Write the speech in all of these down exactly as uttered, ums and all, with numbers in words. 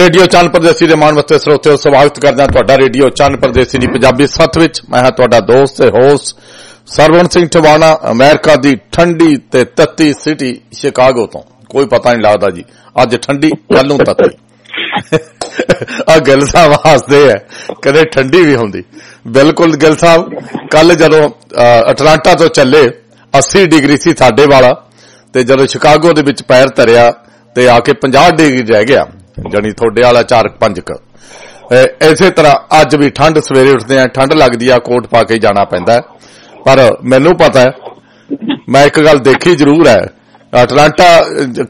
Radio Chann परदेसी के माण मत्ते स्रोते हो स्वागत करदा तुहाडा रेडियो चन्न परदेसी दी पंजाबी सत्त विच। मैं हां तुहाडा दोस्त ते होस्ट सरवण सिंह टवाणा। अमेरिका दी ठंडी ते तत्ती सिटी शिकागो तो कोई पता नहीं लगता जी, अज ठंडी कल नूं तत्ती आ गिल साहब हसदे है कदे ठंडी भी हुंदी बिल्कुल। गिल साहब कल जदों अटलांटा तो चले अस्सी डिग्री सी साडे वाला ते जदों शिकागो दे विच पैर धरिया ते आके पचास डिग्री रह गया, जानी थोड़े वाला चार पंज क। इसे तरह अज भी ठंड सवेरे उठदे आ ठंड लगदी आ, कोट पा के जाना पैंदा है। पर मैनू पता है, मैं एक गल देखी जरूर है, अटलांटा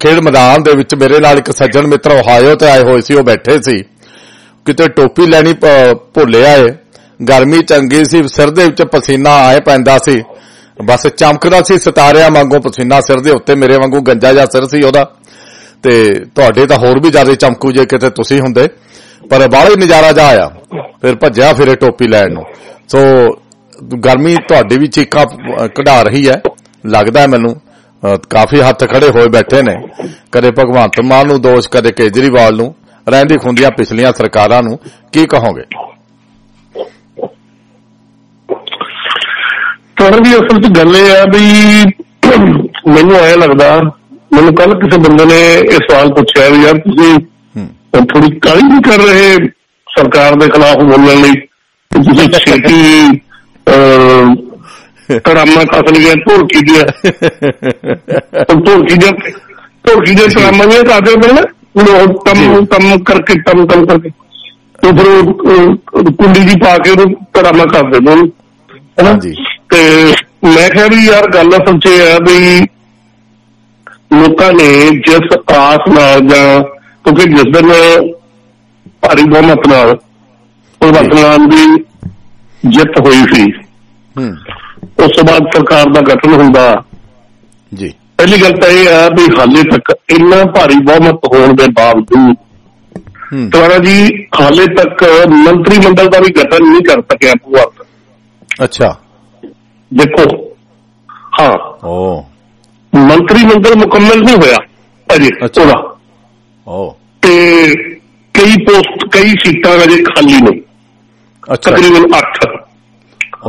खेड मैदान दे विच मेरे नाल एक सज्जन मित्र ओहायो ते आए होए सी, ओ बैठे सी किते टोपी लैनी भुल्ले आए, गर्मी चंगी सी, सिर दे विच पसीना आए पैंदा सी, बस चमकदा सी सितारियां वांगू पसीना सिर दे उत्ते, मेरे वांगू गंजा जा सिर सी ओहदा ते तुहाडे तां होर भी ज्यादा चमकू जे किते तुसीं हुंदे, पर बाहले नज़ारा जा आया, फिर भज्जिया फिरे टोपी लैण नूं। सो गर्मी तुहाडी भी चीकां कढा रही है, लगदा मैनूं काफी हत्थ खड़े होए बैठे ने, कदे भगवंत मान नूं दोष, कदे केजरीवाल नूं, रहिंदी खुंदियां पिछलियां सरकारां नूं, की कहोगे? तुहाडी असल च गल इह आ भी मैनूं ऐ लगदा, मैंने कल किसी बंदे ने यह सवाल पूछा भी यार थोड़ी काली नहीं कर रहे सरकार के खिलाफ बोलने लई, छेती तड़ामा खसल गया धोरकी दिया धोरकी दिया धोरकी दिया तड़ामा भी आते पहले तम तम करके तम तम करके तो फिर कुंडी जी पा के तड़ामा कर दे है ना। मैं क्या भी यार गल असल च है भी लोगों ने जिस आस नाल जां क्योंकि जिस दिन भारी बहुमत नाल परिवर्तन की जित हुई सी उस तो बाद सरकार का गठन हुंदा। पहली गल तो यह है भी हाले तक इन्ना भारी बहुमत होने के बावजूद तुम्हारा जी हाले तक मंत्रिमंडल का भी गठन नहीं कर सकिया भूत। अच्छा देखो हाँ मंत्रिमंडल मुकम्मल नहीं होया अजे थोड़ा ते कई पोस्ट कई सीटां अजे खाली ने तकरीबन अठ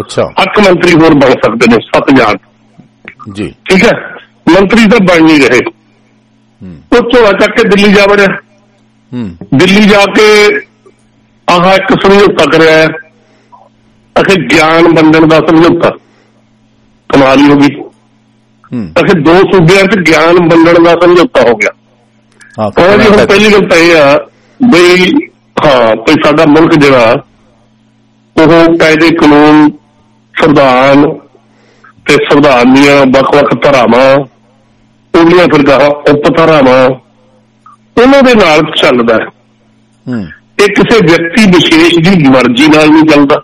अच्छा अठ मंत्री होर बन सकते हैं सत हजार जी ठीक है मंत्री तो बन नहीं रहे। तो झोड़ा चक के दिल्ली जा बढ़िया, दिल्ली जाके आह एक समझौता कराया अखे ज्ञान वंडन का समझौता कमाल होगी। अखे दो सूबे ज्ञान वंडन का समझौता हो गया हाँ, तो जी हम पहली गल तो यह बी हाँ भी साडा मुल्क जिहड़ा वह कायदे कानून संविधान ते संविधान दीआं वख वख धारावां उहदियां फिर उप धारावां उहनां दे नाल चलदा है। ये किसी व्यक्ति विशेष की मर्जी नाल नहीं चलता,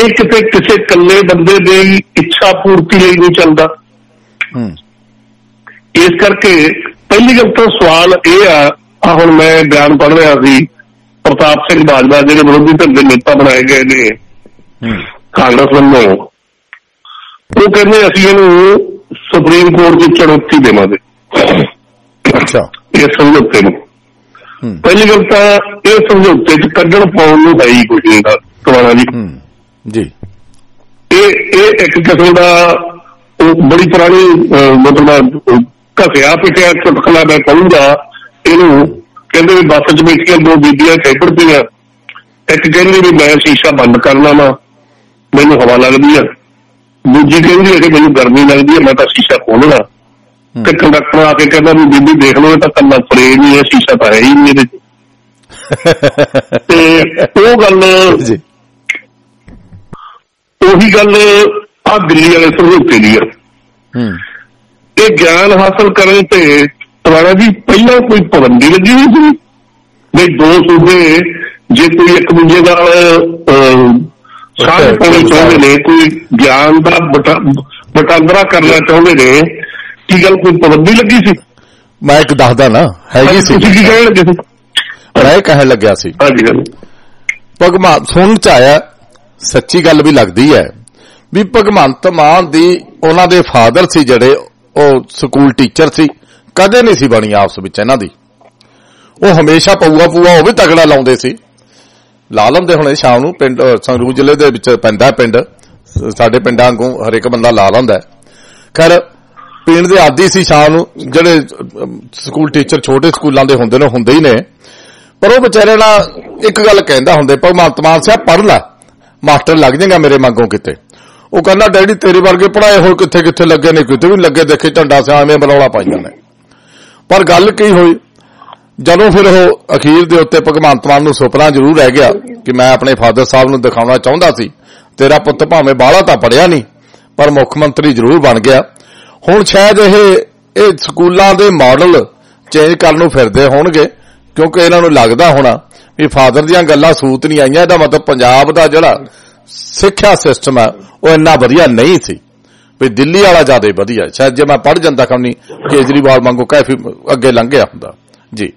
ਇਹ ਕਿਤੇ ਕਿਸੇ ਇਕੱਲੇ ਬੰਦੇ ਦੀ ਇੱਛਾ ਪੂਰਤੀ ਲਈ ਨਹੀਂ ਚੱਲਦਾ। ਇਸ ਕਰਕੇ ਪਹਿਲੀ ਗੱਲ ਤਾਂ ਸਵਾਲ ਇਹ ਆ, ਹੁਣ ਮੈਂ ਬਿਆਨ ਪੜ੍ਹ ਰਿਹਾ ਸੀ ਪ੍ਰਤਾਪ ਸਿੰਘ ਬਾਜਵਾ ਜਿਹੜੇ ਵਿਰੋਧੀ ਧਿਰ ਦੇ ਨੇਤਾ ਬਣਾਏ ਗਏ ਨੇ ਕਾਂਗਰਸ ਵੱਲੋਂ, ਉਹ ਕਹਿੰਦੇ ਅਸੀਂ ਇਹਨੂੰ ਸੁਪਰੀਮ ਕੋਰਟ ਦੀ ਚੁਣੌਤੀ ਦੇਵਾਂਗੇ। ਅੱਛਾ ਇਹ ਸਮਝੌਤੇ ਨੂੰ ਪਹਿਲੀ ਗੱਲ ਤਾਂ ਇਹ ਸਮਝੌਤੇ ਚ ਕੱਢਣ ਪਾਉਣ ਨੂੰ ਹੈ ਹੀ ਕੁਝ ਨਹੀਂ ਦਾ ਤੁਹਾਡਾ ਜੀ जी। ए, ए एक किस्म का बड़ी पुरानी मतलब घसिया पिटिया चुटकला मैं कहूंगा इनू कहते बस च बैठिया दो बीबियां खेपड़ पीया, एक कहती भी मैं शीशा बंद करना वा मैनू हवा लगती है, दूजी कहती है कि मैनू गर्मी लगती है मैं तो शीशा खोलना, तो कंडक्टर आके कहता भी बीबी देख लो तो कला फ्रेज नहीं है शीशा तो है ही नहीं। गल ਉਹੀ ਗੱਲ ਆ ਦਿੱਲੀ ਵਾਲੇ ਸਮਝੌਤੇ ਦੀ ਆ। ਇਹ ਗਿਆਨ ਹਾਸਲ ਕਰਨ ਤੇ ਤੁਹਾਡਾ ਜੀ ਪਹਿਲਾਂ ਕੋਈ ਪਾਬੰਦੀ ਲੱਗੀ ਹੋਈ ਸੀ ਵੀ ਦੋ ਸੂਬੇ ਜੇ ਕੋਈ ਇੱਕ ਦੂਜੇ ਨਾਲ ਸਾਂਝ ਪਾਉਣੀ ਚਾਹੁੰਦੇ ਨੇ, ਕੋਈ ਗਿਆਨ ਦਾ ਵਟਾਂਦਰਾ ਕਰਨਾ ਚਾਹੁੰਦੇ ਨੇ, ਕੀ ਗੱਲ ਕੋਈ ਪਾਬੰਦੀ ਲੱਗੀ ਸੀ? ਮੈਂ ਇੱਕ ਦੱਸਦਾ ਨਾ ਹੈਗੀ ਸੀ, ਕੀ ਕਹਿਣ ਲੱਗੇ ਸੀ? ਮੈਂ ਕਹਿਣ ਲੱਗਿਆ ਸੀ ਹਾਂਜੀ ਗੱਲ ਭਗਵਾਂ ਸੁਣ ਚ ਆਇਆ सच्ची गल भी लगती है भी भगवंत मान दी उन्हां दे फादर सी जिहड़े ओ स्कूल टीचर सी, कदे नहीं सी बणी आपस विच इन्हां दी, ਉਹ ਹਮੇਸ਼ਾ ਪਊਆ ਪੂਆ ਹੋਵੇ ਤਗੜਾ ਲਾਉਂਦੇ ਸੀ। ਲਾਲਮ ਦੇ ਹੁਣੇ ਸ਼ਾਮ ਨੂੰ ਪਿੰਡ ਸੰਗਰੂਰ ਜ਼ਿਲ੍ਹੇ ਦੇ ਵਿੱਚ ਪੈਂਦਾ ਪਿੰਡ, ਸਾਡੇ ਪਿੰਡਾਂ ਵਾਂਗੂ ਹਰੇਕ ਬੰਦਾ ਲਾਲ ਹੁੰਦਾ। ਖੈਰ ਪੀਣ ਦੇ ਆਦੀ ਸੀ ਸ਼ਾਮ ਨੂੰ ਜਿਹੜੇ ਸਕੂਲ ਟੀਚਰ ਛੋਟੇ ਸਕੂਲਾਂ ਦੇ ਹੁੰਦੇ ਨੇ, ਹੁੰਦੇ ਹੀ ਨੇ, ਪਰ ਉਹ ਵਿਚਾਰੇ ਨਾਲ ਇੱਕ ਗੱਲ ਕਹਿੰਦਾ ਹੁੰਦੇ, ਭਗਵੰਤ ਮਾਨ ਸਾਹਿਬ ਪੜ੍ਹ ਲੈ ਮਾਸਟਰ ਲੱਗ ਜਾਏਗਾ ਮੇਰੇ ਮੰਗੋਂ ਕਿਤੇ। ਉਹ ਕਹਿੰਦਾ ਡੈਡੀ ਤੇਰੇ ਵਰਗੇ ਪੜ੍ਹਾਏ ਹੋਰ ਕਿੱਥੇ ਕਿੱਥੇ ਲੱਗੇ ਨੇ, ਕਿਤੇ ਵੀ ਲੱਗੇ ਦੇਖੇ ਝੰਡਾ ਸਿਆ ਐਵੇਂ ਬਲੌਲਾ ਪਾਈਆਂ ਨੇ। ਪਰ ਗੱਲ ਕੀ ਹੋਈ, ਜਦੋਂ ਫਿਰ ਉਹ ਅਖੀਰ ਦੇ ਉੱਤੇ ਭਗਵੰਤ ਮਾਨ ਨੂੰ ਸੁਪਨਾ ਜ਼ਰੂਰ ਰਹਿ ਗਿਆ ਕਿ ਮੈਂ ਆਪਣੇ ਫਾਦਰ ਸਾਹਿਬ ਨੂੰ ਦਿਖਾਉਣਾ ਚਾਹੁੰਦਾ ਸੀ ਤੇਰਾ ਪੁੱਤ ਭਾਵੇਂ ਬਾਹਲਾ ਤਾਂ ਪੜ੍ਹਿਆ ਨਹੀਂ ਪਰ ਮੁੱਖ ਮੰਤਰੀ ਜ਼ਰੂਰ ਬਣ ਗਿਆ। ਹੁਣ ਸ਼ਾਇਦ ਇਹ ਇਹ ਸਕੂਲਾਂ ਦੇ ਮਾਡਲ ਚੇਂਜ ਕਰਨ ਨੂੰ ਫਿਰਦੇ ਹੋਣਗੇ, ਕਿਉਂਕਿ ਇਹਨਾਂ ਨੂੰ ਲੱਗਦਾ ਹੋਣਾ ਵੀ ਫਾਦਰ ਦੀਆਂ ਗੱਲਾਂ ਸੂਤ ਨਹੀਂ ਆਈਆਂ, ਇਹਦਾ ਮਤਲਬ ਪੰਜਾਬ ਦਾ ਜਿਹੜਾ ਸਿੱਖਿਆ ਸਿਸਟਮ ਹੈ ਉਹ ਇੰਨਾ ਵਧੀਆ ਨਹੀਂ ਸੀ ਵੀ ਦਿੱਲੀ ਵਾਲਾ ਜ਼ਿਆਦਾ ਵਧੀਆ। ਸ਼ਾਇਦ ਜੇ ਮੈਂ ਪੜ੍ਹ ਜਾਂਦਾ ਕੰਮ ਨਹੀਂ ਕੇਜਰੀਵਾਲ ਵਾਂਗੂ ਕਾਫੀ ਅੱਗੇ ਲੰਘਿਆ ਹੁੰਦਾ। ਜੀ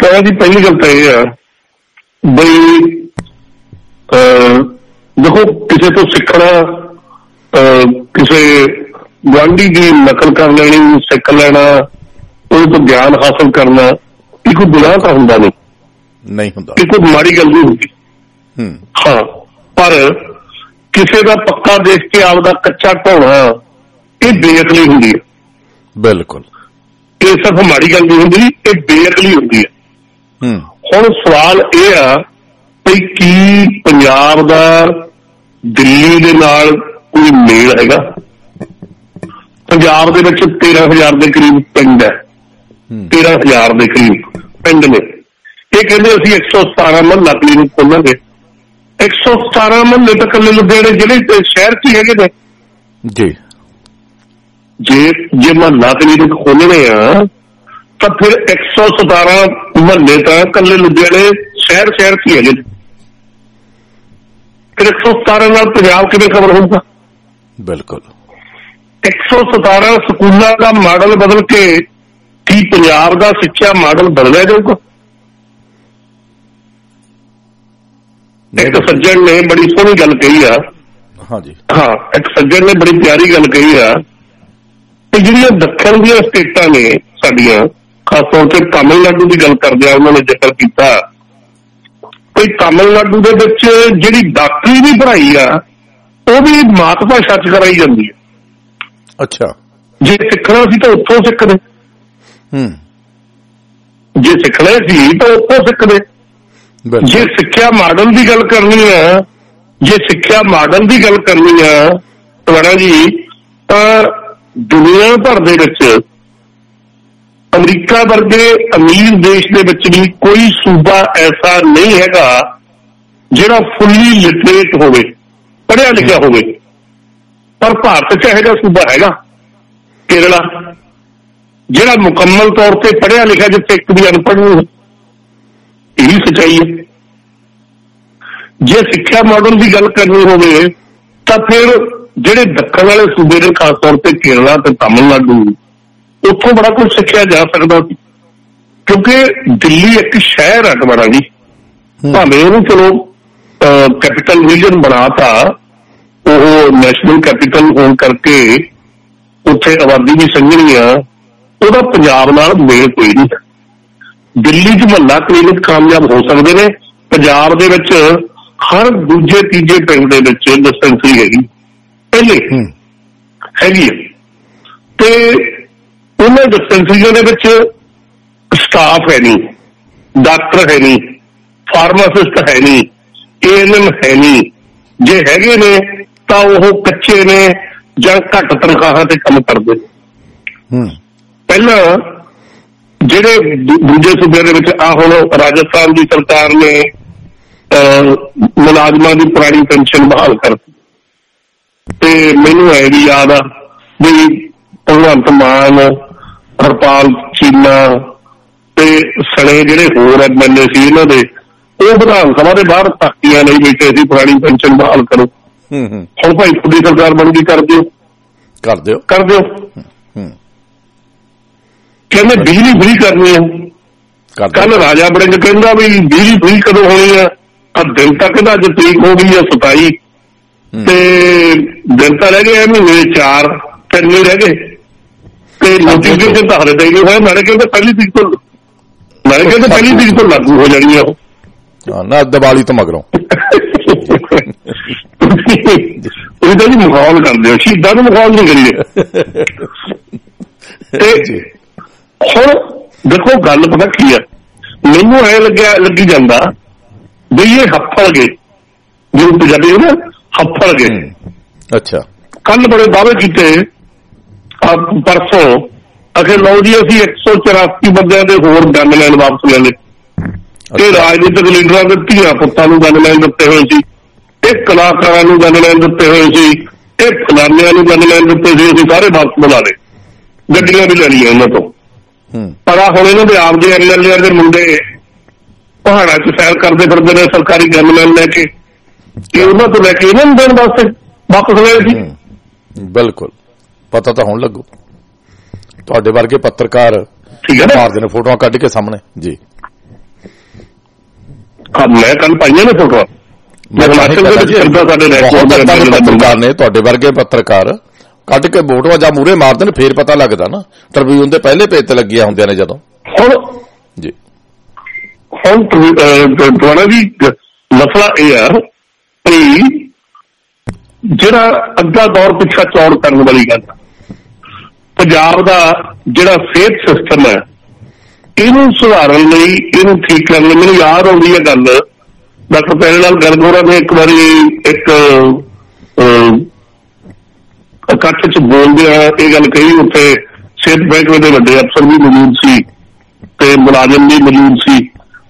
ਕਹਿੰਦਾ ਜੀ ਪਹਿਲੀ ਗੱਲ ਤਾਂ ਇਹ ਆ ਬਈ ਦੇਖੋ ਕਿਸੇ ਤੋਂ ਸਿੱਖਣਾ, ਕਿਸੇ ਗੁਆਂਢੀ ਦੀ ਨਕਲ ਕਰ ਲੈਣੀ, ਸਿੱਖ ਲੈਣਾ, ਉਹਦੇ ਤੋਂ ਗਿਆਨ ਹਾਸਲ ਕਰਨਾ, ਇਹ ਕੋਈ ਗੁਨਾਹ ਤਾਂ ਹੁੰਦਾ ਨਹੀਂ, ਨਹੀਂ ਹੁੰਦਾ, ਇਹ ਕੋਈ ਮਾੜੀ ਗੱਲ ਨਹੀਂ ਹੁੰਦੀ। ਹਾਂ, ਪਰ ਕਿਸੇ ਦਾ ਪੱਕਾ ਦੇਖ ਕੇ ਆਪਦਾ ਕੱਚਾ ਢੋਣਾ ਇਹ ਬੇਅਕਲੀ ਹੁੰਦੀ ਹੈ। ਬਿਲਕੁਲ, ਇਹ ਸਿਰਫ ਮਾੜੀ ਗੱਲ ਨਹੀਂ ਹੁੰਦੀ, ਇਹ ਬੇਅਕਲੀ ਹੁੰਦੀ ਹੈ। ਹੁਣ ਸਵਾਲ ਇਹ ਆ ਵੀ ਕੀ ਪੰਜਾਬ ਦਾ ਦਿੱਲੀ ਦੇ ਨਾਲ ਕੋਈ ਮੇਲ ਹੈਗਾ? ਪੰਜਾਬ ਦੇ ਵਿੱਚ ਤੇਰਾਂ ਹਜ਼ਾਰ ਦੇ ਕਰੀਬ ਪਿੰਡ ਹੈ, ਤੇਰਾਂ ਹਜ਼ਾਰ ਦੇ ਕਰੀਬ ਪਿੰਡ ਨੇ। ਇਹ ਕਹਿੰਦੇ ਅਸੀਂ ਇੱਕ ਸੌ ਸਤਾਰਾਂ ਮਹੱਲਾ ਕਲੀਨਿਕ ਖੋਲਾਂਗੇ, ਇੱਕ ਸੌ ਸਤਾਰਾਂ ਮਹੱਲੇ ਤਾਂ ਇਕੱਲੇ ਲੁਧਿਆਣੇ ਜਿਹੜੇ ਸ਼ਹਿਰ ਚ ਹੀ ਹੈਗੇ ਨੇ ਜੀ। ਜੇ ਜੇ ਮਹੱਲਾ ਕਲੀਨਿਕ ਖੋਲਣੇ ਆ ਤਾਂ ਫਿਰ ਇੱਕ ਸੌ ਸਤਾਰਾਂ ਮਹੱਲੇ ਤਾਂ ਇਕੱਲੇ ਲੁਧਿਆਣੇ ਸ਼ਹਿਰ ਸ਼ਹਿਰ ਚ ਹੀ ਹੈਗੇ ਨੇ, ਫਿਰ ਇੱਕ ਸੌ ਸਤਾਰਾਂ ਨਾਲ ਪੰਜਾਬ ਕਿਵੇਂ ਕਵਰ ਹੋਊਗਾ? ਬਿਲਕੁਲ, ਇੱਕ ਸੌ ਸਤਾਰਾਂ ਸਕੂਲਾਂ ਦਾ ਮਾਡਲ ਬਦਲ ਕੇ ਕੀ ਪੰਜਾਬ ਦਾ ਸਿੱਖਿਆ ਮਾਡਲ ਬਦਲਿਆ ਜਾਊਗਾ? ਇੱਕ ਸੱਜਣ ਨੇ ਬੜੀ ਸੋਹਣੀ ਗੱਲ ਕਹੀ ਆ, ਹਾਂਜੀ ਹਾਂ, ਇੱਕ ਸੱਜਣ ਨੇ ਬੜੀ ਪਿਆਰੀ ਗੱਲ ਕਹੀ ਆ ਕਿ ਜਿਹੜੀਆਂ ਦੱਖਣ ਦੀਆਂ ਸਟੇਟਾਂ ਨੇ ਸਾਡੀਆਂ, ਖਾਸ ਤੌਰ ਤੇ ਤਾਮਿਲਨਾਡੂ ਦੀ ਗੱਲ ਕਰਦੇ ਆ, ਉਹਨਾਂ ਨੇ ਜ਼ਿਕਰ ਕੀਤਾ ਕੋਈ ਤਾਮਿਲਨਾਡੂ ਦੇ ਵਿੱਚ ਜਿਹੜੀ ਡਾਕਟਰੀ ਦੀ ਪੜ੍ਹਾਈ ਆ ਉਹ ਵੀ ਮਾਤ ਭਾਸ਼ਾ ਚ ਕਰਾਈ ਜਾਂਦੀ ਹੈ। ਅੱਛਾ, ਜੇ ਸਿੱਖਣਾ ਸੀ ਤਾਂ ਉੱਥੋਂ ਸਿੱਖਦੇ, ਜੇ ਸਿੱਖਣਾ ਸੀ ਤਾਂ ਉੱਥੋਂ ਸਿੱਖਦੇ। ਜੇ ਸਿੱਖਿਆ ਮਾਡਲ ਦੀ ਗੱਲ ਕਰਨੀ ਆ, ਜੇ ਸਿੱਖਿਆ ਮਾਡਲ ਦੀ ਗੱਲ ਕਰਨੀ ਆ ਤੁਹਾਡਾ ਜੀ, ਤਾਂ ਦੁਨੀਆ ਭਰ ਦੇ ਵਿੱਚ ਅਮਰੀਕਾ ਵਰਗੇ ਅਮੀਰ ਦੇਸ਼ ਦੇ ਵਿੱਚ ਵੀ ਕੋਈ ਸੂਬਾ ਐਸਾ ਨਹੀਂ ਹੈਗਾ ਜਿਹੜਾ ਫੁੱਲੀ ਲਿਟਰੇਟ ਹੋਵੇ, ਪੜ੍ਹਿਆ ਲਿਖਿਆ ਹੋਵੇ। ਪਰ ਭਾਰਤ ਚ ਇਹੋ ਜਿਹਾ ਸੂਬਾ ਹੈਗਾ ਕੇਰਲਾ, ਜਿਹੜਾ ਮੁਕੰਮਲ ਤੌਰ ਤੇ ਪੜ੍ਹਿਆ ਲਿਖਿਆ, ਜਿੱਥੇ ਇੱਕ ਵੀ ਅਨਪੜ੍ਹ ਨਹੀਂ। ਇਹੀ ਸੱਚਾਈ ਹੈ। ਜੇ ਸਿੱਖਿਆ ਮਾਡਲ ਦੀ ਗੱਲ ਕਰਨੀ ਹੋਵੇ ਤਾਂ ਫਿਰ ਜਿਹੜੇ ਦੱਖਣ ਵਾਲੇ ਸੂਬੇ ਨੇ, ਖਾਸ ਤੌਰ ਤੇ ਕੇਰਲਾ ਤੇ ਤਾਮਿਲਨਾਡੂ, ਉੱਥੋਂ ਬੜਾ ਕੁਝ ਸਿੱਖਿਆ ਜਾ ਸਕਦਾ ਸੀ, ਕਿਉਂਕਿ ਦਿੱਲੀ ਇੱਕ ਸ਼ਹਿਰ ਹੈ ਤੁਹਾਡਾ ਜੀ। ਭਾਵੇਂ ਉਹਨੂੰ ਚਲੋ ਕੈਪੀਟਲ ਰੀਜਨ ਬਣਾਤਾ, ਉਹ ਨੈਸ਼ਨਲ ਕੈਪੀਟਲ ਹੋਣ ਕਰਕੇ ਉੱਥੇ ਆਬਾਦੀ ਵੀ ਸੰਘਣੀ ਆ, ਉਹਦਾ ਪੰਜਾਬ ਨਾਲ ਮੇਲ ਕੋਈ ਨਹੀਂ। ਦਿੱਲੀ ਚ ਮੁਹੱਲਾ ਕਲੀਨਿਕ ਕਾਮਯਾਬ ਹੋ ਸਕਦੇ ਨੇ, ਪੰਜਾਬ ਦੇ ਵਿੱਚ ਹਰ ਦੂਜੇ ਤੀਜੇ ਪਿੰਡ ਦੇ ਵਿੱਚ ਡਿਸਪੈਂਸਰੀ ਹੈਗੀ, ਪਹਿਲੇ ਹੈਗੀ ਹੈ, ਤੇ ਉਹਨਾਂ ਡਿਸਪੈਂਸਰੀਆਂ ਦੇ ਵਿੱਚ ਸਟਾਫ ਹੈ ਨਹੀਂ, ਡਾਕਟਰ ਹੈ ਨਹੀਂ, ਫਾਰਮਾਸਿਸਟ ਹੈ ਨਹੀਂ, ਏਐਨਐਮ ਹੈ ਨਹੀਂ। ਜੇ ਹੈਗੇ ਨੇ ਤਾਂ ਉਹ ਕੱਚੇ ਨੇ ਜਾਂ ਘੱਟ ਤਨਖਾਹਾਂ ਤੇ ਕੰਮ ਕਰਦੇ। ਪਹਿਲਾਂ ਜਿਹੜੇ ਦੂਜੇ ਸੂਬਿਆਂ ਦੇ ਵਿੱਚ ਆ, ਹੁਣ ਰਾਜਸਥਾਨ ਦੀ ਸਰਕਾਰ ਨੇ ਮੁਲਾਜ਼ਮਾਂ ਦੀ ਪੁਰਾਣੀ ਪੈਨਸ਼ਨ ਬਹਾਲ ਕਰਤੀ, ਤੇ ਮੈਨੂੰ ਇਹ ਵੀ ਯਾਦ ਆ ਵੀ ਭਗਵੰਤ ਮਾਨ, ਹਰਪਾਲ ਚੀਮਾ ਤੇ ਸਣੇ ਜਿਹੜੇ ਹੋਰ ਐਮਐਲਏ ਸੀ ਇਹਨਾਂ ਦੇ, ਉਹ ਵਿਧਾਨ ਸਭਾ ਦੇ ਬਾਹਰ ਧਰਤੀਆਂ ਲਈ ਬੈਠੇ ਸੀ, ਪੁਰਾਣੀ ਪੈਨਸ਼ਨ ਬਹਾਲ ਕਰੋ। ਹੁਣ ਭਾਈ ਤੁਹਾਡੀ ਸਰਕਾਰ ਬਣ ਗਈ, ਕਰ ਦਿਓ ਕਰ ਦਿਓ ਕਰ ਦਿਓ ਕਹਿੰਦੇ ਬਿਜਲੀ ਫ੍ਰੀ ਕਰਨੀ ਆ। ਕੱਲ ਰਾਜਾ ਬੜਿੰਗ ਕਹਿੰਦਾ ਵੀ ਬਿਜਲੀ ਫ੍ਰੀ ਕਦੋਂ ਹੋਣੀ ਆ? ਆ ਦਿਨ ਤੱਕ ਦਾ, ਅੱਜ ਤਰੀਕ ਹੋ ਗਈ ਆ ਸਤਾਈ, ਤੇ ਦਿਨ ਤਾਂ ਰਹਿ ਗਏ ਮਹੀਨੇ ਚਾਰ, ਤਿੰਨ ਹੀ ਰਹਿ ਗਏ, ਤੇ पे नोटिफिकेशन तो हर जगह है, मैंने कहते पहली दिन तो मैंने कहते पहली दिन तो लागू हो जानी है ना दिवाली तो मगरों जी मुकाबल करते हो शहीदा तो मुकाबल नहीं करिए। हम देखो गल पता की है मैनू ए लगे लगी जाता बी ये हफ्फड़ गए जो पंजाबी है ना हफ्फड़ गए। अच्छा कल बड़े दावे किए परसों अखे लो जी असी एक सौ चौरासी बंदे के होर गनमैन वापस ले ले राजनीतिक लीडर के धिया पुतों गनमैन दिते हुए सी, एक कलाकारों गनमैन दिते हुए सी, एक फलानिया गनमैन दिते सी, अभी सारे वापस बुला ले गड्डियां भी लैनिया इन्हों तो पर हम इन्होंने आप दे एम एल ए के मुंडे पहाड़ा च सैर करते फिरते हैं सरकारी गनमैन लैके उन्होंने तो लैके इन्होंने देने वास्ते वापस ले सी। बिल्कुल पता तो होने लगू तुहाडे वर्गे पत्रकार मारदे ने फोटोआं कढ के सामने जी। मैं कल पाइया ने फोटो पत्रकार ने तुहाडे वर्गे पत्रकार कट के फोटो जा मूहरे मारते हैं फिर पता लगता ना ट्रिब्यून के पहले पेज ते लगिया होंदिया ने जदों जी। हम थोड़ा जी मसला यह है जिहड़ा अद्धा दौर पिछा चौड़ करने वाली गल पंजाब का जिहड़ा सेहत सिस्टम है ਇਹਨੂੰ ਸੁਧਾਰਨ ਲਈ ਇਹਨੂੰ ਠੀਕ ਕਰਨ ਲਈ ਮੈਨੂੰ ਯਾਦ ਆਉਂਦੀ ਹੈ ਗੱਲ ਡਾਕਟਰ ਪੈਰੇ ਨਾਲ ਗਰਗੋਰਾ ਨੇ ਇੱਕ ਵਾਰੀ ਇੱਕ ਇਕੱਠ ਚ ਬੋਲਦਿਆਂ ਇਹ ਗੱਲ ਕਹੀ। ਉੱਥੇ ਸਿਹਤ ਮਹਿਕਮੇ ਦੇ ਵੱਡੇ ਅਫਸਰ ਵੀ ਮੌਜੂਦ ਸੀ ਤੇ ਮੁਲਾਜ਼ਮ ਵੀ ਮੌਜੂਦ ਸੀ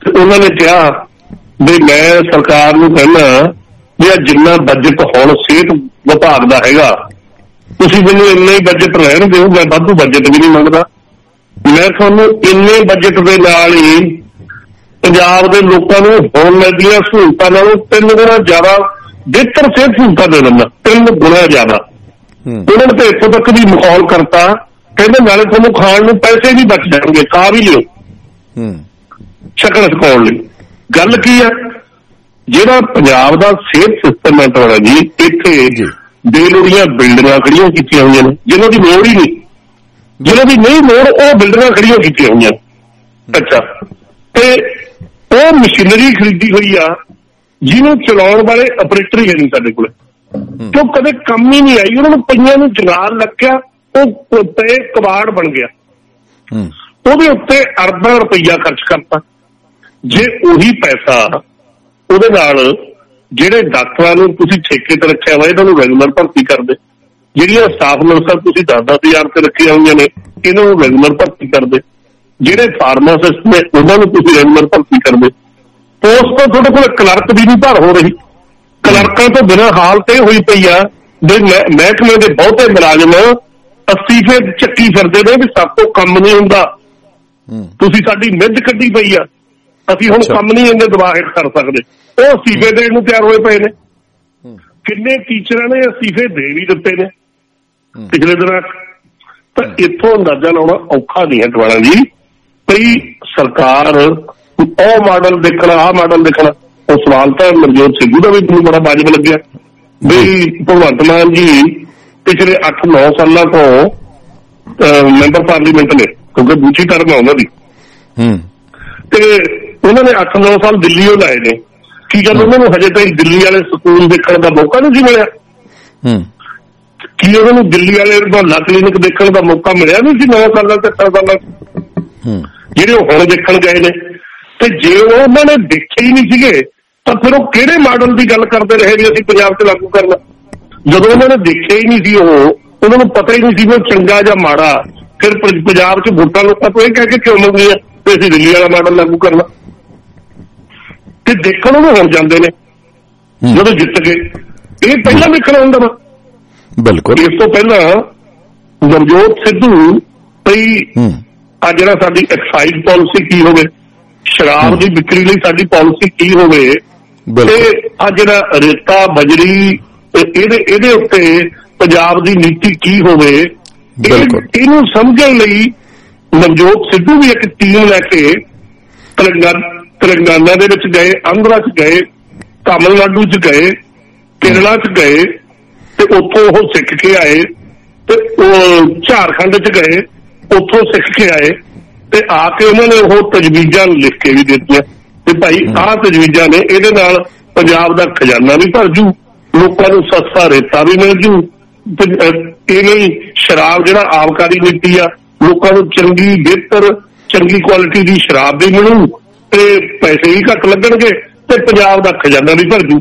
ਤੇ ਉਹਨਾਂ ਨੇ ਕਿਹਾ ਵੀ ਮੈਂ ਸਰਕਾਰ ਨੂੰ ਕਹਿੰਦਾ ਵੀ ਇਹ ਜਿੰਨਾ ਬਜਟ ਹੁਣ ਸਿਹਤ ਵਿਭਾਗ ਦਾ ਹੈਗਾ ਤੁਸੀਂ ਮੈਨੂੰ ਇੰਨਾ ਹੀ ਬਜਟ ਰਹਿਣ ਦਿਓ, ਮੈਂ ਵਾਧੂ ਬਜਟ ਵੀ ਨਹੀਂ ਮੰਗਦਾ, मैं थोनू इन्ने बजट के नाल ही पंजाब के लोगों को होने लगिया सहूलतों नालों तीन गुणा ज्यादा बेहतर सेहत सहूलत दे दिंदा, तीन गुणा ज्यादा। उन्होंने तो इतों तक भी माहौल करता कहते नाले थोनू खाण नू पैसे भी बच जाएंगे, खा भी लिओ शकल छकाउण लई। गल की है जिहड़ा पंजाब दा सेहत सिस्टम है थोड़ा जी इत्थे बेलोड़ियां बिल्डिंगां खड़ियां कीतियां होईयां ने जिन्हां दी लोड़ ही नहीं, जिन्हों की नहीं लोड़ वह बिल्डिंग खड़िया की हुई। अच्छा तो मशीनरी खरीदी हुई आ जिन्हों चलाने वाले ऑपरेटर ही है नहीं साडे कोल, तो कदे कम ही नहीं आई। उन्होंने पईआं नूं जगार लग्या वो पे कबाड़ बन गया, उहदे उत्ते अरबां रुपया खर्च करता। जे उही पैसा उहदे नाल जिहड़े डाक्टरां नूं तुसीं ठेके ते रखिया वा इन्हां नूं रेगुलर भर्ती करदे, ਜਿਹੜੀਆਂ ਸਟਾਫ ਨਰਸਾਂ ਤੁਸੀਂ दस दस हज़ार ਤੇ ਰੱਖੀਆਂ ਹੋਈਆਂ ਨੇ ਇਹਨਾਂ ਨੂੰ ਰੈਗੂਲਰ ਭਰਤੀ ਕਰਦੇ, ਜਿਹੜੇ ਫਾਰਮਾਸਿਸਟ ਨੇ ਉਹਨਾਂ ਨੂੰ ਤੁਸੀਂ ਰੈਗੂਲਰ ਭਰਤੀ ਕਰਦੇ, ਪੋਸਟ ਤੋਂ ਤੁਹਾਡੇ ਕੋਲ ਕਲਰਕ ਦੀ ਨਹੀਂ ਭਰ ਹੋ ਰਹੀ। ਕਲਰਕਾਂ ਤੋਂ ਬਿਨਾਂ ਹਾਲਤ ਇਹ ਹੋਈ ਪਈ ਆ ਵੀ ਮਹਿਕਮੇ ਦੇ ਬਹੁਤੇ ਮੁਲਾਜ਼ਮ अस्सी ਫੇ ਚੱਕੀ ਫਿਰਦੇ ਨੇ ਵੀ ਸਭ ਤੋਂ ਕੰਮ ਨਹੀਂ ਹੁੰਦਾ, ਤੁਸੀਂ ਸਾਡੀ ਮਿਹਨਤ ਕੱਢੀ ਪਈ ਆ, ਅਸੀਂ ਹੁਣ ਕੰਮ ਨਹੀਂ ਇਹਦੇ ਦਬਾਅ ਹੇਠ ਕਰ ਸਕਦੇ। ਉਹ ਸੀਫੇ ਦੇਣ ਨੂੰ ਤਿਆਰ ਹੋਏ ਪਏ ਨੇ। ਕਿੰਨੇ ਟੀਚਰਾਂ ਨੇ ਅਸਤੀਫੇ ਦੇ ਵੀ ਦਿੱਤੇ ਨੇ पिछले दिनों, तो इतों अंदाजा लाना औखा नहीं है टवाणा जी भाई सरकार ओ मॉडल देखना आ मॉडल देखना। और सवाल तो नवजोत सिद्धू का भी मैं बड़ा वाजिब लग्या बी भगवंत मान जी पिछले अठ नौ साल तो मैंबर पार्लीमेंट ने क्योंकि दूसरी टर्म है उन्होंने उन्होंने अठ नौ साल दिल्ली लाए ने की गल उन्होंने हजे तक दिल्ली वाले स्कूल देखने का मौका नहीं मिला की उन्होंने दिल्ली वाले बहाना क्लिनिक देखने का मौका मिलिया नहीं नौ साल सत्तर साल जेडे हम देख गए ने। तो जे उन्होंने देखे ही नहीं थे तो फिर वो किहड़े मॉडल की गल करते रहे भी असीं पंजाब च लागू करना, जदों उन्होंने देखे ही नहीं सी उन्होंने पता ही नहीं सी चंगा जां माड़ा, फिर पंजाब च वोटां लोकां तों इह कह के क्यों मंगियां ते असीं दिल्ली वाला मॉडल लागू करना। ते देखण नूं हो जांदे ने जदों जित गए, इह पहिलां देखण हुंदा वा। बिल्कुल इस तो पहला नवजोत सिद्धू भाई आ जिहड़ा साडी एक्साइज पॉलिसी की होवे, शराब की बिक्री लई साडी पॉलिसी की होवे, ते आ जिहड़ा रेता बजरी इहदे इहदे उत्ते पंजाब की नीति की होवे, इहनूं समझण लई नवजोत सिद्धू भी एक टीम लैके तेलंगाना दे विच गए, आंध्रा च गए, तमिलनाडु च गए, केरला च गए, उतो सिख के आए, झारखंड च गए, उतो सिख के आए ते आके उन्होंने वो तजवीजा लिख के भी दित्तियां ते भाई आह तजवीजा ने इहदे नाल पंजाब दा खजाना भी भर जू, लोकां नूं सस्ता रेता भी मिल जू, इहने शराब जिहड़ा आबकारी नीति आ लोकां नूं चंगी बेहतर चंगी क्वालिटी दी शराब भी मिलू ते पैसे भी घट लगणगे ते पंजाब दा खजाना भी भर जू।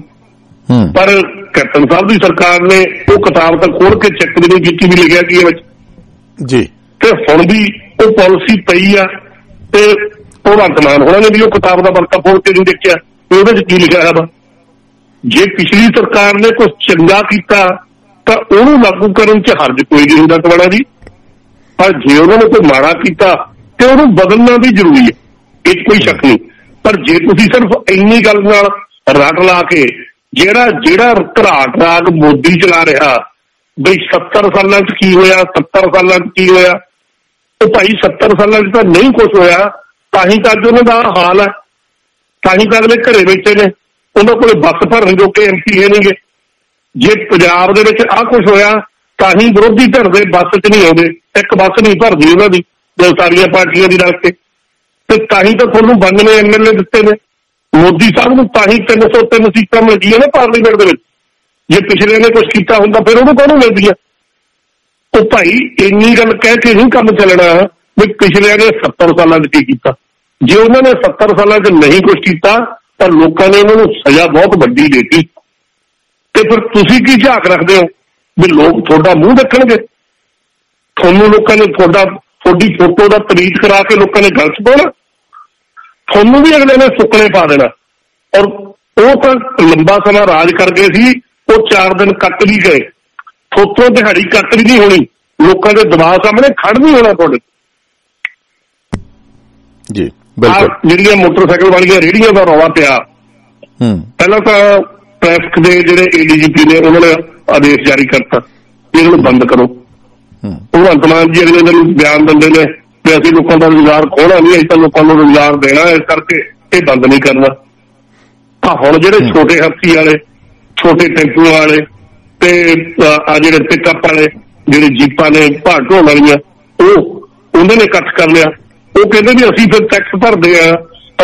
पर कैप्टन साहब की सरकार ने वो किताब तक खोल के चेक भी नहीं की लिखा की जी, तो हम भी वो पॉलिसी पई आ ते भगवंत मान होना ने भी वो किताब का बरका खोल के नहीं देखा कि वो की लिखा है। जे पिछली सरकार ने कुछ चंगा किया तो उन्होंने लागू करने च हर्ज कोई नहीं होता कवाड़ा जी, पर जे उन्होंने कोई माड़ा किया तो उन्होंने बदलना भी जरूरी है, इस कोई शक नहीं। पर जे तुसीं सिर्फ इन्नी गल नाल रट ला के ਜਿਹੜਾ ਜਿਹੜਾ ਘਰਾਟ ਰਾਗ ਮੋਦੀ ਚਲਾ ਰਿਹਾ ਬਈ सत्तर ਸਾਲਾਂ ਚ ਕੀ ਹੋਇਆ सत्तर ਸਾਲਾਂ ਚ ਕੀ ਹੋਇਆ, ਉਹ ਭਾਈ सत्तर ਸਾਲਾਂ ਚ ਤਾਂ ਨਹੀਂ ਕੁਛ ਹੋਇਆ, ਤਾਂ ਹੀ ਤਾਂ ਅੱਜ ਉਹਨਾਂ ਦਾ ਹਾਲ ਹੈ, ਤਾਂ ਹੀ ਤਾਂ ਅਗਲੇ ਘਰੇ ਬੈਠੇ ਨੇ, ਉਹਨਾਂ ਕੋਲੇ ਬੱਸ ਭਰਨ ਜੋਗੇ ਐਮਪੀ ਹੈ ਨਹੀਂਗੇ। ਜੇ ਪੰਜਾਬ ਦੇ ਵਿੱਚ ਆਹ ਕੁਛ ਹੋਇਆ ਤਾਂ ਹੀ ਵਿਰੋਧੀ ਧਿਰ ਦੇ ਬੱਸ ਚ ਨਹੀਂ ਆਉਂਦੇ, ਇੱਕ ਬੱਸ ਨਹੀਂ ਭਰਦੀ ਉਹਨਾਂ ਦੀ ਜੋ ਸਾਰੀਆਂ ਪਾਰਟੀਆਂ ਦੀ ਰਲ ਕੇ, ਤੇ ਤਾਂ ਹੀ ਤਾਂ ਤੁਹਾਨੂੰ बानवे एम एल ए ਦਿੱਤੇ ਨੇ मोदी साहब को, तीन सौ तीन सीटा मिलती ना पार्लीमेंट के, जे पिछले ने कुछ किया होंगे फिर उन्होंने कौन मिलती है। तो भाई इन्नी गल कह के नहीं काम चलना भी पिछले ने सत्तर साल किया, जे उन्होंने सत्तर साल नहीं कुछ किया तो लोगों ने उन्होंने सजा बहुत वड्डी देती, तो फिर तुम की झाक रखते हो भी लोग थोड़ा मूँह देखणगे, थोनों लोगों ने थोड़ा थोड़ी फोटो का तरीक करा के लोगों ने गल च पाना, थोनू भी अगले ने सुकने पा देना। और वो तो लंबा समा राज कर गए सी, वो चार दिन कट भी गए, थोतों दिहाड़ी कट भी नहीं होनी, लोगों के दबाव सामने खड़ नहीं होना थोड़े जी। ਜਿਹੜੀਆਂ मोटरसाइकिल वाली रेहड़िया का रौला पिया, पहला तो ट्रैफिक के ਜਿਹੜੇ ए डी जी पी ने उन्होंने आदेश जारी करता इन्होंने बंद करो, भगवंत मान जी अगले दिन बयान दिंदे ने ਅਸੀਂ ਲੋਕਾਂ ਦਾ ਰੁਜ਼ਗਾਰ ਖੋਣਾ ਨਹੀਂ, ਅਸੀਂ ਤਾਂ ਲੋਕਾਂ ਨੂੰ ਰੁਜ਼ਗਾਰ ਦੇਣਾ, ਇਸ ਕਰਕੇ ਇਹ ਬੰਦ ਨਹੀਂ ਕਰਨਾ। ਤਾਂ ਹੁਣ ਜਿਹੜੇ ਛੋਟੇ ਹਸਤੀ ਵਾਲੇ, ਛੋਟੇ ਟੈਂਪੂ ਵਾਲੇ ਤੇ ਆ ਜਿਹੜੇ ਪਿਕਅਪ ਵਾਲੇ ਜਿਹੜੇ ਜੀਪਾਂ ਨੇ ਭਾੜ ਢੋਣ ਵਾਲੀਆਂ, ਉਹ ਉਹਨਾਂ ਨੇ ਇਕੱਠ ਕਰ ਲਿਆ। ਉਹ ਕਹਿੰਦੇ ਵੀ ਅਸੀਂ ਫਿਰ ਟੈਕਸ ਭਰਦੇ ਹਾਂ,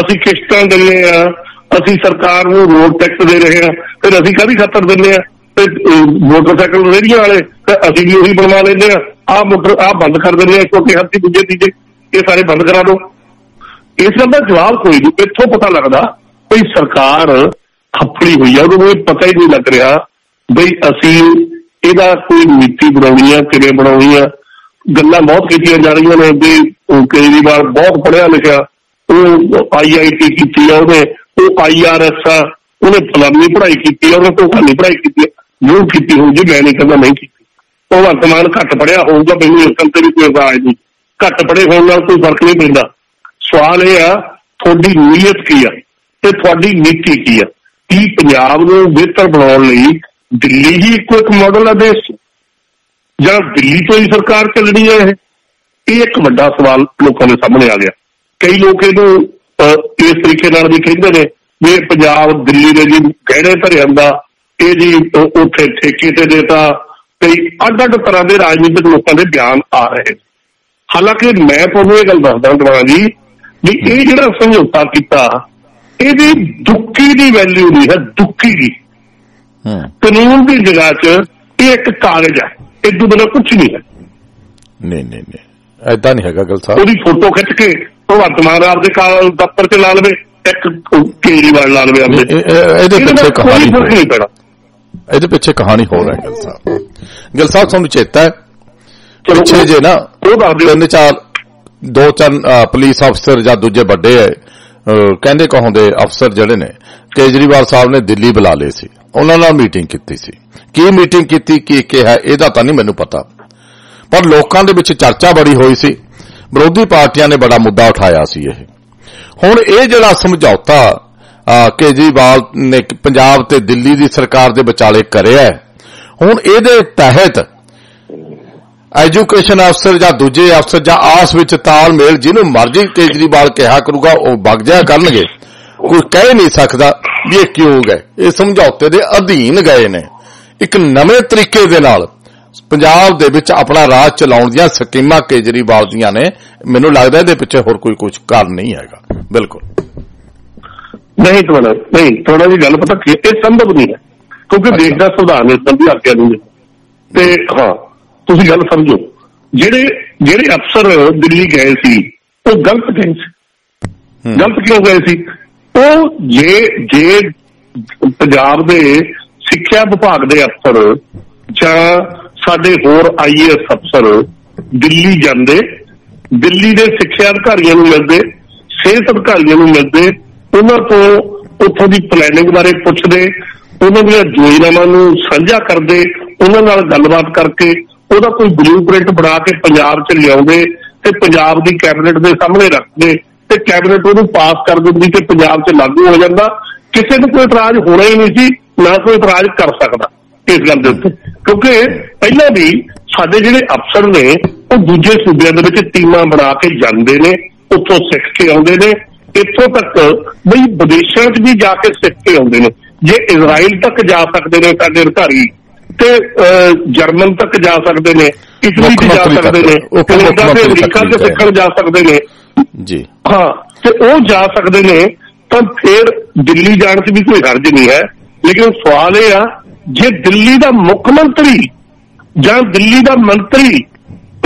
ਅਸੀਂ ਕਿਸ਼ਤਾਂ ਦਿੰਦੇ ਹਾਂ, ਅਸੀਂ ਸਰਕਾਰ ਨੂੰ ਰੋਡ ਟੈਕਸ ਦੇ ਰਹੇ ਹਾਂ, ਫਿਰ ਅਸੀਂ ਕਾਹਦੀ ਖਾਤਰ ਦਿੰਦੇ ਹਾਂ, ਤੇ ਮੋਟਰਸਾਈਕਲ ਰੇਹੜੀਆਂ ਵਾਲੇ ਤੇ ਅਸੀਂ ਵੀ ਉਹੀ ਬਣਵਾ ਲੈਂਦੇ ਹਾਂ, ਆਹ ਮੋਟਰ ਆਹ ਬੰਦ ਕਰ ਦਿੰਦੇ ਆ ਕਿਉਂਕਿ ਹਰ ਦੂਜੇ ਤੀਜੇ ਇਹ ਸਾਰੇ ਬੰਦ ਕਰਾ ਦਿਓ। ਇਸ ਗੱਲ ਦਾ ਜਵਾਬ ਕੋਈ ਨਹੀਂ। ਇੱਥੋਂ ਪਤਾ ਲੱਗਦਾ ਵੀ ਸਰਕਾਰ ਖੱਪੜੀ ਹੋਈ ਆ, ਉਹਨੂੰ ਇਹ ਪਤਾ ਹੀ ਨਹੀਂ ਲੱਗ ਰਿਹਾ ਬਈ ਅਸੀਂ ਇਹਦਾ ਕੋਈ ਨੀਤੀ ਬਣਾਉਣੀ ਆ ਕਿਵੇਂ ਬਣਾਉਣੀ ਆ। ਗੱਲਾਂ ਬਹੁਤ ਕੀਤੀਆਂ ਜਾ ਰਹੀਆਂ ਨੇ ਵੀ ਕੇਜਰੀਵਾਲ ਬਹੁਤ ਪੜ੍ਹਿਆ ਲਿਖਿਆ, ਉਹ ਆਈ ਆਈ ਟੀ ਕੀਤੀ ਆ ਉਹਨੇ, ਉਹ ਆਈ ਆਰ ਐਸ ਆ, ਉਹਨੇ ਫਲਾਨੀ ਪੜ੍ਹਾਈ ਕੀਤੀ ਆ, ਉਹਨੇ ਢੋਕਾਨੀ ਪੜ੍ਹਾਈ ਕੀਤੀ ਆ, ਜ਼ਰੂਰ ਕੀਤੀ ਹੋਊਗੀ, ਮੈਂ ਨਹੀਂ ਕਹਿੰਦਾ ਨਹੀਂ ਕੀਤੀ। ਭਗਵੰਤ ਮਾਨ ਘੱਟ ਪੜ੍ਹਿਆ ਹੋਊਗਾ, ਮੈਨੂੰ ਇਸ ਗੱਲ ਤੇ ਵੀ ਕੋਈ ਰਾਜ ਨਹੀਂ, ਘੱਟ ਪੜ੍ਹੇ ਹੋਣ ਨਾਲ ਕੋਈ ਫਰਕ ਨਹੀਂ ਪੈਂਦਾ। ਸਵਾਲ ਇਹ ਆ ਤੁਹਾਡੀ ਨੀਅਤ ਕੀ ਆ ਤੇ ਤੁਹਾਡੀ ਨੀਤੀ ਕੀ ਆ। ਕੀ ਪੰਜਾਬ ਨੂੰ ਬਿਹਤਰ ਬਣਾਉਣ ਲਈ ਦਿੱਲੀ ਹੀ ਇੱਕੋ ਇੱਕ ਮਾਡਲ ਆ ਦੇਸ਼ ਚ, ਜਾਂ ਦਿੱਲੀ ਤੋਂ ਹੀ ਸਰਕਾਰ ਚੱਲਣੀ ਹੈ? ਇਹ ਇੱਕ ਵੱਡਾ ਸਵਾਲ ਲੋਕਾਂ ਦੇ ਸਾਹਮਣੇ ਆ ਗਿਆ। ਕਈ ਲੋਕ ਇਹਨੂੰ ਇਸ ਤਰੀਕੇ ਨਾਲ ਵੀ ਕਹਿੰਦੇ ਨੇ ਵੀ ਪੰਜਾਬ ਦਿੱਲੀ ਦੇ ਜੀ ਗਹਿਣੇ ਭਰੇ ਹੁੰਦਾ, ਇਹ ਜੀ ਉੱਥੇ ਠੇਕੇ ਤੇ ਦੇਤਾ, ਕਈ ਅੱਡ ਅੱਡ ਤਰ੍ਹਾਂ ਦੇ ਰਾਜਨੀਤਿਕ ਲੋਕਾਂ ਦੇ ਬਿਆਨ ਆ ਰਹੇ। ਹਾਲਾਂਕਿ ਮੈਂ ਤੁਹਾਨੂੰ ਇਹ ਗੱਲ ਦੱਸਦਾ ਦਿਵਾਨ ਜੀ ਵੀ ਇਹ ਜਿਹੜਾ ਸਮਝੌਤਾ ਕੀਤਾ ਇਹਦੀ ਦੁੱਕੀ ਦੀ ਵੈਲਿਊ ਨਹੀਂ ਹੈ, ਦੁੱਕੀ ਦੀ ਕਾਨੂੰਨ ਦੀ ਜਗ੍ਹਾ ਚ ਇਹ ਇੱਕ ਕਾਗਜ਼ ਹੈ, ਇਹ ਤੋਂ ਬਿਨਾਂ ਕੁਛ ਨਹੀਂ ਹੈ। ਨਹੀਂ ਨਹੀਂ ਨਹੀਂ ਏਦਾਂ ਨਹੀਂ ਹੈਗਾ ਗੱਲ ਸਾਹਿਬ। ਉਹਦੀ ਫੋਟੋ ਖਿੱਚ ਕੇ ਭਗਵੰਤ ਮਾਨ ਆਪਦੇ ਦਫ਼ਤਰ ਚ ਲਾ ਲਵੇ, ਇੱਕ ਕੇਜਰੀਵਾਲ ਲਾ ਲਵੇ ਆਪਣੇ, ਇਹਦੇ ਪਿੱਛੇ ਕੋਈ ਫਰਕ ਨਹੀਂ ਪੈਣਾ, ਇਹਦੇ ਪਿੱਛੇ ਕਹਾਣੀ ਹੋਰ ਹੈ। ਗੱਲ ਸਾਹਿਬ ਗੱਲ ਸਾਹਿਬ ਤੁਹਾਨੂੰ ਚੇਤਾ ਹੈ ਪਿੱਛੇ ਜੇ ਨਾ ਤਿੰਨ ਚਾਰ ਦੋ ਤਿੰਨ ਪੁਲਿਸ ਅਫਸਰ ਜਾਂ ਦੂਜੇ ਵੱਡੇ ਕਹਿੰਦੇ ਕਹਾਉਂਦੇ ਅਫਸਰ ਜਿਹੜੇ ਨੇ ਕੇਜਰੀਵਾਲ ਸਾਹਿਬ ਨੇ ਦਿੱਲੀ ਬੁਲਾ ਲਏ ਸੀ, ਉਹਨਾਂ ਨਾਲ ਮੀਟਿੰਗ ਕੀਤੀ ਸੀ। ਕੀ ਮੀਟਿੰਗ ਕੀਤੀ ਕੀ ਕਿਹਾ ਇਹਦਾ ਤਾਂ ਨਹੀਂ ਮੈਨੂੰ ਪਤਾ, ਪਰ ਲੋਕਾਂ ਦੇ ਵਿੱਚ ਚਰਚਾ ਬੜੀ ਹੋਈ ਸੀ, ਵਿਰੋਧੀ ਪਾਰਟੀਆਂ ਨੇ ਬੜਾ ਮੁੱਦਾ ਉਠਾਇਆ ਸੀ ਇਹ। ਹੁਣ ਇਹ ਜਿਹੜਾ ਸਮਝੌਤਾ ਕੇਜਰੀਵਾਲ ਨੇ ਪੰਜਾਬ ਤੇ ਦਿੱਲੀ ਦੀ ਸਰਕਾਰ ਦੇ ਵਿਚਾਲੇ ਕਰਿਆ, ਹੁਣ ਇਹਦੇ ਤਹਿਤ ਐਜੂਕੇਸ਼ਨ ਅਫਸਰ ਜਾਂ ਦੂਜੇ ਅਫਸਰ ਜਾਂ ਆਸ ਵਿੱਚ ਤਾਲਮੇਲ ਜਿਹਨੂੰ ਮਰਜ਼ੀ ਕੇਜਰੀਵਾਲ ਕਿਹਾ ਕਰੂਗਾ ਉਹ ਵਗ ਜਾਇਆ ਕਰਨਗੇ। ਕੋਈ ਕਹਿ ਨਹੀਂ ਸਕਦਾ ਵੀ ਇਹ ਕਿਉਂ ਗਏ, ਇਹ ਸਮਝੌਤੇ ਦੇ ਅਧੀਨ ਗਏ ਨੇ। ਇੱਕ ਨਵੇਂ ਤਰੀਕੇ ਦੇ ਨਾਲ पंजाब दे विच अपना राज चलाउण दीआं स्कीमां केजरीवाल दीआं ने, मैनूं लगदा इहदे पिछे होर कोई कुछ कारण नहीं हैगा। बिल्कुल नहीं, थोड़ा नहीं थोड़ा जी गल पता कि यह संभव नहीं है, क्योंकि देश का संविधान इस तरह की आज्ञा नहीं है। हां तुसीं गल समझो, जेडे जेडे अफसर दिल्ली गए सी वो गलत गए सी। गलत क्यों गए सी? वो जे जे पंजाब दे सिक्ख्या विभाग दे अफसर जां साडे होर आईएएस अफसर दिल्ली जांदे, दिल्ली दे सिक्ख्या अधिकारियां नूं मिलदे, सेहत अधिकारियां नूं मिलदे, उन्हां तों उत्थों दी प्लैनिंग बारे पुछदे, उन्हां दीआं योजनावां नूं साझा करदे, उन्हां नाल गलबात करके ਉਹਦਾ ਕੋਈ ਬਲੂ ਪ੍ਰਿੰਟ ਬਣਾ ਕੇ ਪੰਜਾਬ ਚ ਲਿਆਉਂਦੇ ਤੇ ਪੰਜਾਬ ਦੀ ਕੈਬਨਿਟ ਦੇ ਸਾਹਮਣੇ ਰੱਖਦੇ ਤੇ ਕੈਬਨਿਟ ਉਹਨੂੰ ਪਾਸ ਕਰ ਦਿੰਦੀ ਤੇ ਪੰਜਾਬ ਚ ਲਾਗੂ ਹੋ ਜਾਂਦਾ। ਕਿਸੇ ਨੂੰ ਕੋਈ ਇਤਰਾਜ਼ ਹੋਣਾ ਹੀ ਨਹੀਂ ਸੀ, ਨਾ ਕੋਈ ਇਤਰਾਜ਼ ਕਰ ਸਕਦਾ ਇਸ ਗੱਲ ਦੇ ਉੱਤੇ, ਕਿਉਂਕਿ ਪਹਿਲਾਂ ਵੀ ਸਾਡੇ ਜਿਹੜੇ ਅਫਸਰ ਨੇ ਉਹ ਦੂਜੇ ਸੂਬਿਆਂ ਦੇ ਵਿੱਚ ਟੀਮਾਂ ਬਣਾ ਕੇ ਜਾਂਦੇ ਨੇ, ਉੱਥੋਂ ਸਿੱਖ ਕੇ ਆਉਂਦੇ ਨੇ, ਇੱਥੋਂ ਤੱਕ ਬਈ ਵਿਦੇਸ਼ਾਂ ਚ ਵੀ ਜਾ ਕੇ ਸਿੱਖ ਕੇ ਆਉਂਦੇ ਨੇ। ਜੇ ਇਜ਼ਰਾਈਲ ਤੱਕ ਜਾ ਸਕਦੇ ਨੇ ਸਾਡੇ ਅਧਿਕਾਰੀ, जर्मन तक जा सकते हैं, इटली जा सकते हैं, कनेडा से अमरीका से सिखण जा सकते हैं। हाँ तो वो जा सकते हैं, तो फिर दिल्ली जाने से भी कोई हर्ज नहीं है। लेकिन सवाल यह आ जे दिल्ली का मुख्यमंत्री जां दिल्ली का मंत्री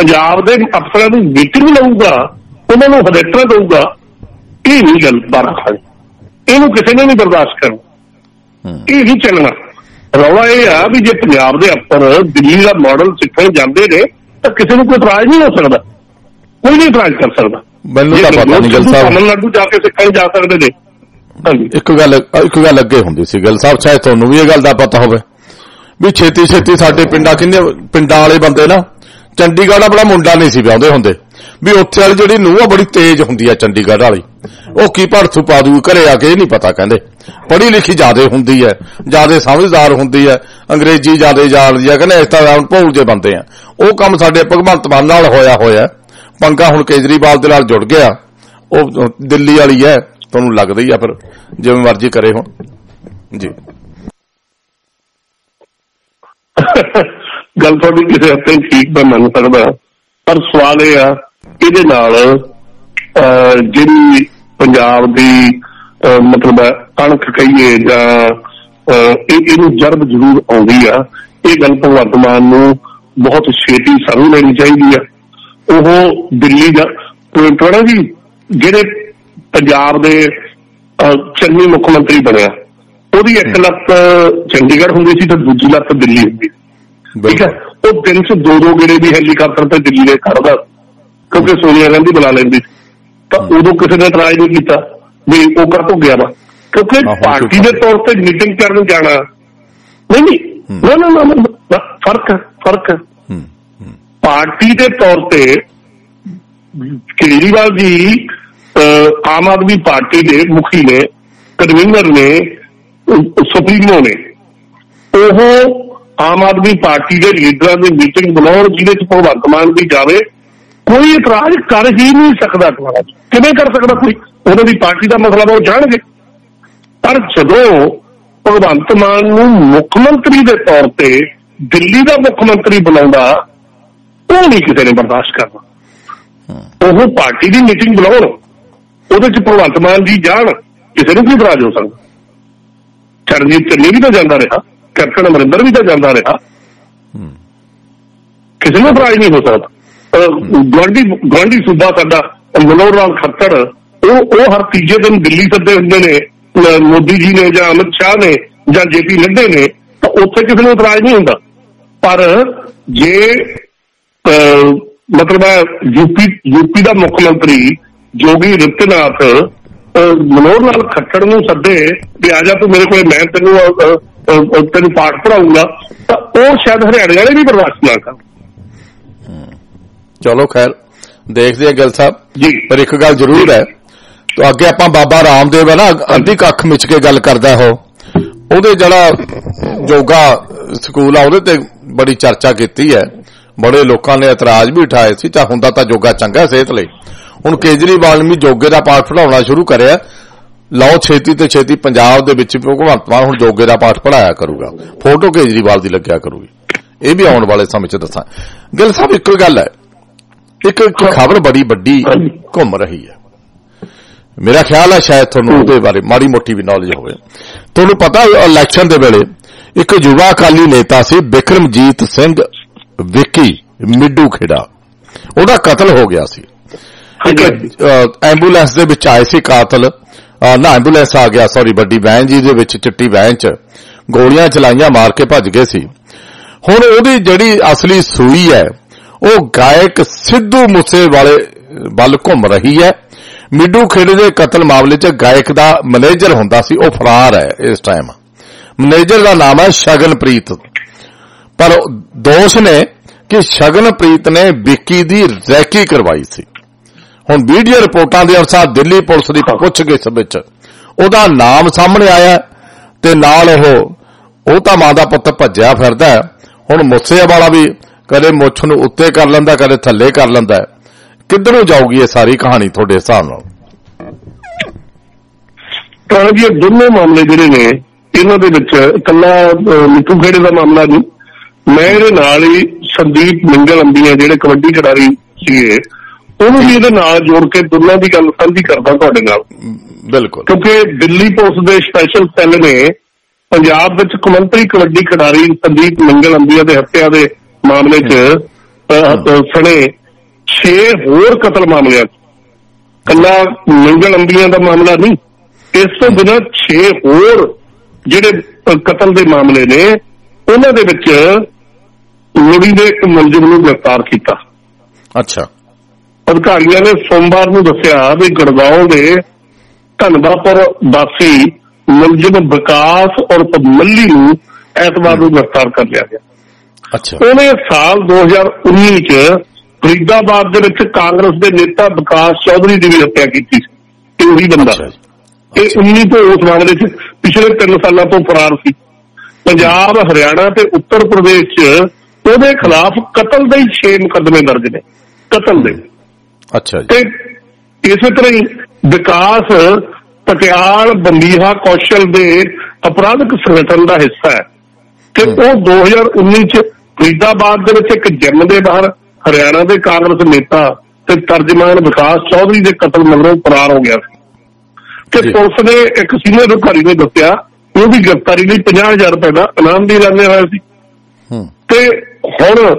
पंजाब के अफसर की मीटिंग लऊगा, उन्होंने हदेटा दूगा, ये नहीं गल बारा खानी, इनू किसी ने नहीं बर्दाश्त करना, ये नहीं चलना। रौला यह आ भी जे पंजाब के अफसर दिल्ली का मॉडल सीखने जाते हैं तो किसी को कोई इतराज नहीं हो सकता, कोई नहीं इतराज कर सकता। तमिलनाडु जाके सीखने जा सकते थे। एक गल एक गल अगे हुंदी सी, गल साहब शायद तुहानू भी इह गल दा पता होवे भी छेती छेती साडे पिंडां किंदे पिंडां वाले बंदे ना चंडीगढ़ अपना मुंडा नहीं सी ब्याहदे हुंदे भी उत्थे वाली जिहड़ी नूह बड़ी तेज हुंदी आ चंडीगढ़ वाली, ਉਹ ਕੀ ਭੜਥੂ ਪਾ ਦੂ ਘਰੇ ਆ ਕੇ, ਇਹ ਨਹੀਂ ਪਤਾ। ਕਹਿੰਦੇ ਪੜ੍ਹੀ ਲਿਖੀ ਜ਼ਿਆਦਾ ਹੁੰਦੀ ਹੈ, ਜ਼ਿਆਦਾ ਸਮਝਦਾਰ ਹੁੰਦੀ ਹੈ, ਅੰਗਰੇਜ਼ੀ ਜ਼ਿਆਦਾ ਜਾਣਦੀ ਹੈ, ਕਹਿੰਦੇ ਇਸ ਤਰ੍ਹਾਂ ਭੌਲ ਜੇ ਬੰਦੇ ਆ। ਉਹ ਕੰਮ ਸਾਡੇ ਭਗਵੰਤ ਮਾਨ ਨਾਲ ਹੋਇਆ ਹੋਇਆ ਪੰਗਾ ਹੁਣ ਕੇਜਰੀਵਾਲ ਦੇ ਨਾਲ ਜੁੜ ਗਿਆ, ਉਹ ਦਿੱਲੀ ਵਾਲੀ ਹੈ, ਤੁਹਾਨੂੰ ਲੱਗਦਾ ਹੀ ਆ, ਫਿਰ ਜਿਵੇਂ ਮਰਜ਼ੀ ਕਰੇ ਹੁਣ ਜੀ। ਗੱਲ ਤੁਹਾਡੀ ਕਿਸੇ ਹੱਦ ਤੱਕ ਠੀਕ ਮੈਂ ਮੰਨ ਸਕਦਾ, ਪਰ ਸਵਾਲ ਇਹ ਆ ਇਹਦੇ ਨਾਲ ਜਿਹੜੀ पंजाब की मतलब कणक कहिए जरब जरूर आउंदी आ, इह गल भगवंत मान नूं बहुत छेती समझ लैणी चाहीदी आ। ओह दिल्ली दा टोड़ा जी जिहड़े पंजाब दे चन्नी मुख्यमंत्री बनिया, ओहदी इक लत्त चंडीगढ़ हुंदी सी ते दूजी लत्त दिल्ली हुंदी, ठीक है। ओह दिन च दो दो गेड़े भी हैलीकाप्टर ते दिल्ली दे खड़दा, क्योंकि सोनिया गांधी बुला लैंदी सी, तो उदो किसी ने इतराज नहीं किया भी वो कर तो गया वा, क्योंकि पार्टी के तौर पर मीटिंग करने जाना नहीं नहीं ना ना ना फर्क है फर्क है। पार्टी के तौर पर केजरीवाल जी आम आदमी पार्टी के मुखी ने, कन्वीनर ने, सुप्रीमो ने, वो आम आदमी पार्टी के लीडर की मीटिंग बुलाओ जिन्हें भगवंत मान भी जाए, कोई इतराज कर ही नहीं सकता। किमें कर सकता कोई? उन्होंने पार्टी का मसला वो जाने, पर जो भगवंत मान मुख्यमंत्री के तौर पर दिल्ली का मुख्यमंत्री बुला, वो नहीं किसी ने बर्दाश्त करना। वो पार्टी की मीटिंग बुला, भगवंत मान जी जान, किसी ने भी इतराज हो सकता। चरणजीत चन्नी भी तो जाता रहा, कैप्टन अमरिंदर भी तो जाता रहा, किसी ने इतराज नहीं हो सकता। गुआढ़ी गुआढ़ी सूबा साडा मनोहर लाल खट्टर हर तीजे दिन दिल्ली सदे हुंदे ने, मोदी जी ने जां अमित शाह ने जां जे पी नड्डे ने, तो उत्थे किसी नूं इतराज नहीं हुंदा। पर जे मतलब यूपी यूपी का मुख्यमंत्री योगी आदित्यनाथ मनोहर लाल खट्टर नूं सदे कि आ जा तू मेरे कोल, मैं तैनूं तेन पाठ पढ़ाऊंगा, तो वह शायद हरियाणे वाले भी बर्दाश्त ना कर। चलो खैर देखते हैं गिल साहब, पर एक गल जरूर है तो अगे आपां बाबा रामदेव है ना, अद्धी कख मिच के गल करदा हो, ओहदे जड़ा योगा स्कूल आ ओहदे ते बड़ी चर्चा कीती है, बड़े लोकां ने एतराज भी उठाए सी, तां हुंदा तां योगा चंगा सेहत लई। हुण केजरीवाल ने योगे दा पाठ पढ़ाउणा शुरू करिया, लाओ छेती ते छेती पंजाब दे विच भगवंत मान हुण योगे दा पाठ पढ़ाया करूगा, फोटो केजरीवाल दी लगया करूगी। ਇਹ ਵੀ ਆਉਣ ਵਾਲੇ ਸਮੇਂ 'ਚ ਦੱਸਾਂ। ਗਿੱਲ ਸਾਹਿਬ ਇੱਕੋ ਗੱਲ ਹੈ, ਇੱਕ ਖਬਰ ਬੜੀ ਵੱਡੀ ਘੁੰਮ ਰਹੀ ਹੈ, ਮੇਰਾ ਖਿਆਲ ਹੈ ਸ਼ਾਇਦ ਤੁਹਾਨੂੰ ਉਹਦੇ ਬਾਰੇ ਮਾੜੀ ਮੋਟੀ ਵੀ ਨੌਲੇਜ ਹੋਵੇ। ਤੁਹਾਨੂੰ ਪਤਾ ਇਲੈਕਸ਼ਨ ਦੇ ਵੇਲੇ ਇੱਕ ਯੁਵਾ ਅਕਾਲੀ ਨੇਤਾ ਸੀ ਬਿਕਰਮਜੀਤ ਸਿੰਘ ਵਿੱਕੀ ਮਿੱਡੂ ਖੇੜਾ, ਉਹਦਾ ਕਤਲ ਹੋ ਗਿਆ ਸੀ। ਐਂਬੂਲੈਂਸ ਦੇ ਵਿੱਚ ਆਏ ਸੀ ਕਾਤਲ, ਨਾ ਐਂਬੂਲੈਂਸ ਆ ਗਿਆ ਸੌਰੀ ਵੱਡੀ ਵੈਨ ਜੀ ਦੇ ਵਿੱਚ, ਚਿੱਟੀ ਵੈਨ 'ਚ ਗੋਲੀਆਂ ਚਲਾਈਆਂ ਮਾਰ ਕੇ ਭੱਜ ਗਏ ਸੀ। ਹੁਣ ਉਹਦੀ ਜਿਹੜੀ ਅਸਲੀ ਸੂਈ ਹੈ ਉਹ ਗਾਇਕ ਸਿੱਧੂ ਮੂਸੇਵਾਲੇ ਵੱਲ ਘੁੰਮ ਰਹੀ ਹੈ। ਮਿੱਡੂ ਖੇੜੇ ਦੇ ਕਤਲ ਮਾਮਲੇ 'ਚ ਗਾਇਕ ਦਾ ਮੈਨੇਜਰ ਹੁੰਦਾ ਸੀ, ਉਹ ਫਰਾਰ ਹੈ ਇਸ ਟਾਈਮ। ਮੈਨੇਜਰ ਦਾ ਨਾਮ ਹੈ ਸ਼ਗਨਪ੍ਰੀਤ, ਪਰ ਦੋਸ਼ ਨੇ ਕਿ ਸ਼ਗਨਪ੍ਰੀਤ ਨੇ ਵਿੱਕੀ ਦੀ ਰੈਕੀ ਕਰਵਾਈ ਸੀ। ਹੁਣ ਵੀਡੀਓ ਰਿਪੋਰਟਾਂ ਦੇ ਅਨੁਸਾਰ ਦਿੱਲੀ ਪੁਲਿਸ ਦੀ ਪੁੱਛਗਿੱਛ ਵਿੱਚ ਉਹਦਾ ਨਾਮ ਸਾਹਮਣੇ ਆਇਆ ਤੇ ਨਾਲ ਉਹ ਉਹ ਤਾਂ ਮਾਂ ਦਾ ਪੁੱਤ ਭੱਜਿਆ ਫਿਰਦਾ। ਹੁਣ ਮੂਸੇਵਾਲਾ ਵੀ ਕਦੇ ਮੁੱਛ ਨੂੰ ਉੱਤੇ ਕਰ ਲੈਂਦਾ, ਕਦੇ ਥੱਲੇ ਕਰ ਲੈਂਦਾ। ਕਿੱਧਰੋਂ ਜਾਊਗੀ ਇਹ ਸਾਰੀ ਕਹਾਣੀ ਤੁਹਾਡੇ ਹਿਸਾਬ ਨਾਲ? ਤਾਂ ਇਹ ਦੋਨੋਂ ਮਾਮਲੇ ਜਿਹੜੇ ਨੇ ਇਹਨਾਂ ਦੇ ਵਿੱਚ ਇਕੱਲਾ ਮਿੱਠੂ ਖੇੜੇ ਦਾ ਮਾਮਲਾ ਨਹੀਂ, ਮੈਂ ਇਹਦੇ ਨਾਲ ਹੀ ਸੰਦੀਪ ਮਿੰਗਲ ਅੰਬੀਆਂ ਜਿਹੜੇ ਕਬੱਡੀ ਖਿਡਾਰੀ ਸੀਗੇ ਉਹਨੂੰ ਵੀ ਇਹਦੇ ਨਾਲ ਜੋੜ ਕੇ ਦੋਨਾਂ ਦੀ ਗੱਲ ਸਾਂਝੀ ਕਰਦਾ ਤੁਹਾਡੇ ਨਾਲ। ਬਿਲਕੁਲ, ਕਿਉਂਕਿ ਦਿੱਲੀ ਪੁਲਿਸ ਦੇ ਸਪੈਸ਼ਲ ਸੈੱਲ ਨੇ ਪੰਜਾਬ ਵਿੱਚ ਕੌਮਾਂਤਰੀ ਕਬੱਡੀ ਖਿਡਾਰੀ ਸੰਦੀਪ ਮਿੰਗਲ ਅੰਬੀਆਂ ਦੇ ਹੱਤਿਆ ਦੇ ਮਾਮਲੇ 'ਚ ਸਣੇ ਛੇ ਹੋਰ ਕਤਲ ਮਾਮਲਿਆਂ 'ਚ, ਇਕੱਲਾ ਮਿੰਗਲ ਅੰਬੀਆਂ ਦਾ ਮਾਮਲਾ ਨਹੀਂ, ਇਸ ਤੋਂ ਬਿਨਾਂ ਛੇ ਹੋਰ ਜਿਹੜੇ ਕਤਲ ਦੇ ਮਾਮਲੇ ਨੇ ਉਹਨਾਂ ਦੇ ਵਿੱਚ ਲੋੜੀਂਦੇ ਇੱਕ ਮੁਲਜ਼ਮ ਨੂੰ ਗ੍ਰਿਫਤਾਰ ਕੀਤਾ। ਅੱਛਾ, ਅਧਿਕਾਰੀਆਂ ਨੇ ਸੋਮਵਾਰ ਨੂੰ ਦੱਸਿਆ ਵੀ ਗੜਗਾਉਂ ਦੇ ਧਨਵਾਪੁਰ ਵਾਸੀ ਮੁਲਜ਼ਮ ਵਿਕਾਸ ਔਰ ਮੱਲੀ ਨੂੰ ਐਤਵਾਰ ਨੂੰ ਗ੍ਰਿਫਤਾਰ ਕਰ ਲਿਆ ਗਿਆ। ਅੱਛਾ, ਉਹਨੇ ਸਾਲ ਦੋ ਹਜ਼ਾਰ ਉੱਨੀ 'ਚ ਫਰੀਦਾਬਾਦ ਦੇ ਵਿੱਚ ਕਾਂਗਰਸ ਦੇ ਨੇਤਾ ਵਿਕਾਸ ਚੌਧਰੀ ਦੀ ਵੀ ਹੱਤਿਆ ਕੀਤੀ ਸੀ, ਤੇ ਉਹੀ ਬੰਦਾ ਇਹ ਉੱਨੀ ਤੋਂ ਉਸ ਮਾਮਲੇ 'ਚ ਪਿਛਲੇ ਤਿੰਨ ਸਾਲਾਂ ਤੋਂ ਫਰਾਰ ਸੀ। ਪੰਜਾਬ, ਹਰਿਆਣਾ ਤੇ ਉੱਤਰ ਪ੍ਰਦੇਸ਼ 'ਚ ਉਹਦੇ ਖਿਲਾਫ ਕਤਲ ਦੇ ਹੀ ਛੇ ਮੁਕੱਦਮੇ ਦਰਜ ਨੇ, ਕਤਲ ਦੇ। ਅੱਛਾ, ਤੇ ਇਸੇ ਤਰ੍ਹਾਂ ਹੀ ਵਿਕਾਸ ਪਟਿਆਲ ਬੰਬੀਹਾ ਕੌਸ਼ਲ ਦੇ ਅਪਰਾਧਿਕ ਸੰਗਠਨ ਦਾ ਹਿੱਸਾ ਹੈ ਤੇ ਉਹ ਦੋ ਹਜ਼ਾਰ ਉੱਨੀ 'ਚ ਫਰੀਦਾਬਾਦ ਦੇ ਵਿੱਚ ਇੱਕ ਜਿਮ ਦੇ ਬਾਹਰ ਹਰਿਆਣਾ ਦੇ ਕਾਂਗਰਸ ਨੇਤਾ ਤੇ ਤਰਜਮਾਨ ਵਿਕਾਸ ਚੌਧਰੀ ਦੇ ਕਤਲ ਮਗਰੋਂ ਫਰਾਰ ਹੋ ਗਿਆ ਸੀ। ਤੇ ਪੁਲਿਸ ਨੇ ਇੱਕ ਸੀਨੀਅਰ ਅਧਿਕਾਰੀ ਨੇ ਦੱਸਿਆ ਉਹਦੀ ਗ੍ਰਿਫਤਾਰੀ ਲਈ ਪੰਜਾਹ ਹਜ਼ਾਰ ਰੁਪਏ ਦਾ ਇਨਾਮ ਵੀ ਲਾਣੇ ਹੋਇਆ ਸੀ। ਤੇ ਹੁਣ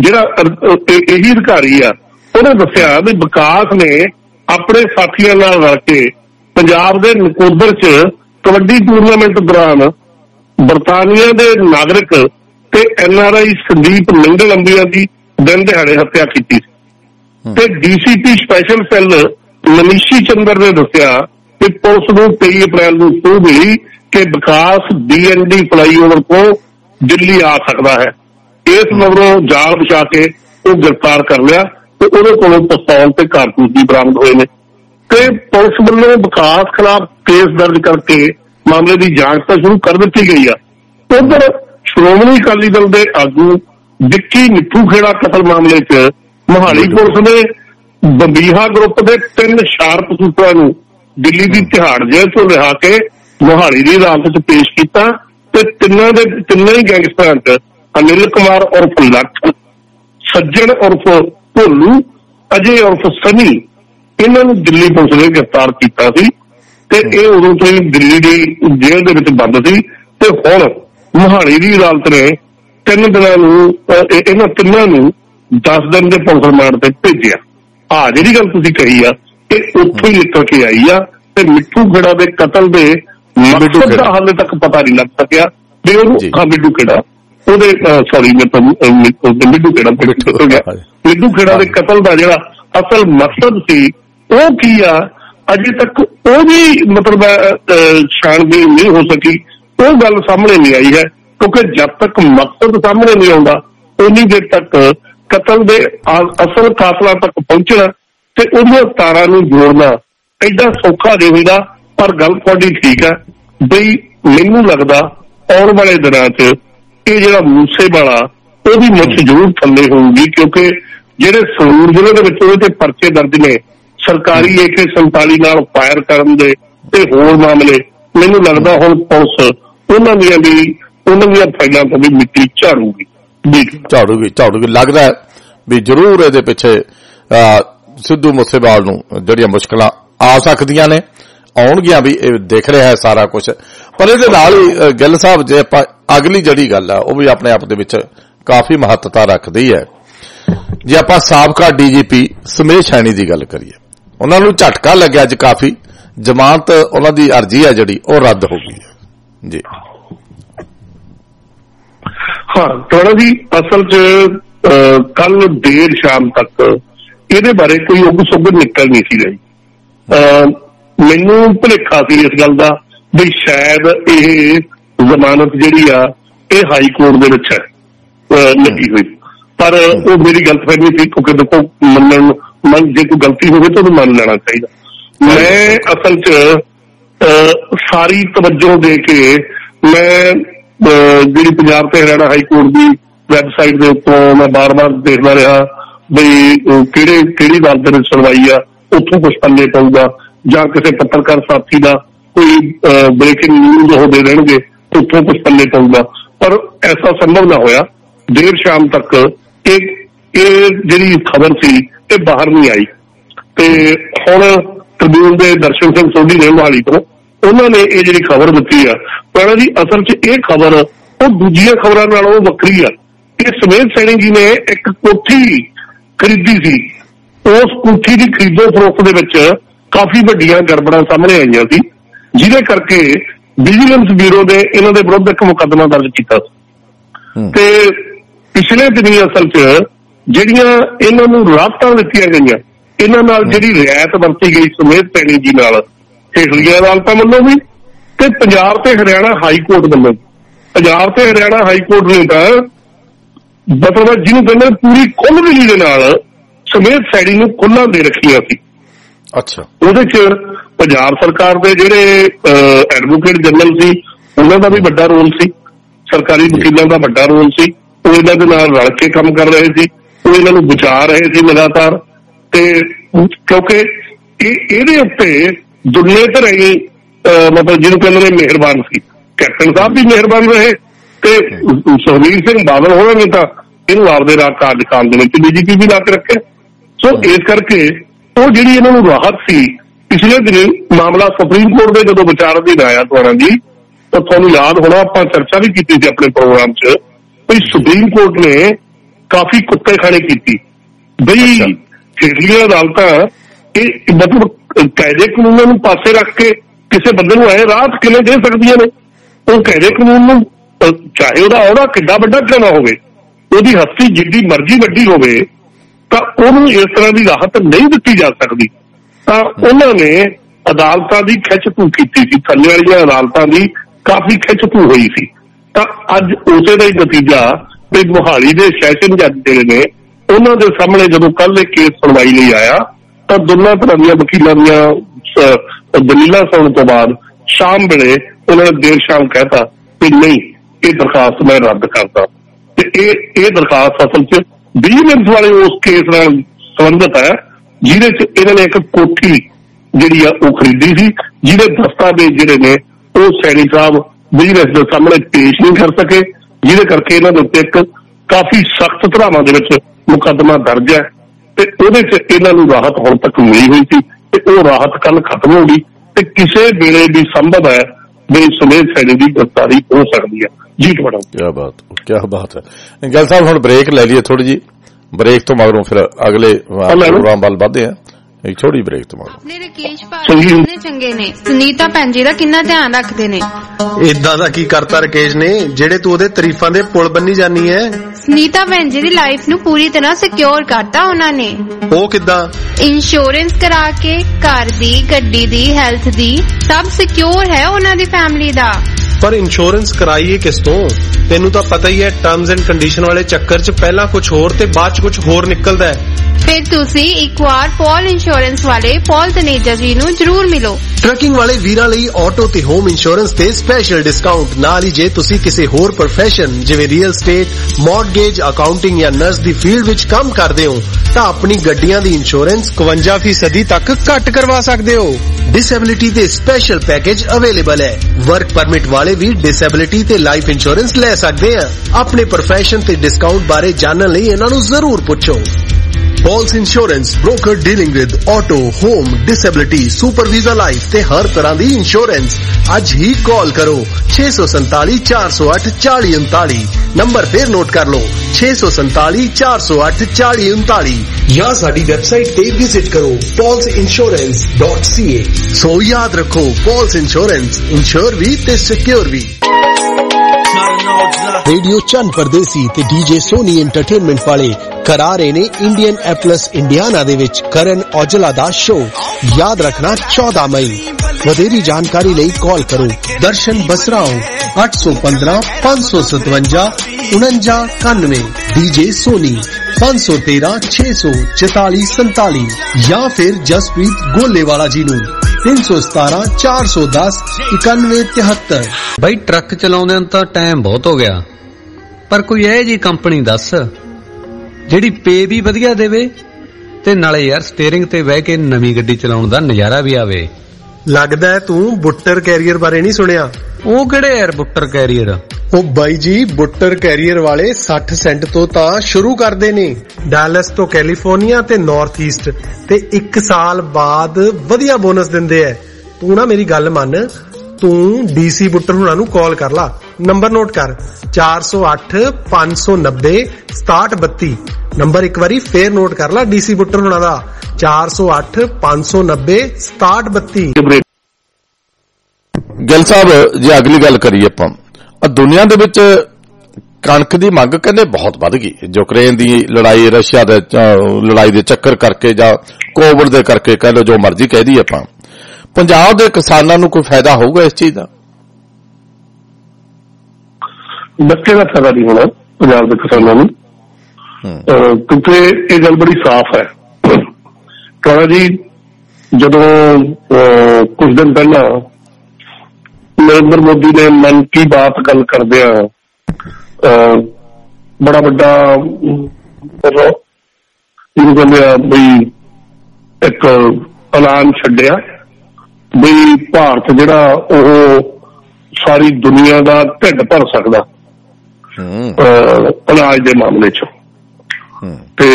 ਜਿਹੜਾ ਇਹੀ ਅਧਿਕਾਰੀ ਆ ਉਹਨੇ ਦੱਸਿਆ ਵੀ ਵਿਕਾਸ ਨੇ ਆਪਣੇ ਸਾਥੀਆਂ ਨਾਲ ਰਲ ਕੇ ਪੰਜਾਬ ਦੇ ਨਕੋਦਰ 'ਚ ਕਬੱਡੀ ਟੂਰਨਾਮੈਂਟ ਦੌਰਾਨ ਬਰਤਾਨੀਆ ਦੇ ਨਾਗਰਿਕ ਤੇ N R I Sandeep Mingal Ambian ਦੀ ਦਿਨ ਦਿਹਾੜੇ ਹੱਤਿਆ ਕੀਤੀ ਸੀ। ਤੇ DCP special cell Manishi Chandra ਨੇ ਦੱਸਿਆ ਕਿ ਪੁਲਿਸ ਨੂੰ ਤੇਈ ਅਪ੍ਰੈਲ ਨੂੰ ਸੂਹ ਮਿਲੀ ਕਿ Vikas D N D flyover ਤੋਂ ਦਿੱਲੀ ਆ ਸਕਦਾ ਹੈ, ਇਸ ਮਗਰੋਂ ਜਾਲ ਵਿਛਾ ਕੇ ਉਹ ਗ੍ਰਿਫਤਾਰ ਕਰ ਲਿਆ ਤੇ ਉਹਦੇ ਕੋਲੋਂ ਪਿਸਤੌਲ ਤੇ ਕਾਰਤੂਸ ਵੀ ਬਰਾਮਦ ਹੋਏ ਨੇ। ਤੇ ਪੁਲਿਸ ਵੱਲੋਂ ਵਿਕਾਸ ਖਿਲਾਫ ਕੇਸ ਦਰਜ ਕਰਕੇ ਮਾਮਲੇ ਦੀ ਜਾਂਚ ਤਾਂ ਸ਼ੁਰੂ ਕਰ ਦਿੱਤੀ ਗਈ ਆ। ਉਧਰ ਸ਼੍ਰੋਮਣੀ ਅਕਾਲੀ ਦਲ ਦੇ ਆਗੂ ਵਿੱਕੀ ਮਿੱਠੂ ਖੇੜਾ ਕਤਲ ਮਾਮਲੇ 'ਚ ਮੋਹਾਲੀ ਪੁਲਿਸ ਨੇ ਬੰਬੀਹਾ ਗਰੁੱਪ ਦੇ ਤਿੰਨ ਸ਼ਾਰਪ ਸੂਤਰਾਂ ਨੂੰ ਦਿੱਲੀ ਦੀ ਤਿਹਾੜ ਜੇਲ੍ਹ ਤੋਂ ਲਿਆ ਕੇ ਮੋਹਾਲੀ ਦੀ ਅਦਾਲਤ 'ਚ ਪੇਸ਼ ਕੀਤਾ ਤੇ ਤਿੰਨਾਂ ਦੇ ਤਿੰਨਾਂ ਹੀ ਗੈਂਗਸਟਰਾਂ 'ਚ ਅਨਿਲ ਕੁਮਾਰ ਉਰਫ ਲੱਖ, ਸੱਜਣ ਉਰਫ ਭੋਲੂ, ਅਜੇ ਉਰਫ ਸਨੀ, ਇਹਨਾਂ ਨੂੰ ਦਿੱਲੀ ਪੁਲਿਸ ਨੇ ਗ੍ਰਿਫਤਾਰ ਕੀਤਾ ਸੀ ਤੇ ਇਹ ਉਦੋਂ ਤੋਂ ਹੀ ਦਿੱਲੀ ਦੀ ਜੇਲ੍ਹ ਦੇ ਵਿੱਚ ਬੰਦ ਸੀ। ਤੇ ਹੁਣ ਮੋਹਾਲੀ ਦੀ ਅਦਾਲਤ ਨੇ ਤਿੰਨ ਦਿਨਾਂ ਨੂੰ ਇਹਨਾਂ ਤਿੰਨਾਂ ਨੂੰ ਦਸ ਦਿਨ ਦੇ ਪੁਲਿਸ ਰਿਮਾਂਡ ਤੇ ਭੇਜਿਆ। ਆਹ ਜਿਹੜੀ ਗੱਲ ਤੁਸੀਂ ਕਹੀ ਆ ਇਹ ਉੱਥੋਂ ਹੀ ਨਿਕਲ ਕੇ ਆਈ ਆ ਤੇ ਮਿੱਠੂ ਖੇੜਾ ਦੇ ਕਤਲ ਦੇ ਮਕਸਦ ਦਾ ਹਾਲੇ ਤੱਕ ਪਤਾ ਨਹੀਂ ਲੱਗ ਸਕਿਆ ਵੀ ਉਹਨੂੰ ਹਾਂ ਮਿੱਠੂ ਖੇੜਾ ਉਹਦੇ ਸੌਰੀ ਮੈਂ ਤੁਹਾਨੂੰ ਮਿੱਠੂ ਖੇੜਾ ਹੋ ਗਿਆ ਮਿੱਠੂ ਖੇੜਾ ਦੇ ਕਤਲ ਦਾ ਜਿਹੜਾ ਅਸਲ ਮਕਸਦ ਸੀ ਉਹ ਕੀ ਆ ਅਜੇ ਤੱਕ ਉਹ ਵੀ ਮਤਲਬ ਛਾਣਬੀਨ ਨਹੀਂ ਹੋ ਸਕੀ, ਉਹ ਗੱਲ ਸਾਹਮਣੇ ਨਹੀਂ ਆਈ ਹੈ ਕਿਉਂਕਿ ਜਦ ਤੱਕ ਮਕਸਦ ਸਾਹਮਣੇ ਨਹੀਂ ਆਉਂਦਾ ਉਨੀ ਦੇਰ ਤੱਕ ਕਤਲ ਦੇ ਅਸਲ ਕਾਤਲਾਂ ਤੱਕ ਪਹੁੰਚਣਾ ਤੇ ਉਹਦੀਆਂ ਤਾਰਾਂ ਨੂੰ ਜੋੜਨਾ ਐਡਾ ਸੌਖਾ ਨਹੀਂ ਹੁੰਦਾ। ਪਰ ਗੱਲ ਤੁਹਾਡੀ ਠੀਕ ਹੈ ਬਈ ਮੈਨੂੰ ਲੱਗਦਾ ਆਉਣ ਵਾਲੇ ਦਿਨਾਂ 'ਚ ਇਹ ਜਿਹੜਾ ਮੂਸੇਵਾਲਾ ਉਹਦੀ ਮੁੱਛ ਜ਼ਰੂਰ ਥੱਲੇ ਹੋਊਗੀ ਕਿਉਂਕਿ ਜਿਹੜੇ ਸੰਗਰੂਰ ਜ਼ਿਲ੍ਹੇ ਦੇ ਵਿੱਚ ਉਹਦੇ ਤੇ ਪਰਚੇ ਦਰਜ ਨੇ ਸਰਕਾਰੀ ਏਕੇ ਸੰਤਾਲੀ ਨਾਲ ਫਾਇਰ ਕਰਨ ਦੇ ਤੇ ਹੋਰ ਮਾਮਲੇ, ਮੈਨੂੰ ਲੱਗਦਾ ਹੁਣ ਪੁਲਿਸ ਉਹਨਾਂ ਦੀਆਂ ਵੀ उन्होंने फाइलों को भी मिट्टी झाड़ूगी झाड़ूगी झाड़ूगी लगता है भी जरूर ए पिछे सिद्धू मूसेवाल नूं जड़ियां मुश्किलां आ सकदियां ने आउणगियां भी दिख रहा है सारा कुछ पर इहदे नाल ही गिल साहब जे आपां अगली जड़ी गल है वह भी अपने आप दे विच काफी महत्ता रखती है। जे आपां साबका डीजीपी समेश सैनी की गल करिए उन्हां नूं झटका लग्या अज काफी जमानत उन्हां दी अर्जी है जिहड़ी ओह रद्द हो गई है जी। हाँ थोड़ा जी असल च कल देर शाम तक ਇਹਦੇ ਬਾਰੇ ਕੋਈ ਉਗ ਸੁਗ ਨਿਕਲ ਨਹੀਂ ਸੀ ਰਹੀ। ਮੈਨੂੰ ਭੁਲੇਖਾ ਸੀ ਇਸ ਗੱਲ ਦਾ ਵੀ ਸ਼ਾਇਦ ਇਹ ਜ਼ਮਾਨਤ ਜਿਹੜੀ ਆ ਇਹ ਹਾਈ ਕੋਰਟ ਦੇ ਵਿੱਚ ਹੈ ਲੱਗੀ ਹੋਈ ਪਰ ਉਹ ਮੇਰੀ ਗਲਤਫਹਿਮੀ ਸੀ ਕਿਉਂਕਿ ਦੇਖੋ ਮੰਨਣ ਮੰਨ ਜੇ ਕੋਈ ਗਲਤੀ ਹੋਵੇ ਤਾਂ ਉਹਨੂੰ ਮੰਨ ਲੈਣਾ ਚਾਹੀਦਾ। ਮੈਂ ਅਸਲ 'ਚ ਸਾਰੀ ਤਵੱਜੋ ਦੇ ਕੇ ਮੈਂ ਜਿਹੜੀ ਪੰਜਾਬ ਤੇ ਹਰਿਆਣਾ ਹਾਈ ਕੋਰਟ ਦੀ ਵੈਬਸਾਈਟ ਦੇ ਉੱਤੋਂ ਮੈਂ ਬਾਰ ਬਾਰ ਦੇਖਦਾ ਰਿਹਾ ਬਈ ਕਿਹੜੇ ਕਿਹੜੀ ਅਦਾਲਤ ਨੇ ਸੁਣਵਾਈ ਆ ਉੱਥੋਂ ਕੁਛ ਪੱਲੇ ਪਊਗਾ ਜਾਂ ਕਿਸੇ ਪੱਤਰਕਾਰ ਸਾਥੀ ਦਾ ਕੋਈ ਬ੍ਰੇਕਿੰਗ ਨਿਊਜ਼ ਉਹ ਦੇ ਦੇਣਗੇ ਉੱਥੋਂ ਕੁਛ ਪੱਲੇ ਪਊਗਾ ਪਰ ਐਸਾ ਸੰਭਵ ਨਾ ਹੋਇਆ। ਦੇਰ ਸ਼ਾਮ ਤੱਕ ਇਹ ਇਹ ਜਿਹੜੀ ਖਬਰ ਸੀ ਇਹ ਬਾਹਰ ਨਹੀਂ ਆਈ ਤੇ ਹੁਣ ਟ੍ਰਿਬਿਊਨ ਦੇ ਦਰਸ਼ਨ ਸਿੰਘ ਸੋਢੀ ਨੇ ਮੋਹਾਲੀ ਤੋਂ ਉਹਨਾਂ ਨੇ ਇਹ ਜਿਹੜੀ ਖਬਰ ਦਿੱਤੀ ਆ ਪਹਿਲਾਂ ਜੀ ਅਸਲ 'ਚ ਇਹ ਖਬਰ ਉਹ ਦੂਜੀਆਂ ਖਬਰਾਂ ਨਾਲੋਂ ਵੱਖਰੀ ਆ। ਇਹ ਸੁਮੇਧ ਸੈਣੀ ਜੀ ਨੇ ਇੱਕ ਕੋਠੀ खरीदी सी उस कोठी की खरीदो फरोख्त दे काफी वड्डियां गड़बड़ां सामने आईयां सी जिहदे करके विजिलेंस ब्यूरो ने इन्हां दे विरुद्ध एक मुकदमा दर्ज कीता ते पिछले दिनी असल च जिहड़ियां इन्हां नूं राहतां दित्तियां गईयां इन्हां नाल जिहड़ी रियायत वरती गई सुमेध सैनी जी नाल हेठलियां अदालतां वल्लों भी ते पंजाब ते हरियाणा हाई कोर्ट वल्लों भी। पंजाब ते हरियाणा हाई कोर्ट ने तां मतलब जिन्होंने कहना पूरी खुल मिली समेत सैनी ने खुला दे रखिया सी। अच्छा पंजाब सरकार के जेडे एडवोकेट जनरल सी उन्हों का भी बड़ा रोल सी सरकारी वकीलों का बड़ा रोल सी वो इन्हां दे नाल रल के काम कर रहे थे वो इन्हां नूं बचा रहे थे लगातार ते क्योंकि इहदे उत्ते दुनिया ते रही मतलब जिन्होंने कहना मेहरबान सी कैप्टन साहब भी मेहरबान रहे सुखबीर सिंह बादल होना नहीं था इन आपदे रात कार्यकाल डीजीपी भी ला के रखे सो इस करके तो जी इन्होंने राहत सी। पिछले दिनी मामला सुप्रीम कोर्ट के जो विचार अधीन आया थाना जी तो थोड़ी याद होना आप चर्चा भी की अपने प्रोग्राम च भाई सुप्रीम कोर्ट ने काफी कुत्ते खाने की बई हेठलियां अदालत मतलब कायदे कानूनों पासे रख के किसी बंदे नूं ऐ राहत किवें दे सकदियां ने वो कायदे कानून चाहे ਉਹਦਾ ਉਹਦਾ ਕਿੱਡਾ ਵੱਡਾ ਕਿਉਂ ਹੋਵੇ ਉਹਦੀ ਹਸਤੀ ਜਿੱਡੀ ਮਰਜ਼ੀ ਵੱਡੀ ਹੋਵੇ ਤਾਂ ਉਹਨੂੰ ਇਸ ਤਰ੍ਹਾਂ ਦੀ ਰਾਹਤ ਨਹੀਂ ਦਿੱਤੀ ਜਾ ਸਕਦੀ। ਤਾਂ ਉਹਨਾਂ ਨੇ ਅਦਾਲਤਾਂ ਦੀ ਖਿੱਚ ਧੂ ਕੀਤੀ ਸੀ ਥੱਲੇ ਵਾਲੀਆਂ ਅਦਾਲਤਾਂ ਦੀ ਕਾਫੀ ਖਿੱਚ ਧੂ ਹੋਈ ਸੀ ਤਾਂ ਅੱਜ ਉਸੇ ਦਾ ਹੀ ਨਤੀਜਾ ਵੀ ਮੋਹਾਲੀ ਦੇ ਸੈਸ਼ਨ ਜੱਜ ਜਿਹੜੇ ਨੇ ਉਹਨਾਂ ਦੇ ਸਾਹਮਣੇ ਜਦੋਂ ਕੱਲ੍ਹ ਇਹ ਕੇਸ ਸੁਣਵਾਈ ਲਈ ਆਇਆ ਤਾਂ ਦੋਨਾਂ ਤਰ੍ਹਾਂ ਦੀਆਂ ਵਕੀਲਾਂ ਦੀਆਂ ਦਲੀਲਾਂ ਸੁਣਨ ਤੋਂ ਬਾਅਦ ਸ਼ਾਮ ਵੇਲੇ ਉਹਨਾਂ ਨੇ ਦੇਰ ਸ਼ਾਮ ਕਹਿਤਾ ਵੀ ਨਹੀਂ ਇਹ ਦਰਖਾਸਤ ਮੈਂ ਰੱਦ ਕਰਦਾ ਤੇ ਇਹ ਦਰਖਾਸਤ ਅਸਲ 'ਚ ਵਿਜੀਲੈਂਸ ਵਾਲੇ ਉਸ ਕੇਸ ਨਾਲ ਸੰਬੰਧਿਤ ਹੈ ਜਿਹਦੇ 'ਚ ਇਹਨਾਂ ਨੇ ਇੱਕ ਕੋਠੀ ਜਿਹੜੀ ਆ ਉਹ ਖਰੀਦੀ ਸੀ ਜਿਹਦੇ ਦਸਤਾਵੇਜ਼ ਜਿਹੜੇ ਨੇ ਉਹ ਸੈਣੀ ਸਾਹਿਬ ਵਿਜੀਲੈਂਸ ਦੇ ਸਾਹਮਣੇ ਪੇਸ਼ ਨਹੀਂ ਕਰ ਸਕੇ ਜਿਹਦੇ ਕਰਕੇ ਇਹਨਾਂ ਦੇ ਉੱਤੇ ਇੱਕ ਕਾਫੀ ਸਖਤ ਧਾਰਾਵਾਂ ਦੇ ਵਿੱਚ ਮੁਕੱਦਮਾ ਦਰਜ ਹੈ ਤੇ ਉਹਦੇ 'ਚ ਇਹਨਾਂ ਨੂੰ ਰਾਹਤ ਹੁਣ ਤੱਕ ਮਿਲੀ ਹੋਈ ਸੀ ਤੇ ਉਹ ਰਾਹਤ ਕੱਲ੍ਹ ਖਤਮ ਹੋ ਗਈ ਤੇ ਕਿਸੇ ਵੇਲੇ ਵੀ ਸੰਭਵ ਹੈ ਵੀ ਸੁਮੇਧ ਸੈਣੀ ਦੀ ਗ੍ਰਿਫਤਾਰੀ ਹੋ ਸਕਦੀ ਹੈ। जीत बड़ा क्या बात क्या बात है। गल साहब हम ब्रेक ले लिए थोड़ी जी ब्रेक तो मगरों फिर अगले प्रोग्राम वाल वाधे हैं एक थोड़ी ब्रेक तो मगरों रकेश भाई चंगे ने सुनीता भैन जी का किन्ना ध्यान रखते ने इदा दा की करता रकेश ने जेडे तू ओदे तारीफां दे पुल बनी जानी है। सुनीता भैन जी दी लाइफ नू पूरी तरह सिक्योर करता उन्होंने ओ किदा इंश्योरेंस करा के घर दी गड्डी दी हेल्थ दी सब सिक्योर है उन्हां दी फैमिली दा पर इंश्योरेंस कराइए किस तो तेनू तो पता ही है टर्म्स एंड कंडीशन वाले चक्कर च पहला कुछ होर ते बाद च कुछ होर निकलदा है। फिर तुसी एक बार पॉल इंश्योरेंस वाले पॉल तनेजा जी नू जरूर मिलो। ट्रकिंग वाले वीरा लई ऑटो ते होम इंश्योरेंस ते स्पेशल डिस्काउंट नाल ही जे तुसी किसी होर प्रोफेशन जिवें रियल स्टेट मॉर्गेज अकाउंटिंग या नर्स दी फील्ड विच काम करदे हो तां अपनी गड्डियां दी इंश्योरेंस पचवंजा फीसदी तक घट करवा सकदे हो। डिसेबिलिटी दे स्पेशल पैकेज अवेलेबल है। वर्क परमिट वाले ਵਾਲੇ ਵੀ ਡਿਸੇਬਿਲਿਟੀ ਤੇ ਲਾਈਫ ਇੰਸ਼ੋਰੈਂਸ ਲੈ ਸਕਦੇ ਆ। ਆਪਣੇ ਪ੍ਰੋਫੈਸ਼ਨ ਤੇ ਡਿਸਕਾਊਂਟ ਬਾਰੇ ਜਾਣਨ ਲਈ ਇਹਨਾਂ ਨੂੰ ਜ਼ਰੂਰ ਪੁੱਛੋ। Balls Insurance broker dealing with auto, home, disability, super visa life ਤੇ ਹਰ ਤਰ੍ਹਾਂ ਦੀ insurance। ਅੱਜ ਹੀ ਕਾਲ ਕਰੋ ਛੇ ਸੌ ਸੰਤਾਲੀ ਚਾਰ ਸੌ ਅੱਠ ਚਾਲੀ ਉਨਤਾਲੀ। ਨੰਬਰ ਫੇਰ ਨੋਟ ਕਰ ਲਓ ਛੇ ਸੌ ਸੰਤਾਲੀ ਚਾਰ ਸੌ ਅੱਠ ਚਾਲੀ ਉਨਤਾਲੀ ਜਾਂ ਸਾਡੀ ਵੈਬਸਾਈਟ ਤੇ ਵਿਜ਼ਿਟ ਕਰੋ balls insurance dot c a। ਸੋ ਯਾਦ ਰੱਖੋ Balls Insurance, insure ਵੀ ਤੇ secure ਵੀ। रेडियो चंद परदेसी ते डीजे सोनी एंटरटेनमेंट वाले करा रहे ने इंडियन एप्लस इंडियाना दे विच करन औजला दा शो। याद रखना चौदह मई। वधेरी जानकारी लई कॉल करो दर्शन बसराओ आठ सौ पंद्रह पांच सौ सतवंजा उनंजा इक्यानवे, डीजे सोनी पांच सौ तेरह छह सौ चौतालीस सैंतालीस, या फिर जसप्रीत गोलेवाला जी नू तीन सौ सतारह चार सौ दस इक्यानवे तिहत्तर। भाई ट्रक चलाउंदे तां टाइम बहुत हो गया, पर कोई ऐ जी कंपनी दस ਜਿਹੜੀ पे भी ਵਧੀਆ ਦੇਵੇ ਤੇ ਨਾਲੇ ਯਾਰ ਸਟੀਅਰਿੰਗ ਤੇ ਬਹਿ ਕੇ ਨਵੀਂ ਗੱਡੀ ਚਲਾਉਣ ਦਾ ਨਜ਼ਾਰਾ ਵੀ ਆਵੇ। ਲੱਗਦਾ ਹੈ ਤੂੰ ਬੁੱਟਰ ਕੈਰੀਅਰ ਬਾਰੇ ਨਹੀਂ ਸੁਣਿਆ। ਉਹ ਕਿਹੜੇ ਯਾਰ ਬੁੱਟਰ ਕੈਰੀਅਰ? ਉਹ ਬਾਈ ਜੀ ਬੁੱਟਰ ਕੈਰੀਅਰ ਵਾਲੇ ਸੱਠ ਸੈਂਟ ਤੋਂ ਤਾਂ ਸ਼ੁਰੂ ਕਰਦੇ ਨੇ। ਡਾਲਸ ਤੋਂ ਕੈਲੀਫੋਰਨੀਆ ਤੇ ਨਾਰਥ ਈਸਟ ਤੇ ਇੱਕ ਸਾਲ ਬਾਅਦ ਵਧੀਆ ਬੋਨਸ ਦਿੰਦੇ ਐ। ਤੂੰ ਨਾ ਮੇਰੀ ਗੱਲ ਮੰਨ, ਤੂੰ ਡੀਸੀ ਬੁੱਟਰ ਹੁਣਾਂ ਨੂੰ ਕਾਲ ਕਰ ਲਾ। ਨੰਬਰ ਨੋਟ ਕਰ ਚਾਰ ਸੌ ਅੱਠ ਪੰਜ ਸੌ ਨੱਬੇ ਸਤਾਹਠ ਬੱਤੀ। ਨੰਬਰ ਇੱਕ ਵਾਰੀ ਫੇਰ ਨੋਟ ਕਰ ਲਾ ਡੀਸੀ ਬੁੱਟਰ ਹੁਣਾਂ ਦਾ ਚਾਰ ਸੌ ਅੱਠ ਪੰਜ ਸੌ ਨੱਬੇ ਸਤਾਹਠ ਬੱਤੀ। ਗਿੱਲ ਸਾਹਿਬ ਜੇ ਅਗਲੀ ਗੱਲ ਕਰੀਏ ਆਪਾਂ, ਦੁਨੀਆ ਦੇ ਵਿੱਚ ਕਣਕ ਦੀ ਮੰਗ ਕਹਿੰਦੇ ਬਹੁਤ ਵੱਧ ਗਈ। ਯੂਕਰੇਨ ਦੀ ਲੜਾਈ, ਰਸ਼ੀਆ ਦੇ ਲੜਾਈ ਦੇ ਚੱਕਰ ਕਰਕੇ ਜਾਂ ਕੋਵਿਡ ਦੇ ਕਰਕੇ ਕਹਿ ਲਓ, ਜੋ ਮਰਜ਼ੀ ਕਹਿ ਦਈਏ ਆਪਾਂ, ਪੰਜਾਬ ਦੇ ਕਿਸਾਨਾਂ ਨੂੰ ਕੋਈ ਫਾਇਦਾ ਹੋਊਗਾ ਇਸ ਚੀਜ਼ ਦਾ? ਬੱਚੇ ਦਾ ਫਾਇਦਾ ਨਹੀਂ ਹੋਣਾ ਪੰਜਾਬ ਦੇ ਕਿਸਾਨਾਂ ਨੂੰ, ਕਿਉਂਕਿ ਇਹ ਗੱਲ ਬੜੀ ਸਾਫ਼ ਹੈ। ਕਹਿੰਦਾ ਜੀ ਜਦੋਂ ਕੁਝ ਦਿਨ ਪਹਿਲਾਂ ਨਰਿੰਦਰ ਮੋਦੀ ਨੇ ਮਨ ਕੀ ਬਾਤ ਗੱਲ ਕਰਦਿਆਂ ਬੜਾ ਵੱਡਾ ਜਿਹਨੂੰ ਕਹਿੰਦੇ ਆ ਬਈ ਇੱਕ ਐਲਾਨ ਛੱਡਿਆ ਬਈ ਭਾਰਤ ਜਿਹੜਾ ਉਹ ਸਾਰੀ ਦੁਨੀਆ ਦਾ ਢਿੱਡ ਭਰ ਸਕਦਾ ਅਨਾਜ ਦੇ ਮਾਮਲੇ ਚ। ਤੇ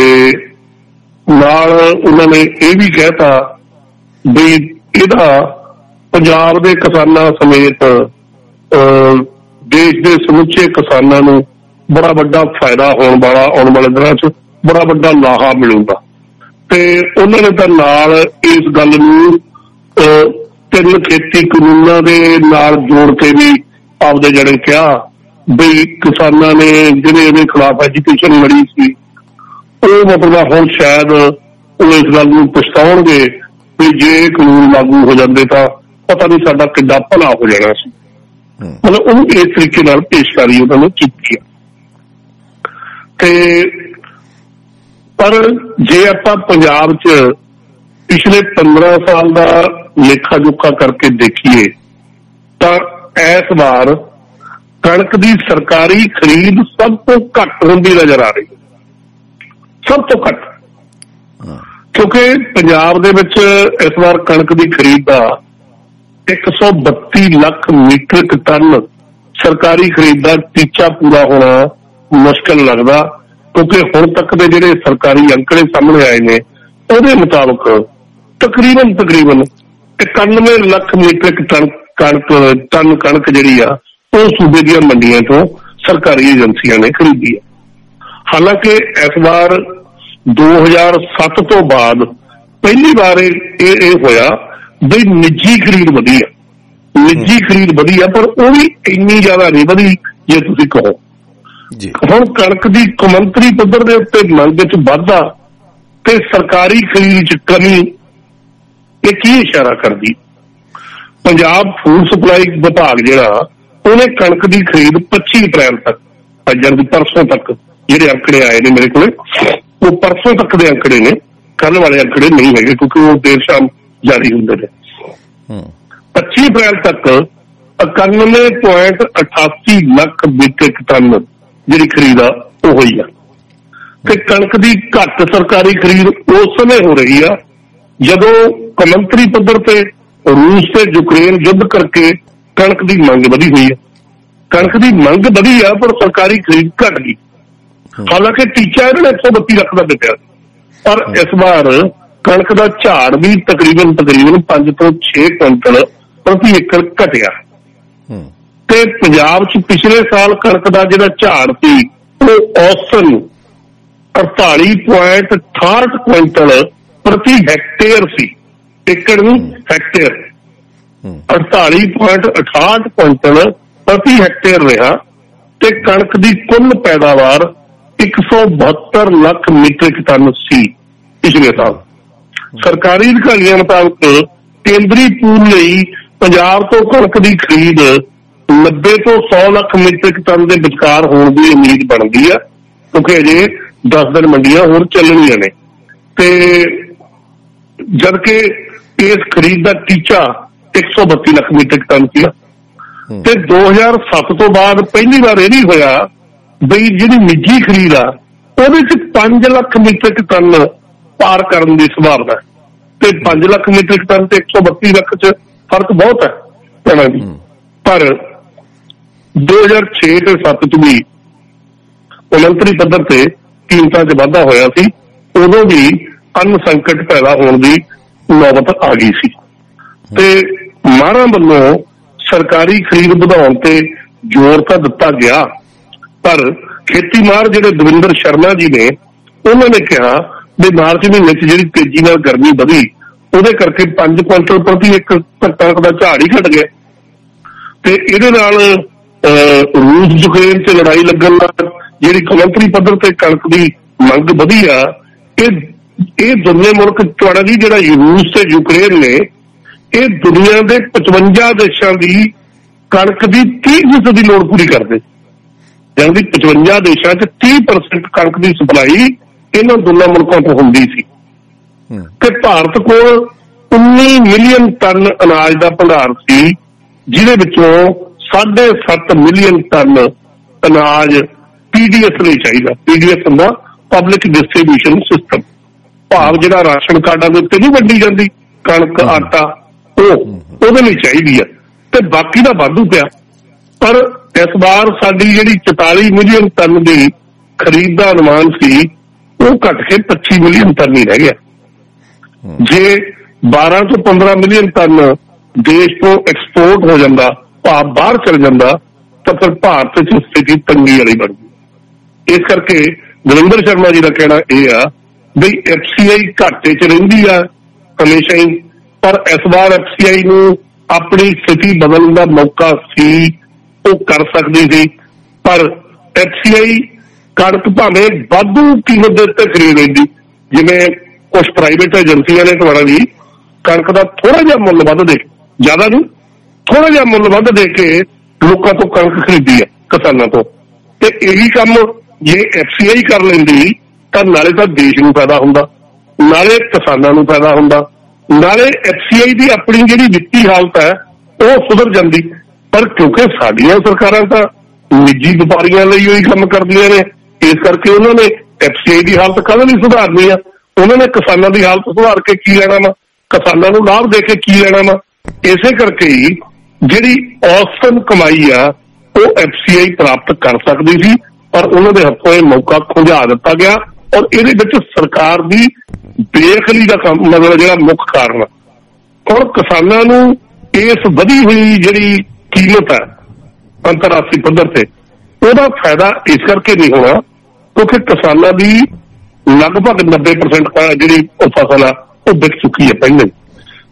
ਨਾਲ ਉਹਨਾਂ ਨੇ ਇਹ ਵੀ ਕਹਿਤਾ ਬਈ ਇਹਦਾ ਪੰਜਾਬ ਦੇ ਕਿਸਾਨਾਂ ਸਮੇਤ ਦੇਸ਼ ਦੇ ਸਮੁੱਚੇ ਕਿਸਾਨਾਂ ਨੂੰ ਬੜਾ ਵੱਡਾ ਫਾਇਦਾ ਹੋਣ ਵਾਲਾ, ਆਉਣ ਵਾਲੇ ਦਿਨਾਂ ਚ ਬੜਾ ਵੱਡਾ ਲਾਹਾ ਮਿਲੂਗਾ। ਤੇ ਉਹਨਾਂ ਨੇ ਤਾਂ ਨਾਲ ਇਸ ਗੱਲ ਨੂੰ ਤਿੰਨ ਖੇਤੀ ਕਾਨੂੰਨਾਂ ਦੇ ਨਾਲ ਜੋੜ ਕੇ ਵੀ ਆਪਦੇ ਜਿਹੜੇ ਕਿਹਾ ਬਈ ਕਿਸਾਨਾਂ ਨੇ ਜਿਹੜੇ ਇਹਦੇ ਖਿਲਾਫ ਐਜੀਟੇਸ਼ਨ ਲੜੀ ਸੀ ਉਹ ਮਤਲਬ ਹੁਣ ਸ਼ਾਇਦ ਉਹ ਇਸ ਗੱਲ ਨੂੰ ਪਛਤਾਉਣਗੇ ਵੀ ਜੇ ਕਾਨੂੰਨ ਲਾਗੂ ਹੋ ਜਾਂਦੇ ਤਾਂ ਪਤਾ ਨਹੀਂ ਸਾਡਾ ਕਿੱਡਾ ਭਲਾ ਹੋ ਜਾਣਾ ਸੀ। ਮਤਲਬ ਉਹਨੂੰ ਇਸ ਤਰੀਕੇ ਨਾਲ ਪੇਸ਼ਕਾਰੀ ਉਹਨਾਂ ਨੇ ਕੀਤੀ। ਤੇ ਪਰ ਜੇ ਆਪਾਂ ਪੰਜਾਬ ਚ ਪਿਛਲੇ ਪੰਦਰਾਂ ਸਾਲ ਦਾ ਲੇਖਾ ਜੋਖਾ ਕਰਕੇ ਦੇਖੀਏ ਤਾਂ ਇਸ ਵਾਰ ਕਣਕ ਦੀ ਸਰਕਾਰੀ ਖਰੀਦ ਸਭ ਤੋਂ ਘੱਟ ਹੁੰਦੀ ਨਜ਼ਰ ਆ ਰਹੀ ਹੈ, ਸਭ ਤੋਂ ਘੱਟ। ਕਿਉਂਕਿ ਪੰਜਾਬ ਦੇ ਵਿੱਚ ਇਸ ਵਾਰ ਕਣਕ ਦੀ ਖਰੀਦ ਦਾ ਇੱਕ ਸੌ ਬੱਤੀ ਲੱਖ ਮੀਟ੍ਰਿਕ ਟਨ ਸਰਕਾਰੀ ਖਰੀਦ ਦਾ ਟੀਚਾ ਪੂਰਾ ਹੋਣਾ ਮੁਸ਼ਕਿਲ ਲੱਗਦਾ, ਕਿਉਂਕਿ ਹੁਣ ਤੱਕ ਦੇ ਜਿਹੜੇ ਸਰਕਾਰੀ ਅੰਕੜੇ ਸਾਹਮਣੇ ਆਏ ਨੇ ਉਹਦੇ ਮੁਤਾਬਕ ਤਕਰੀਬਨ ਤਕਰੀਬਨ ਇਕਾਨਵੇਂ ਲੱਖ ਮੀਟ੍ਰਿਕ ਟਨ ਕਣਕ ਟਨ ਕਣਕ ਜਿਹੜੀ ਆ ਉਹ ਸੂਬੇ ਦੀਆਂ ਮੰਡੀਆਂ ਤੋਂ ਸਰਕਾਰੀ ਏਜੰਸੀਆਂ ਨੇ ਖਰੀਦੀ ਹੈ। ਹਾਲਾਂਕਿ ਇਸ ਵਾਰ ਦੋ ਹਜ਼ਾਰ ਸੱਤ ਤੋਂ ਬਾਅਦ ਪਹਿਲੀ ਵਾਰ ਇਹ ਇਹ ਹੋਇਆ ਬਈ ਨਿੱਜੀ ਖਰੀਦ ਵਧੀ ਆ, ਨਿੱਜੀ ਖਰੀਦ ਵਧੀ ਆ, ਪਰ ਉਹ ਵੀ ਇੰਨੀ ਜ਼ਿਆਦਾ ਨਹੀਂ ਵਧੀ ਜੇ ਤੁਸੀਂ ਕਹੋ। ਹੁਣ ਕਣਕ ਦੀ ਕੌਮਾਂਤਰੀ ਪੱਧਰ ਦੇ ਉੱਤੇ ਮੰਗ ਵਿੱਚ ਵਾਧਾ ਤੇ ਸਰਕਾਰੀ ਖਰੀਦ ਚ ਕਮੀ, ਇਹ ਕੀ ਇਸ਼ਾਰਾ ਕਰਦੀ? ਪੰਜਾਬ ਫੂਡ ਸਪਲਾਈ ਵਿਭਾਗ ਜਿਹੜਾ ਉਹਨੇ ਕਣਕ ਦੀ ਖਰੀਦ ਪੱਚੀ ਅਪ੍ਰੈਲ ਤੱਕ, ਜਦ ਪਰਸੋਂ ਤੱਕ ਜਿਹੜੇ ਅੰਕੜੇ ਆਏ ਨੇ ਮੇਰੇ ਕੋਲੇ, ਉਹ ਪਰਸੋਂ ਤੱਕ ਦੇ ਅੰਕੜੇ ਨੇ, ਕੱਲ੍ਹ ਵਾਲੇ ਅੰਕੜੇ ਨਹੀਂ ਹੈਗੇ ਕਿਉਂਕਿ ਉਹ ਦੇਰ ਸ਼ਾਮ ਜਾਰੀ ਹੁੰਦੇ ਨੇ। ਪੱਚੀ ਅਪ੍ਰੈਲ ਤੱਕ ਇਕਾਨਵੇਂ ਪੁਆਇੰਟ ਅਠਾਸੀ ਲੱਖ ਮੀਟ੍ਰਿਕ ਟਨ ਜਿਹੜੀ ਖਰੀਦ ਆ ਉਹ ਹੋਈ ਆ। ਤੇ ਕਣਕ ਦੀ ਘੱਟ ਸਰਕਾਰੀ ਖਰੀਦ ਉਸ ਸਮੇਂ ਹੋ ਰਹੀ ਆ ਜਦੋਂ ਕੌਮਾਂਤਰੀ ਪੱਧਰ ਤੇ ਰੂਸ ਤੇ ਯੂਕਰੇਨ ਯੁੱਧ ਕਰਕੇ कणक की मंग वधी हुई है, कणक की मंग वधी है पर सरकारी खरीद घट गई। हालांकि टीचा इन्होंने एक सौ बत्ती लख का दिता पर इस बार कणक का झाड़ भी तकरीबन तकरीबन पांच तो छे कुंटल प्रति एकड़ घटिया। तो पंजाब च पिछले साल कणक का जो झाड़ सी औसतन अड़ताली पॉइंट अठाठ कुंटल प्रति हैक्टेयर सी, एकड़ नहीं हैक्टेयर अड़ताली पॉइंट अठाठ कुंटल प्रति हैक्टेयर रहा। तो कणक की कुल पैदावार एक सौ बहत्तर लख मीट्रिक टन सी पिछले साल। सरकारी अधिकारियों मुताबिक केंद्रीय पूल लई पंजाब तो कणक की खरीद नब्बे तो सौ लख मीट्रिक टन के विचकार होने की उम्मीद बन गई है, क्योंकि अजे दस दिन मंडियां होर चलनियां ने। जबकि इस खरीद का टीचा एक सौ बत्ती लख मीट्रिक टन किया। तो दो हजार सत्त तो बाद पहली बार यह नहीं होया बी जी निजी खरीद आ पांच लख मीट्रिक टन पार करने की संभावना। तो पांच लख मीट्रिक टन तो एक सौ बत्ती लख च फर्क बहुत है टना की। पर दो हजार छे से सत्त च भी उलंतरी पद्धर से कीमतों च वाधा होया सी, उदों भी अन्न संकट पैदा होने की नौबत आ गई सी। ते मारा वालों सरकारी खरीद बढ़ाने ते जोर तो दिता गया, पर खेती मार जिहड़े दविंदर शर्मा जी ने उन्होंने कहा भी मार्च महीने च जिहड़ी तेजी नाल गर्मी बढ़ी उहदे करके पांच कुंटल प्रति एक कणक का झाड़ ही घट गया। ते इहदे नाल रूस यूक्रेन च लड़ाई लगन नाल जिहड़ी कौमांतरी पद्धर ते कणक की मंग वधी आ, ਇਹ ਦੋਨੇ ਮੁਲਕ ਤੁਹਾਡਾ ਜੀ ਜਿਹੜਾ ਰੂਸ ਤੇ ਯੂਕਰੇਨ ਨੇ ਇਹ ਦੁਨੀਆ ਦੇ पचवंजा ਦੇਸ਼ਾਂ ਦੀ ਕਣਕ ਦੀ तीस प्रतिशत ਦੀ ਲੋੜ ਪੂਰੀ ਕਰਦੇ। ਜਾਨੀ पचवंजा ਦੇਸ਼ਾਂ ਚ तीस प्रतिशत ਕਣਕ ਦੀ ਸਪਲਾਈ ਇਹਨਾਂ ਦੋਨਾਂ ਮੁਲਕਾਂ ਤੋਂ ਹੁੰਦੀ ਸੀ। ਤੇ ਭਾਰਤ ਕੋਲ उन्नीस मिलियन ਟਨ ਅਨਾਜ ਦਾ ਭੰਡਾਰ ਸੀ, ਜਿਹਦੇ ਵਿੱਚੋਂ साढ़े सात मिलियन ਟਨ ਅਨਾਜ ਪੀਡੀਐਸ ਲਈ ਚਾਹੀਦਾ। ਪੀਡੀਐਸ ਹੁੰਦਾ ਪਬਲਿਕ ਡਿਸਟ੍ਰੀਬਿਊਸ਼ਨ ਸਿਸਟਮ, भाव जो राशन कार्डा के उत्ते नहीं वंडी जाती कणक आटा चाहिए है। तो बाकी का वाधू पिया, पर इस बार साडी जिहड़ी चौताली मिलियन टन की खरीद का अनुमान सी वो घट के पच्चीस मिलियन टन ही रह गया। जे बारह तो पंद्रह मिलियन टन देश को एक्सपोर्ट हो जाता भाव बाहर चल जाता तो फिर भारत स्थिति तंगी वाली बन गई। इस करके नरेंद्र शर्मा जी का कहना यह आ बी एफ सी आई घाटे च रही है हमेशा ही, पर इस बार एफ सी आई ने अपनी स्थिति बदलने का मौका सी वो कर सकती थी। पर एफ सी आई कणक भावे वाधू कीमत के उत्ते खरीद लेंदी, जिमें कुछ प्राइवेट एजेंसिया ने थोड़ा जी कणक का थोड़ा जिहा मुल वध दे ज्यादा नहीं थोड़ा जिहा मुल वध दे के लोगों तो कणक खरीदी है किसानों तो। यही काम जे एफ सी आई कर लेंदी ਤਾਂ ਨਾਲੇ ਤਾਂ ਦੇਸ਼ ਨੂੰ ਫਾਇਦਾ ਹੁੰਦਾ, ਨਾਲੇ ਕਿਸਾਨਾਂ ਨੂੰ ਫਾਇਦਾ ਹੁੰਦਾ, ਨਾਲੇ ਐਫਸੀਆਈ ਦੀ ਆਪਣੀ ਜਿਹੜੀ ਵਿੱਤੀ ਹਾਲਤ ਹੈ ਉਹ ਸੁਧਰ ਜਾਂਦੀ। ਪਰ ਕਿਉਂਕਿ ਸਾਡੀਆਂ ਸਰਕਾਰਾਂ ਤਾਂ ਨਿੱਜੀ ਵਪਾਰੀਆਂ ਲਈ ਉਹੀ ਕੰਮ ਕਰਦੀਆਂ ਨੇ, ਇਸ ਕਰਕੇ ਉਹਨਾਂ ਨੇ ਐਫਸੀਆਈ ਦੀ ਹਾਲਤ ਕਦੇ ਨਹੀਂ ਸੁਧਾਰਨੀ ਆ। ਉਹਨਾਂ ਨੇ ਕਿਸਾਨਾਂ ਦੀ ਹਾਲਤ ਸੁਧਾਰ ਕੇ ਕੀ ਲੈਣਾ ਵਾ, ਕਿਸਾਨਾਂ ਨੂੰ ਲਾਭ ਦੇ ਕੇ ਕੀ ਲੈਣਾ ਵਾ। ਇਸੇ ਕਰਕੇ ਹੀ ਜਿਹੜੀ ਔਸਤਨ ਕਮਾਈ ਆ ਉਹ ਐਫਸੀਆਈ ਪ੍ਰਾਪਤ ਕਰ ਸਕਦੀ ਸੀ, ਪਰ ਉਹਨਾਂ ਦੇ ਹੱਥੋਂ ਇਹ ਮੌਕਾ ਖੁੰਝਾ ਦਿੱਤਾ ਗਿਆ। और ये सरकार की बेखली का काम मतलब जो मुख्य कारण और किसानों इस वधी हुई जी कीमत है अंतरराष्ट्रीय पद्धर से वह फायदा इस करके नहीं होना क्योंकि किसानों की लगभग नब्बे परसेंट जी फसल है वह बिक चुकी है पहले,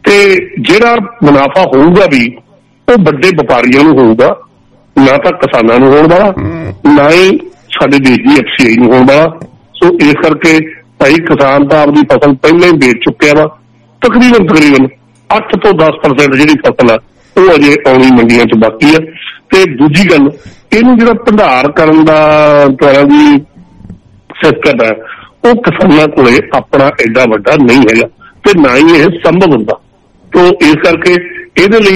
तो जो मुनाफा होगा भी वो बड़े व्यापारियों को होगा, ना तो किसानों को होने वाला ना ही साडे देश की एफ सी आई होने वाला। तो इस करके भाई किसान तो आपकी फसल पहले ही बेच चुकिया वा, तकरीबन तकरीबन अठ तो दस परसेंट जी फसल है वह अजे आनी मंडिया च बाकी है। तो दूजी गल इन जो भंडार करने का द्वारा भी सिस्टम है वह किसानों को अपना एडा वाला नहीं है, तो ना ही यह संभव होता। तो इस करके ये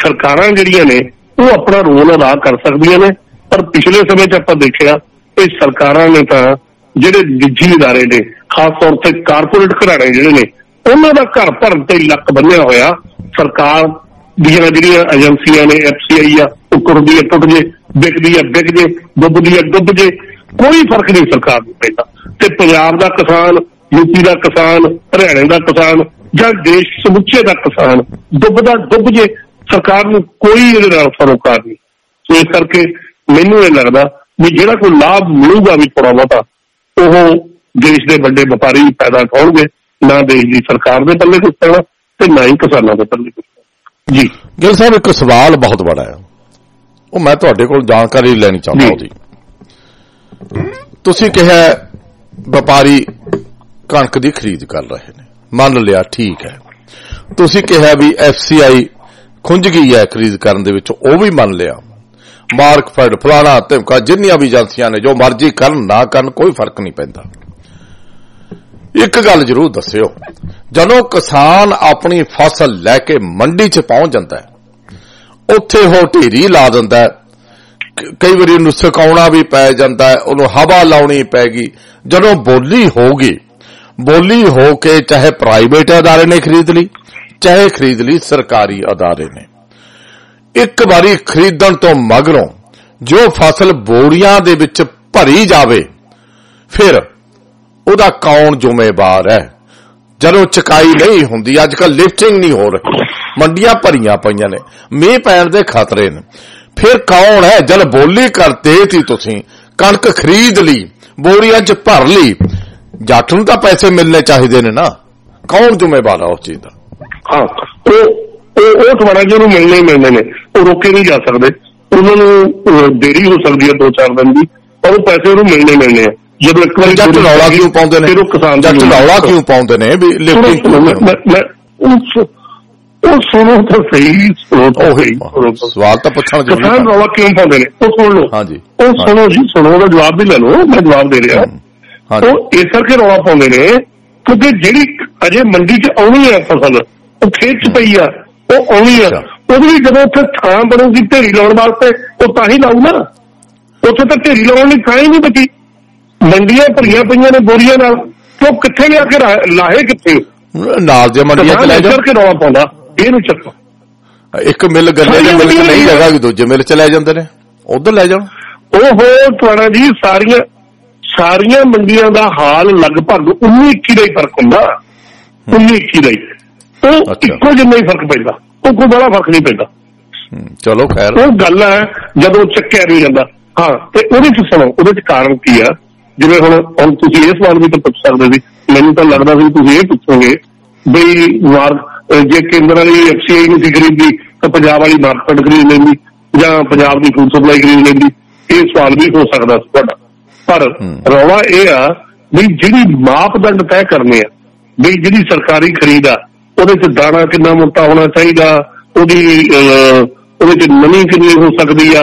सरकार जड़िया ने वो अपना रोल अदा कर सकती ने। पर पिछले समय च आप देखा कि सरकार ने तो ਜਿਹੜੇ ਨਿੱਜੀ ਇਦਾਰੇ ਨੇ ਖਾਸ ਤੌਰ ਤੇ ਕਾਰਪੋਰੇਟ ਘਰਾਣੇ ਜਿਹੜੇ ਨੇ ਉਹਨਾਂ ਦਾ ਘਰ ਭਰਨ ਤੇ ਲੱਕ ਬੰਨਿਆ ਹੋਇਆ। ਸਰਕਾਰ ਦੀਆਂ ਜਿਹੜੀਆਂ ਏਜੰਸੀਆਂ ਨੇ ਐਫ ਸੀ ਆਈ ਆ ਉਹ ਟੁੱਟਦੀ ਆ ਟੁੱਟ ਜੇ ਵਿਕਦੀ ਆ ਵਿਕ ਜੇ ਡੁੱਬਦੀ ਆ ਡੁੱਬ ਜੇ ਕੋਈ ਫਰਕ ਨਹੀਂ ਸਰਕਾਰ ਨੂੰ ਪੈਂਦਾ ਤੇ ਪੰਜਾਬ ਦਾ ਕਿਸਾਨ ਯੂਪੀ ਦਾ ਕਿਸਾਨ ਹਰਿਆਣੇ ਦਾ ਕਿਸਾਨ ਜਾਂ ਦੇਸ਼ ਸਮੁੱਚੇ ਦਾ ਕਿਸਾਨ ਡੁੱਬਦਾ ਡੁੱਬ ਜੇ ਸਰਕਾਰ ਨੂੰ ਕੋਈ ਇਹਦੇ ਨਾਲ ਸਰੋਕਾਰ ਨਹੀਂ। ਸੋ ਇਸ ਕਰਕੇ ਮੈਨੂੰ ਇਹ ਲੱਗਦਾ ਵੀ ਜਿਹੜਾ ਕੋਈ ਲਾਭ ਮਿਲੂਗਾ ਵੀ ਥੋੜਾ ਬਹੁਤਾ ਉਹ ਦੇਸ਼ ਦੇ ਵੱਡੇ ਵਪਾਰੀ ਪੈਦਾ ਹੋਣਗੇ ਨਾ ਦੇਸ਼ ਦੀ ਸਰਕਾਰ ਦੇ ਪੱਲੇ ਕੁਛ ਪੈਣਾ ਤੇ ਨਾ ਹੀ ਕਿਸਾਨਾਂ ਦੇ ਪੱਲੇ ਕੁਛ ਪੈਣਾ। ਜੀ ਗਿੱਲ ਸਾਹਿਬ ਇੱਕ ਸਵਾਲ ਬਹੁਤ ਬੜਾ ਹੈ ਉਹ ਮੈਂ ਤੁਹਾਡੇ ਕੋਲ ਜਾਣਕਾਰੀ ਲੈਣੀ ਚਾਹੁੰਦਾ ਉਹਦੀ। ਤੁਸੀਂ ਕਿਹਾ ਵਪਾਰੀ ਕਣਕ ਦੀ ਖਰੀਦ ਕਰ ਰਹੇ ਨੇ ਮੰਨ ਲਿਆ ਠੀਕ ਹੈ। ਤੁਸੀਂ ਕਿਹਾ ਵੀ ਐਫਸੀਆਈ ਖੁੰਝ ਗਈ ਹੈ ਖਰੀਦ ਕਰਨ ਦੇ ਵਿੱਚ ਉਹ ਵੀ ਮੰਨ ਲਿਆ ਮਾਰਕਫੈਡ ਫਲਾਣਾ ਧਮਕਾ ਜਿੰਨੀਆਂ ਵੀ ਏਜੰਸੀਆਂ ਨੇ ਜੋ ਮਰਜ਼ੀ ਕਰਨ ਨਾ ਕਰਨ ਕੋਈ ਫਰਕ ਨਹੀਂ ਪੈਂਦਾ। ਇੱਕ ਗੱਲ ਜ਼ਰੂਰ ਦੱਸਿਓ ਜਦੋਂ ਕਿਸਾਨ ਆਪਣੀ ਫਸਲ ਲੈ ਕੇ ਮੰਡੀ 'ਚ ਪਹੁੰਚ ਜਾਂਦਾ ਹੈ ਉੱਥੇ ਉਹ ਢੇਰੀ ਲਾ ਦਿੰਦਾ ਹੈ ਕਈ ਵਾਰੀ ਉਹਨੂੰ ਸੁਕਾਉਣਾ ਵੀ ਪੈ ਜਾਂਦਾ ਹੈ ਉਹਨੂੰ ਹਵਾ ਲਾਉਣੀ ਪੈ ਗਈ। ਜਦੋਂ ਬੋਲੀ ਹੋ ਗਈ ਬੋਲੀ ਹੋ ਕੇ ਚਾਹੇ ਪ੍ਰਾਈਵੇਟ ਅਦਾਰੇ ਨੇ ਖਰੀਦ ਲਈ ਚਾਹੇ ਖਰੀਦ ਲਈ ਸਰਕਾਰੀ ਅਦਾਰੇ ਨੇ ਇੱਕ ਵਾਰੀ ਖਰੀਦਣ ਤੋਂ ਮਗਰੋਂ ਜੋ ਫਸਲ ਬੋਰੀਆਂ ਦੇ ਵਿੱਚ ਭਰੀ ਜਾਵੇ ਫਿਰ ਉਹਦਾ ਕੌਣ ਜ਼ਿੰਮੇਵਾਰ ਹੈ ਜਦੋਂ ਚਕਾਈ ਨਹੀਂ ਹੁੰਦੀ। ਅੱਜ ਕੱਲ੍ਹ ਲਿਫਟਿੰਗ ਨਹੀਂ ਹੋ ਰਹੀ ਮੰਡੀਆਂ ਭਰੀਆਂ ਪਈਆਂ ਨੇ ਮੀਂਹ ਪੈਣ ਦੇ ਖਤਰੇ ਨੇ ਫਿਰ ਕੌਣ ਹੈ। ਜਦ ਬੋਲੀ ਕਰਤੇ ਸੀ ਤੁਸੀਂ ਕਣਕ ਖਰੀਦ ਲਈ ਬੋਰੀਆਂ 'ਚ ਭਰ ਲਈ ਜੱਟ ਨੂੰ ਤਾਂ ਪੈਸੇ ਮਿਲਣੇ ਚਾਹੀਦੇ ਨੇ ਨਾ ਕੌਣ ਜ਼ਿੰਮੇਵਾਰ ਹੈ ਉਸ ਚੀਜ਼ ਦਾ। ਹਾਂ ਉਹ ਤੁਹਾਡਾ ਜੀ ਉਹਨੂੰ ਮਿਲਣੇ ਹੀ ਮਿਲਣੇ ਨੇ ਉਹ ਰੋਕੇ ਨਹੀਂ ਜਾ ਸਕਦੇ ਉਹਨਾਂ ਨੂੰ ਦੇਰੀ ਹੋ ਸਕਦੀ ਹੈ ਦੋ ਚਾਰ ਦਿਨ ਦੀ ਪਰ ਉਹ ਪੈਸੇ ਉਹਨੂੰ ਮਿਲਣੇ ਮਿਲਣੇ ਆ। ਜਦੋਂ ਇੱਕ ਵਾਰੀ ਜੱਟ ਰੌਲਾ ਕਿਉਂ ਪਾਉਂਦੇ ਨੇ ਕਿਸਾਨ ਜੱਟ ਰੌਲਾ ਕਿਉਂ ਪਾਉਂਦੇ ਨੇ ਵੀ ਉਹ ਸੁਣੋ ਤਾਂ ਸਹੀ ਸਰੋਤ ਉਹ ਸਵਾਲ ਤਾਂ ਪੁੱਛਣ ਕਿਸਾਨ ਰੌਲਾ ਕਿਉਂ ਪਾਉਂਦੇ ਨੇ ਉਹ ਸੁਣ ਲਓ। ਹਾਂਜੀ ਉਹ ਸੁਣੋ ਜੀ ਸੁਣੋ ਉਹਦਾ ਜਵਾਬ ਵੀ ਲੈ ਲਓ ਮੈਂ ਜਵਾਬ ਦੇ ਰਿਹਾ ਉਹ ਇਸ ਕਰਕੇ ਰੌਲਾ ਪਾਉਂਦੇ ਨੇ ਕਿਉਂਕਿ ਜਿਹੜੀ ਅਜੇ ਮੰਡੀ 'ਚ ਆਉਣੀ ਹੈ ਫਸਲ ਉਹ ਖੇਤ 'ਚ ਪਈ ਆ ਉਹ ਆਉਣੀ ਆ ਉਹਦੇ ਵੀ ਜਦੋਂ ਉੱਥੇ ਥਾਂ ਬਣੂਗੀ ਢੇਰੀ ਲਾਉਣ ਵਾਸਤੇ ਉਹ ਤਾਂ ਹੀ ਲਾਊ ਨਾ ਉੱਥੇ ਤਾਂ ਢੇਰੀ ਲਾਉਣ ਲਈ ਥਾਂ ਹੀ ਨਹੀਂ ਬਚੀ ਮੰਡੀਆਂ ਭਰੀਆਂ ਪਈਆਂ ਨੇ ਬੋਰੀਆਂ ਨਾਲ ਉਹ ਕਿੱਥੇ ਲਿਆ ਕੇ ਲਾਹੇ ਕਿੱਥੇ ਨਾਲ ਜੇ ਮੰਡੀਆਂ 'ਚ ਲੈ ਜਾ ਕੇ ਰੌਲਾ ਪਾਉਂਦਾ ਇਹਨੂੰ ਚੱਕੋ ਇੱਕ ਮਿਲ ਗੰਨੇ ਦੇ ਮਿਲ 'ਚ ਨਹੀਂ ਜਗ੍ਹਾ ਕਿ ਦੂਜੇ ਮਿਲ 'ਚ ਲੈ ਜਾਂਦੇ ਨੇ ਉੱਧਰ ਲੈ ਜਾਣ। ਉਹ ਤੁਹਾਡਾ ਜੀ ਸਾਰੀਆਂ ਸਾਰੀਆਂ ਮੰਡੀਆਂ ਦਾ ਹਾਲ ਲਗਭਗ ਉੱਨੀ ਇੱਕੀ ਦਾ ਹੀ ਫਰਕ ਹੁੰਦਾ ਉੱਨੀ ਇੱਕੀ ਦਾ ਹੀ ਉਹ ਇੱਕੋ ਜਿੰਨਾ ਹੀ ਫਰਕ ਪੈਂਦਾ ਉਹ ਕੋਈ ਬੜਾ ਫਰਕ ਨਹੀਂ ਪੈਂਦਾ। ਚਲੋ ਖੈਰ ਉਹ ਗੱਲ ਹੈ ਜਦੋਂ ਚੱਕਿਆ ਨਹੀਂ ਜਾਂਦਾ। ਹਾਂ ਤੇ ਉਹਦੇ 'ਚ ਸੁਣੋ ਉਹਦੇ 'ਚ ਕਾਰਨ ਕੀ ਆ ਜਿਵੇਂ ਹੁਣ ਹੁਣ ਤੁਸੀਂ ਇਹ ਸਵਾਲ ਵੀ ਤਾਂ ਪੁੱਛ ਸਕਦੇ ਸੀ ਮੈਨੂੰ ਤਾਂ ਲੱਗਦਾ ਸੀ ਤੁਸੀਂ ਇਹ ਪੁੱਛੋਗੇ ਬਈ ਵਾਰ ਜੇ ਕੇਂਦਰ ਵਾਲੀ ਐਫ ਸੀ ਆਈ ਨੂੰ ਸੀ ਖਰੀਦਦੀ ਤਾਂ ਪੰਜਾਬ ਵਾਲੀ ਮਾਰਕਫੈਡ ਖਰੀਦ ਲੈਂਦੀ ਜਾਂ ਪੰਜਾਬ ਦੀ ਫੂਡ ਸਪਲਾਈ ਖਰੀਦ ਲੈਂਦੀ ਇਹ ਸਵਾਲ ਵੀ ਹੋ ਸਕਦਾ ਸੀ ਤੁਹਾਡਾ। ਪਰ ਰੌਲਾ ਇਹ ਆ ਵੀ ਜਿਹੜੀ ਮਾਪਦੰਡ ਤੈਅ ਕਰਨੇ ਆ ਵੀ ਜਿਹੜੀ ਸਰਕਾਰੀ ਖਰੀਦ ਆ ਉਹਦੇ 'ਚ ਦਾਣਾ ਕਿੰਨਾ ਮੋਟਾ ਹੋਣਾ ਚਾਹੀਦਾ ਉਹਦੀ ਉਹਦੇ 'ਚ ਨਮੀ ਕਿੰਨੀ ਹੋ ਸਕਦੀ ਆ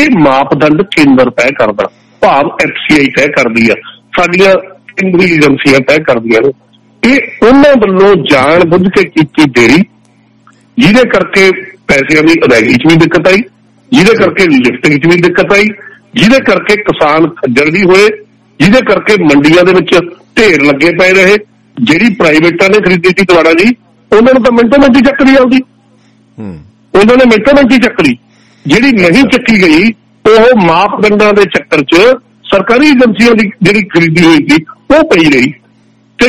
ਇਹ ਮਾਪਦੰਡ ਕੇਂਦਰ ਤੈਅ ਕਰਦਾ ਭਾਵ ਐਫ ਸੀ ਆਈ ਤੈਅ ਕਰਦੀ ਆ ਸਾਡੀਆਂ ਕੇਂਦਰੀ ਏਜੰਸੀਆਂ ਤੈਅ ਕਰਦੀਆਂ ਨੇ। ਇਹ ਉਹਨਾਂ ਵੱਲੋਂ ਜਾਣ ਬੁੱਝ ਕੇ ਕੀਤੀ ਦੇਰੀ ਜਿਹਦੇ ਕਰਕੇ ਪੈਸਿਆਂ ਦੀ ਅਦਾਇਗੀ 'ਚ ਵੀ ਦਿੱਕਤ ਆਈ ਜਿਹਦੇ ਕਰਕੇ ਲਿਫਟਿੰਗ 'ਚ ਵੀ ਦਿੱਕਤ ਆਈ ਜਿਹਦੇ ਕਰਕੇ ਕਿਸਾਨ ਖੱਜਲ ਵੀ ਹੋਏ ਜਿਹਦੇ ਕਰਕੇ ਮੰਡੀਆਂ ਦੇ ਵਿੱਚ ਢੇਰ ਲੱਗੇ ਪਏ ਰਹੇ। ਜਿਹੜੀ ਪ੍ਰਾਈਵੇਟਾਂ ਨੇ ਖਰੀਦੀ ਸੀ ਦੁਆਰਾ ਜੀ ਉਹਨਾਂ ਨੂੰ ਤਾਂ ਮਿੰਟੋ ਮਿੰਟ ਹੀ ਚੱਕਰੀ ਆਉਂਦੀ ਉਹਨਾਂ ਨੇ ਮਿੰਟੋ ਮਿੰਟ ਹੀ ਚੱਕਰੀ ਜਿਹੜੀ ਨਹੀਂ ਚੱਕੀ ਗਈ ਉਹ ਮਾਪਦੰਡਾਂ ਦੇ ਚੱਕਰ 'ਚ ਸਰਕਾਰੀ ਏਜੰਸੀਆਂ ਦੀ ਜਿਹੜੀ ਖਰੀਦੀ ਹੋਈ ਸੀ ਉਹ ਪਈ ਰਹੀ ਤੇ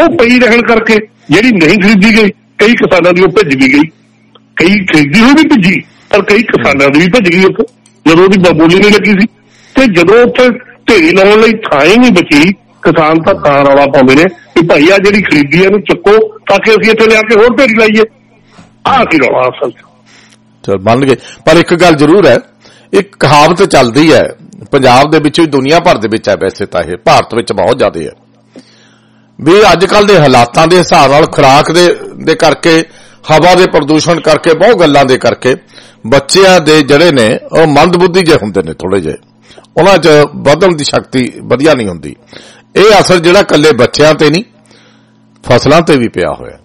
ਉਹ ਪਈ ਰਹਿਣ ਕਰਕੇ ਜਿਹੜੀ ਨਹੀਂ ਖਰੀਦੀ ਗਈ ਕਈ ਕਿਸਾਨਾਂ ਦੀ ਉਹ ਭਿੱਜ ਵੀ ਗਈ ਕਈ ਖਰੀਦੀ ਹੋਈ ਵੀ ਭਿੱਜੀ ਪਰ ਕਈ ਕਿਸਾਨਾਂ ਦੀ ਵੀ ਭਿੱਜ ਗਈ ਉੱਥੇ ਜਦੋਂ ਉਹਦੀ ਬਬੋਲੀ ਨਹੀਂ ਲੱਗੀ ਸੀ ਤੇ ਜਦੋਂ ਉੱਥੇ ਢੇਰੀ ਲਾਉਣ ਲਈ ਥਾਂ ਹੀ ਨਹੀਂ ਬਚੀ ਕਿਸਾਨ ਤਾਂ ਤਾਂ ਰੌਲਾ ਪਾਉਂਦੇ ਨੇ ਕਿ ਭਾਈ ਆ ਜਿਹੜੀ ਖਰੀਦੀ ਇਹਨੂੰ ਚੱਕੋ ਤਾਂ ਕਿ ਅਸੀਂ ਇੱਥੇ ਲਿਆ ਕੇ ਹੋਰ ਢੇਰੀ ਲਾਈਏ ਆਹ ਕੀ ਰੌਲਾ ਅਸਲ 'ਚ। ਚਲ ਮੰਨ ਗਏ ਪਰ ਇੱਕ ਗੱਲ ਜ਼ਰੂਰ ਹੈ ਇੱਕ ਕਹਾਵਤ ਚੱਲਦੀ ਹੈ ਪੰਜਾਬ ਦੇ ਵਿੱਚ ਵੀ ਦੁਨੀਆ ਭਰ ਦੇ ਵਿੱਚ ਹੈ ਵੈਸੇ ਤਾਂ ਇਹ ਭਾਰਤ ਵਿੱਚ ਬਹੁਤ ਜ਼ਿਆਦਾ ਹੈ ਵੀ ਅੱਜ ਕੱਲ੍ਹ ਦੇ ਹਾਲਾਤਾਂ ਦੇ ਹਿਸਾਬ ਨਾਲ ਖੁਰਾਕ ਦੇ ਦੇ ਕਰਕੇ ਹਵਾ ਦੇ ਪ੍ਰਦੂਸ਼ਣ ਕਰਕੇ ਬਹੁਤ ਗੱਲਾਂ ਦੇ ਕਰਕੇ ਬੱਚਿਆਂ ਦੇ ਜਿਹੜੇ ਨੇ ਉਹ ਮੰਦਬੁੱਧੀ ਜਿਹੇ ਹੁੰਦੇ ਨੇ ਥੋੜ੍ਹੇ ਜਿਹੇ ਉਹਨਾਂ 'ਚ ਵਧਣ ਦੀ ਸ਼ਕਤੀ ਵਧੀਆ ਨਹੀਂ ਹੁੰਦੀ। ਇਹ ਅਸਰ ਜਿਹੜਾ ਇਕੱਲੇ ਬੱਚਿਆਂ ਤੇ ਨਹੀਂ ਫਸਲਾਂ ਤੇ ਵੀ ਪਿਆ ਹੋਇਆ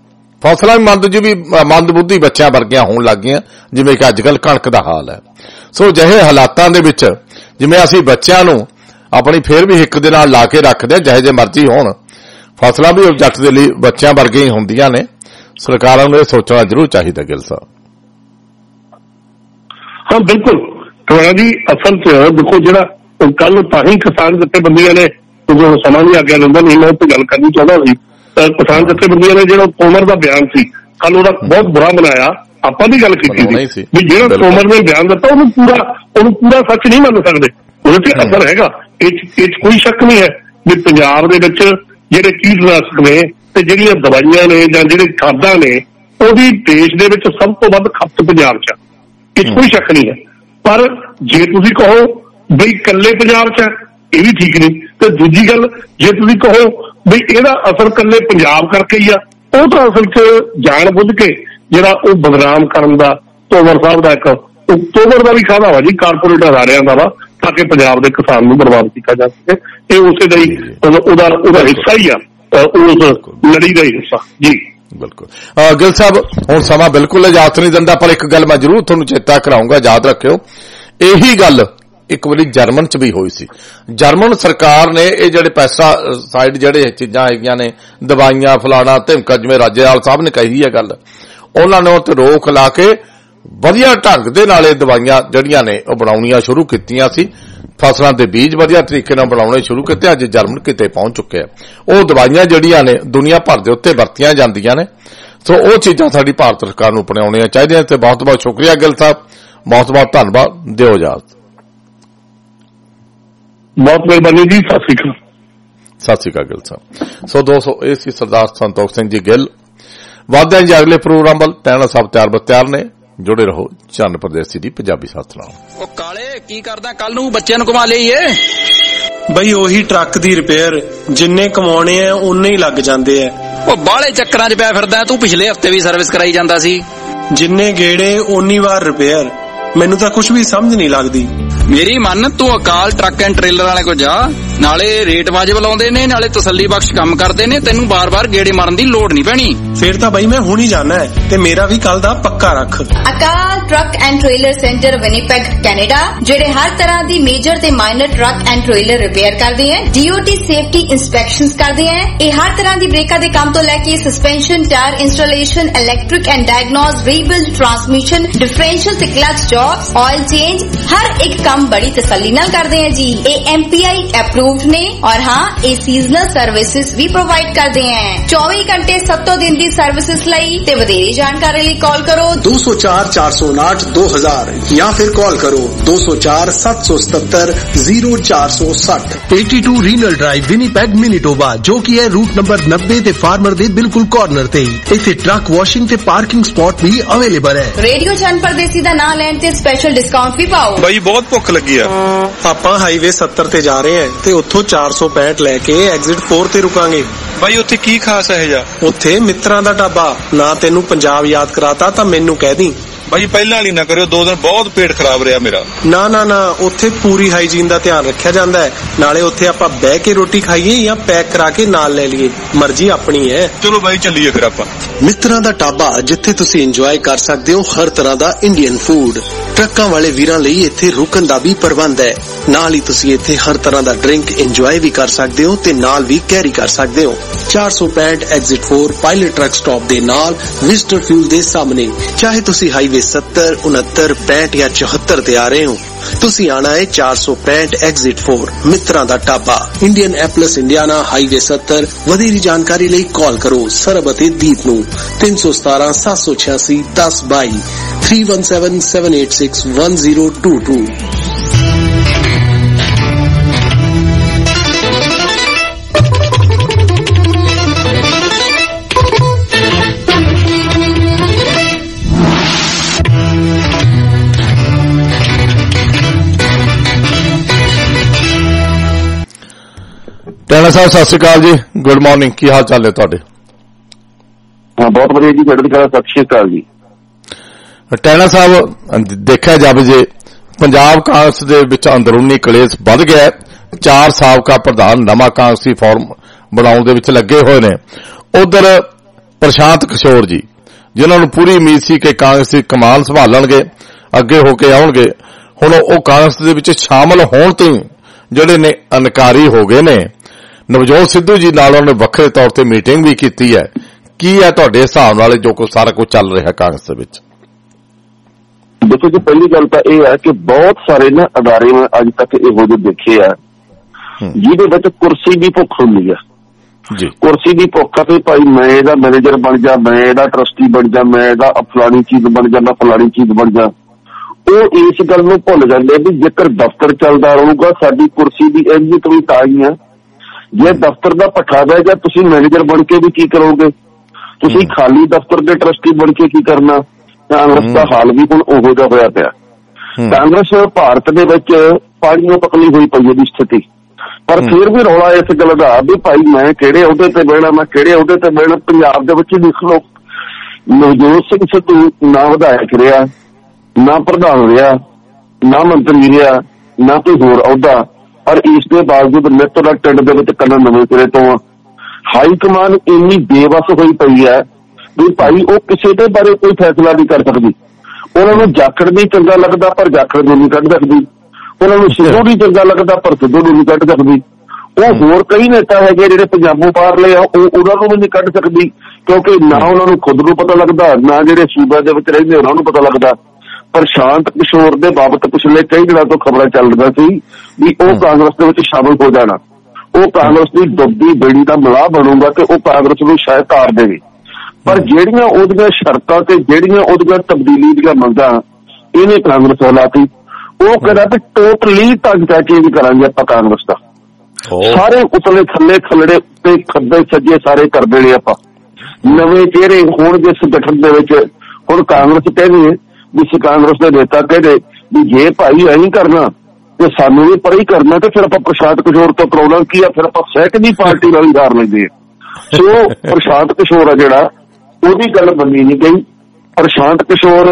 ਫਸਲਾਂ ਵੀ ਮੰਦ ਜੀ ਵੀ ਮੰਦਬੁੱਧੀ ਬੱਚਿਆਂ ਵਰਗੀਆਂ ਹੋਣ ਲੱਗ ਗਈਆਂ ਜਿਵੇਂ ਕਿ ਅੱਜ ਕੱਲ੍ਹ ਕਣਕ ਦਾ ਹਾਲ ਹੈ। ਸੋ ਅਜਿਹੇ ਹਾਲਾਤਾਂ ਦੇ ਵਿੱਚ ਜਿਵੇਂ ਅਸੀਂ ਬੱਚਿਆਂ ਨੂੰ ਆਪਣੀ ਫੇਰ ਵੀ ਹਿੱਕ ਦੇ ਨਾਲ ਲਾ ਕੇ ਰੱਖਦੇ ਹਾਂ ਜਿਹੋ ਜਿਹੇ ਮਰਜ਼ੀ ਹੋਣ ਫਸਲਾਂ ਵੀ ਜੱਟ ਦੇ ਲਈ ਬੱਚਿਆਂ ਵਰਗੀਆਂ ਹੀ ਹੁੰਦੀਆਂ ਨੇ। ਸਰਕਾਰਾਂ ਨੂੰ ਇਹ ਸੋਚਣਾ ਜ਼ਰੂਰ ਚਾਹੀਦਾ ਗਿੱਲ ਸਾਹਿਬ। हाँ बिल्कुल थोड़ा जी असल जो है देखो जो कल ताही किसान जथेबंदियों ने जो समा भी आ गया लंदन नहीं मैं गल करनी चाहता सी किसान जथेबंदियों ने जो तोमर का बयान सी कल ओहदा बहुत बुरा मनाया आपां भी गल की सी भी जो तोमर ने बयान दिता ओनू पूरा ओनू पूरा सच नहीं मन सकते उहदे ते असर हैगा इस कोई शक नहीं है भी पंजाब दे विच जिहड़े कीटनाशक ने ते जिहड़ियां दवाइयां ने जां जिहड़े खादां ने ओहदी देश दे विच सब तों वध खपत पंजाब च इस कोई शक नहीं है पर जे तुसीं कहो बई कल्ले पंजाब च ये भी ठीक नहीं तो दूजी गल जे तुसीं कहो बई इहदा असर कल्ले पंजाब करके ही आ वो तो असल च जान बुझ के जिहड़ा वो बदनाम करन दा तोमर साहब दा एक तोमर दा भी खाधा वा जी कारपोरेट अदारियां दा वा ताकि पंजाब दे किसान नूं बर्बाद कीता जा सके ये उसे दा ही मतलब उहदा उहदा हिस्सा ही आ उस लड़ी दा ही हिस्सा जी बिल्कुल। गिल साहब हुण समा बिल्कुल इजाजत नहीं दिंदा पर एक गल मैं जरूर तुहानू चेता कराऊंगा याद रखियो यही गल एक बारी जर्मन च भी हुई सी। जर्मन सरकार ने यह जो पैसा साइड जो चीजा है दवाइया फलाना धिमका जिवें राज्यपाल साहब ने कही है गल उन्होंने उत्ते रोक ला के वधिया ढंग दे नाल दवाइया जड़िया ने बनाउणिया शुरू कीतियां सी फसलों के बीज वधिया तरीके नाल बनाने शुरू किए अज जर्मन किते पहुंच चुके हैं वो दवाइयां जड़िया ने दुनिया भर के उत्ते वरतियां जांदियां ने सो वो चीज़ां साडी भारत सरकार नूं अपनाउणियां चाहीदियां ते बहुत बहुत शुक्रिया गिल साहब बहुत बहुत धन्नवाद दिओ इजाजत बहुत मेहरबानी जी सत श्री अकाल सत श्री अकाल गिल साहब। सो दोस्तों ये सी सरदार संतोख सिंह जी गिल वादे जी अगले प्रोग्राम वाल टैना साहब तैयार बत्यार ने जुड़े रहो चन्न परदेसी दी पंजाबी साथ नाल। ओ काले की करदा कल नूं बच्चेयां नूं घुमा लईए बई ओही ट्रक दी रिपेयर जिन्ने कमाउणे आ उन्ने ही लग जांदे आ ओ बाहले चक्करां 'च पिया फिरदा तूं पिछले हफ्ते भी सर्विस कराई जांदा सी जिन्ने गेड़े उन्नी वार रिपेयर ਮੈਨੂੰ ਤਾਂ ਕੁਛ ਵੀ ਸਮਝ ਨਹੀਂ ਲੱਗਦੀ। ਮੇਰੀ ਮੰਨ ਤੂੰ ਅਕਾਲ ਟਰੱਕ ਐਂਡ ਟ੍ਰੇਲਰ ਵਾਲੇ ਕੋਲ ਜਾ ਨਾਲੇ ਰੇਟ ਵਾਜਬ ਲਾਉਂਦੇ ਨੇ ਨਾਲੇ ਤਸੱਲੀ ਬਖਸ਼ ਕੰਮ ਕਰਦੇ ਨੇ ਤੈਨੂੰ ਬਾਰ-ਬਾਰ ਗੇੜੇ ਮਾਰਨ ਦੀ ਲੋੜ ਨਹੀਂ ਪੈਣੀ। ਫੇਰ ਤਾਂ ਬਾਈ ਮੈਂ ਹੁਣ ਹੀ ਜਾਣਾ ਹੈ ਤੇ ਮੇਰਾ ਵੀ ਕੱਲ ਦਾ ਪੱਕਾ ਰੱਖ। Akal truck and trailer centre Winnipeg Canada ਜਿਹੜੇ ਹਰ ਤਰ੍ਹਾਂ ਦੀ ਮੇਜਰ ਤੇ minor truck and trailer repair ਕਰਦੇ ਹੈ ਡੀਓਟੀ ਸੇਫਟੀ ਇਨਸਪੈਕਸ਼ਨਸ ਕਰਦੇ ਹੈ ਇਹ ਹਰ ਤਰ੍ਹਾਂ ਦੀ ਬ੍ਰੇਕਾਂ ਦੇ ਕੰਮ ਤੋਂ ਲੈ ਕੇ suspension tyre installation electric and diagnose rebuild transmission differential ਤੇ ਕਲਚ ऑयल चेंज हर एक काम बड़ी तसल्ली नाल करते हैं जी ए एम पी आई अप्रूव्ड ने और हाँ ए सीजनल सर्विसेज भी प्रोवाइड करते हैं चौबीस घंटे सत्तों दिन की सर्विसेज लई ते वधेरी जानकारी लई कॉल करो दो सौ चार चार सौ उनाहठ दो हजार या फिर कॉल करो दो सौ चार सात सौ सतहत्तर जीरो चार सौ साठ एटी टू रीनल ड्राइव विनीपैग मिनीटोबा जो की है रूट नंबर नब्बे ते फार्मर दे बिल्कुल कॉर्नर ते इत्थे ट्रक वॉशिंग ते पार्किंग स्पॉट भी अवेलेबल है। रेडियो चन्न परदेसी दा नाम लैण स्पेशल डिस्काउंट भी पाओ भाई बहुत भुख लगी है आप हाईवे सत्तर ते जा रहे हैं ते उत्थों चार सौ पैंठ लैके एग्जिट फोर ते रुकांगे भाई उत्थे की खास है जा उत्थे मित्रां दा ढाबा ना तेनू पंजाब याद कराता तां मैनू कह दी भाई पहला नहीं ना करो दो दिन बहुत पेट खराब रहा मेरा ना ना ना उत्थे पूरी हाइजीन दा ध्यान रखा जांदा है नाले उत्थे आपां बैठ के रोटी खाइए या पैक करा के नाल ले लिए मर्जी अपनी है चलो भाई चलिए फिर आपां मित्रां दा ढाबा जिथे तुसीं एंजॉय कर सकदे हो हर तरह दा इंडियन फूड ट्रकां वाले वीरां लई इत्थे रुकण दा भी प्रबंध है नाल ही तुसीं इत्थे हर तरह दा ड्रिंक एंजॉय भी कर सकदे हो ते नाल भी कैरी कर सकदे हो चार सौ पैंठ exit four Pilot truck stop दे नाल विजिटर फ्यूल दे सामने चाहे तुसीं हाईवे सत्तर उनहत्तर पैंठ या चौहत्तर ते आ रहे हो तुसी आना है चार सौ पैंठ एग्जिट फोर मित्रां दा dhaba Indianapolis Indiana highway सत्तर वधेरी जानकारी लई कॉल करो सरब अते दीप नू तीन सौ सतारा सात सौ छियासी दस by three one seven seven eight six one zero two two. ਟੈਣਾ ਸਾਹਿਬ ਸਤਿ ਸ਼੍ਰੀ ਅਕਾਲ ਜੀ ਗੁੱਡ ਮਾਰਨਿੰਗ ਕੀ ਹਾਲ ਚਾਲ ਨੇ ਤੁਹਾਡੇ। ਬਹੁਤ ਵਧੀਆ ਜੀ ਤੁਹਾਡੇ ਦੀ ਸਤਿ ਸ਼੍ਰੀ ਅਕਾਲ ਜੀ। ਟੈਣਾ ਸਾਹਿਬ ਦੇਖਿਆ ਜਾਵੇ ਜੇ ਪੰਜਾਬ ਕਾਂਗਰਸ ਦੇ ਵਿੱਚ ਅੰਦਰੂਨੀ ਕਲੇਸ਼ ਵੱਧ ਗਿਆ ਚਾਰ ਸਾਬਕਾ ਪ੍ਰਧਾਨ ਨਵਾਂ ਕਾਂਗਰਸੀ ਫਾਰਮ ਬਣਾਉਣ ਦੇ ਵਿੱਚ ਲੱਗੇ ਹੋਏ ਨੇ ਉਧਰ ਪ੍ਰਸ਼ਾਂਤ ਕਿਸ਼ੋਰ ਜੀ ਜਿਨ੍ਹਾਂ ਨੂੰ ਪੂਰੀ ਉਮੀਦ ਸੀ ਕਿ ਕਾਂਗਰਸੀ ਕਮਾਨ ਸੰਭਾਲਣਗੇ ਅੱਗੇ ਹੋ ਕੇ ਆਉਣਗੇ ਹੁਣ ਉਹ ਕਾਂਗਰਸ ਦੇ ਵਿੱਚ ਸ਼ਾਮਲ ਹੋਣ ਤੋਂ ਜਿਹੜੇ ਨੇ ਅਨਕਾਰੀ ਹੋ ਗਏ ਨੇ नवजोत सिद्धू जी नाल उन्होंने वक्रे तौर पर मीटिंग भी की है की है तुहाडे हिसाब नाल जो कुछ सारा कुछ चल रहा कांग्रेस देखो जी पहली गल तो यह है कि बहुत सारे ना अदारे में अज तक यहो जो देखे है जिदे कुर्सी की भुख होंगी है जी। कुर्सी की भुख है भाई मैं एदा मैनेजर बन जा, मैं एदा ट्रस्टी बन जा, मैं एदा फलानी चीज बन जा, मैं फलानी चीज बन जा। वो इस गल नूं भुल जांदे भी जेकर दफ्तर चलदा रहूगा साडी कुर्सी दी एग्जिट भी तां ही है। जे दफ्तर दा पठा जाएगा तुसीं मैनेजर बन के भी की करोगे, तुसीं खाली दफ्तर दे ट्रस्टी बन के की करना। कांग्रेस का हाल भी हुण उहो जिहा होया पिया। कांग्रेस भारत दे विच पानी नूं पकड़ी होई पई इहदी स्थिति, पर फिर भी रौला इस गल दा भी भाई मैं किहड़े अहुदे ते बहणा, मैं किहड़े अहुदे ते बहणा। पंजाब दे विच देख लओ, नवजोत सिंह सिद्धू ना विधायक रिहा, ना प्रधान रहा, ना मंत्री रहा, ना कोई होर अहुदा, और इसके बावजूद मैं तो टेंट दे कला नवे सिरे तो हाँ। हाईकमान इन्नी बेबस हुई पई है भी भाई वो किसी के बारे कोई फैसला नहीं कर सकती। उन्होंने जाखड़ नहीं चंगा लगता पर जाखड़ नहीं कढ़ सकती, उन्होंने सिद्धू नहीं चंगा लगता पर सिद्धू नहीं कढ़ सकती। वो होर कई नेता है जिहड़े पंजाबों पार ले उन्होंने भी नहीं कढ़ सकती, क्योंकि ना उन्होंने खुद नूं पता लगता ना जिहड़े सूबा दे विच रहिंदे उन्होंने पता लगता। प्रशांत किशोर दे बाबत पिछले कई दिनों तो खबरां चल रही सी भी वह कांग्रेस दे विच शामिल हो जाना, वह कांग्रेस की डुबदी बेड़ी का मलाह बनूगा तो वह कांग्रेस नूं शायद तार देवे। पर जिहड़ियां उहदियां शर्तां ते जिहड़ियां उहदियां तब्दीली दीयां मंगां इहने कांग्रेस हिलाती। वह कहदा भी टोटली ढांचा चेंज करांगे आपां कांग्रेस दा, सारे उतले थले खलड़े ते खब्बे सज्जे सारे कर देणे आपां। नवे चेहरे होण जिस गठन दे विच हुण कांग्रेस कहदी है जिस कांग्रेस के नेता कहते भी जे भाई अं करना तो सानू भी पर ही करना, तो फिर आप प्रशांत किशोर तो करौना की है, फिर आप सहकनी पार्टी का भी उधार लेंगे। सो प्रशांत किशोर है जिहड़ा ओहदी गल बनी नहीं गई। प्रशांत किशोर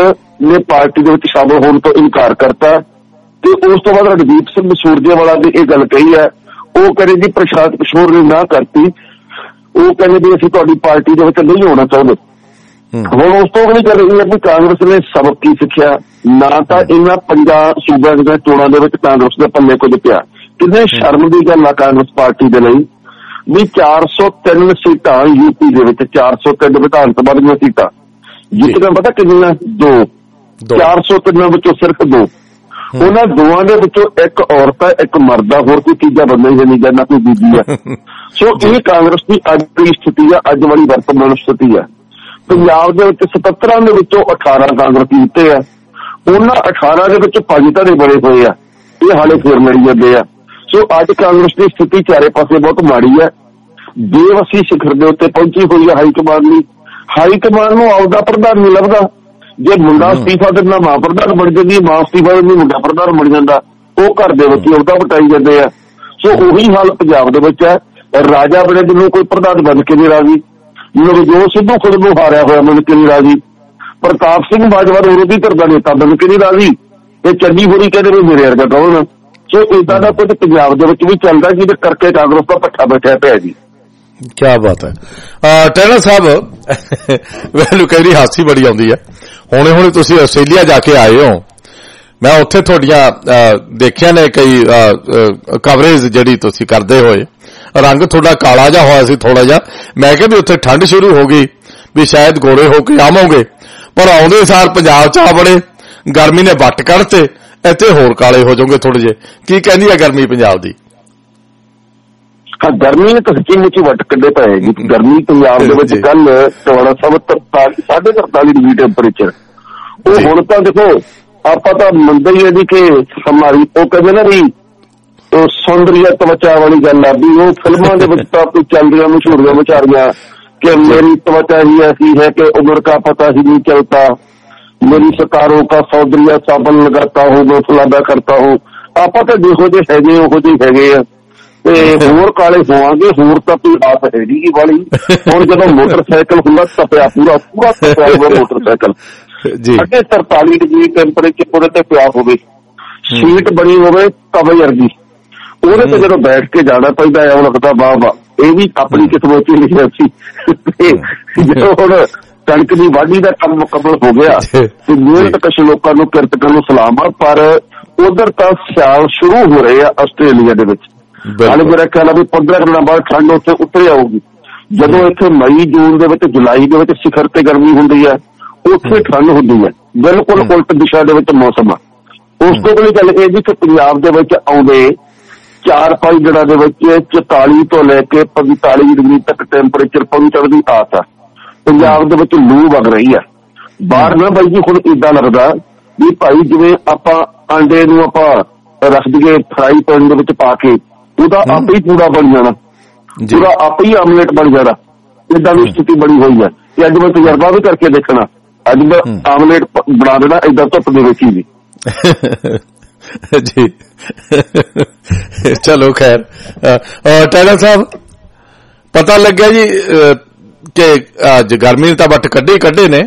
ने पार्टी दे विच शामिल होने तो इनकार करता, तो उस तो बाद रणदीप सिंह सुरजेवाला ने यह गल कही है। वह कहे जी प्रशांत किशोर ने ना करती, वह कहे भी असीं तुहाडी पार्टी दे विच नहीं होना चाहुंदे। ਹੁਣ ਉਸ ਤੋਂ ਅਗਲੀ ਗੱਲ ਇਹ ਹੈ ਵੀ ਕਾਂਗਰਸ ਨੇ ਸਬਕ ਕੀ ਸਿੱਖਿਆ, ਨਾ ਤਾਂ ਇਹਨਾਂ ਪੰਜਾਂ ਸੂਬਿਆਂ ਦੀਆਂ ਚੋਣਾਂ ਦੇ ਵਿੱਚ ਕਾਂਗਰਸ ਦੇ ਪੱਲੇ ਕੁਝ ਪਿਆ। ਕਿੰਨੇ ਸ਼ਰਮ ਦੀ ਗੱਲ ਆ ਕਾਂਗਰਸ ਪਾਰਟੀ ਦੇ ਲਈ ਵੀ ਚਾਰ ਸੌ ਤਿੰਨ ਸੀਟਾਂ ਯੂਪੀ ਦੇ ਵਿੱਚ, ਚਾਰ ਸੌ ਤਿੰਨ ਵਿਧਾਨ ਸਭਾ ਦੀਆਂ ਸੀਟਾਂ ਜਿੱਤਣਾ ਪਤਾ ਕਿੰਨੀਆਂ, ਦੋ। ਚਾਰ ਸੌ ਤਿੰਨ ਵਿੱਚੋਂ ਸਿਰਫ ਦੋ, ਉਹਨਾਂ ਦੋਵਾਂ ਦੇ ਵਿੱਚੋਂ ਇੱਕ ਔਰਤ ਹੈ ਇੱਕ ਮਰਦ ਹੈ, ਹੋਰ ਕੋਈ ਤੀਜਾ ਬੰਦਾ ਹੀ ਨਹੀਂ ਜਾਂਦਾ, ਕੋਈ ਬੀਜੀ ਹੈ। ਸੋ ਇਹ ਕਾਂਗਰਸ ਦੀ ਅੱਜ ਦੀ ਸਥਿਤੀ ਆ, ਅੱਜ ਵਾਲੀ ਵਰਤਮਾਨ ਸਥਿਤੀ ਆ। ਪੰਜਾਬ ਦੇ ਵਿੱਚ ਸਤੱਤਰਾਂ ਦੇ ਵਿੱਚੋਂ ਅਠਾਰਾਂ ਕਾਂਗਰਸ ਜਿੱਤੇ ਆ, ਉਹਨਾਂ ਅਠਾਰਾਂ ਦੇ ਵਿੱਚੋਂ ਪੰਜ ਤਾਂ ਬਣੇ ਹੋਏ ਆ, ਇਹ ਹਾਲੇ ਫੇਰ ਲੜੀ ਜਾਂਦੇ ਆ। ਸੋ ਅੱਜ ਕਾਂਗਰਸ ਦੀ ਸਥਿਤੀ ਚਾਰੇ ਪਾਸੇ ਬਹੁਤ ਮਾੜੀ ਹੈ, ਬੇਵਸੀ ਸਿਖਰ ਦੇ ਉੱਤੇ ਪਹੁੰਚੀ ਹੋਈ ਹੈ। ਹਾਈਕਮਾਨ ਲਈ ਹਾਈਕਮਾਨ ਨੂੰ ਆਪਦਾ ਪ੍ਰਧਾਨ ਨਹੀਂ ਲੱਭਦਾ, ਜੇ ਮੁੰਡਾ ਅਸਤੀਫਾ ਦਿੰਦਾ ਮਾਂ ਪ੍ਰਧਾਨ ਬਣ ਜਾਂਦੀ, ਮਾਂ ਅਸਤੀਫਾ ਦਿੰਦੀ ਮੁੰਡਾ ਪ੍ਰਧਾਨ ਬਣ ਜਾਂਦਾ, ਉਹ ਘਰ ਦੇ ਵਿੱਚ ਉਹਦਾ ਵਟਾਈ ਜਾਂਦੇ ਆ। ਸੋ ਉਹੀ ਹਾਲ ਪੰਜਾਬ ਦੇ ਵਿੱਚ ਹੈ। ਰਾਜਾ ਬਣੇ ਜਿਹਨੂੰ ਕੋਈ ਪ੍ਰਧਾਨ ਬਣ ਕੇ ਨਹੀਂ ਰਾਜੀ, नवजोत सिद्धू खुद को हारिया हुआ मिल के नहीं राजी, प्रताप सिंह बाजवा विरोधी धर का नेता मिल के नहीं राजी, तो चंडी होरी कहते मेरे अर्गा कौन। सो इदा का कुछ पंजाब भी चलता है, जिस करके कांग्रेस का पट्ठा बैठा पाया जी। क्या बात है टैनर साहब, मैं कई हासी बड़ी आती है। हने हने तुसीं आस्ट्रेलिया जाके आए हो, मैं उत्थे तुहाडियां देखिया ने कई कवरेज जिहड़ी तुसीं करदे होए, रंग थोड़ा काला जा होया सी थोड़ा जा, मैं कहा भी उत्थे ठंड शुरू हो गई भी शायद गोरे होके आवांगे, पर आउंदे सार पंजाब च आ बड़े, गर्मी ने वट कढ़ते, इत्थे होर काले हो जाओगे थोड़े जे। की कहंदी है गर्मी पंजाब दी? हाँ, गर्मी ने तो सच्ची मुची वट कढ़े पए जी। गर्मी पंजाब दे विच कल साढ़े तरताली डिग्री टैंपरेचर, वो हुण तां देखो आपां तां मंदे ही है जी कि हमारी वो कहंदे ना भी सौंदर्य त्वचा वाली गल आ भी वो फिल्मों के चल रही मशहूरियां बेचारियां कि मेरी त्वचा ही ऐसी है कि उम्र का पता ही नहीं चलता, मेरी सकारों का सौंदर्य साबन लगाता हो, मैं फलादा करता हूँ। आप तो देखो जे है है होर काले होवांगे, होर तो आप है नहीं कि वाली। और जब मोटरसाइकिल होंगे तपया पूरा पूरा तपया हुआ मोटरसाइकिल, अगे तरताली डिग्री टैंपरेचर पूरे ते पिया होवे, सीट बनी होवे तवे वर्गी, ਉਹਦੇ ਤੇ ਜਦੋਂ ਬੈਠ ਕੇ ਜਾਣਾ ਪੈਂਦਾ ਹੈ, ਉਹ ਲੱਗਦਾ ਵਾਹ ਵਾਹ ਇਹ ਵੀ ਆਪਣੀ ਕਿਸਮਤ ਚ ਲਿਖਿਆ ਸੀ। ਜਦੋਂ ਹੁਣ ਕਣਕ ਦੀ ਵਾਢੀ ਦਾ ਕੰਮ ਮੁਕੰਮਲ ਹੋ ਗਿਆ ਤੇ ਮਿਹਨਤ ਕਸ਼ ਲੋਕਾਂ ਨੂੰ ਕਿਰਤਕਾਂ ਨੂੰ ਸਲਾਮ ਆ, ਪਰ ਉਧਰ ਤਾਂ ਸਿਆਲ ਸ਼ੁਰੂ ਹੋ ਰਹੇ ਆ ਆਸਟ੍ਰੇਲੀਆ ਦੇ ਵਿੱਚ। ਹਾਲੇ ਮੇਰਾ ਖਿਆਲ ਆ ਵੀ ਪੰਦਰਾਂ ਦਿਨਾਂ ਬਾਅਦ ਠੰਡ ਉੱਥੇ ਉੱਤਰ ਆਊਗੀ। ਜਦੋਂ ਇੱਥੇ ਮਈ ਜੂਨ ਦੇ ਵਿੱਚ ਜੁਲਾਈ ਦੇ ਵਿੱਚ ਸਿਖਰ ਤੇ ਗਰਮੀ ਹੁੰਦੀ ਹੈ, ਉੱਥੇ ਠੰਡ ਹੁੰਦੀ ਹੈ। बिल्कुल उल्ट दिशा दे विच मौसम आ। उस तो कोई गल ए जी कि पंजाब दे विच आउंदे चार पांच दिनां दे विच चौताली तो लैके पैंताली डिग्री तक टैंपरेचर पहुंचण दी आस आ। पंजाब दे विच लू वग रही आ बाहर ना बाई जी। हुण इदां लगदा भी भाई जिवें आपां आंडे नूं आपां रख दईए फ्राई पैन दे विच पा के ਉਹਦਾ ਆਪ ਹੀ ਕੂੜਾ ਬਣ ਜਾਣਾ, ਉਹਦਾ ਆਪ ਹੀ ਆਮਲੇਟ ਬਣ ਜਾਣਾ। ਏਦਾਂ ਦੀ ਸਥਿਤੀ ਬਣੀ ਹੋਈ ਹੈ ਕਿ ਅੱਜ ਮੈਂ ਤਜਰਬਾ ਵੀ ਕਰਕੇ ਦੇਖਣਾ, ਅੱਜ ਮੈਂ ਆਮਲੇਟ ਬਣਾ ਦੇਣਾ ਏਦਾਂ ਧੁੱਪ ਦੇ ਵਿੱਚ ਹੀ। ਜੀ ਚਲੋ ਖੈਰ ਟੈਲਰ ਸਾਹਿਬ ਪਤਾ ਲੱਗਿਆ ਜੀ ਕਿ ਅੱਜ ਗਰਮੀ ਤਾਂ ਬੱਟ ਕੱਢੇ ਕੱਢੇ ਨੇ।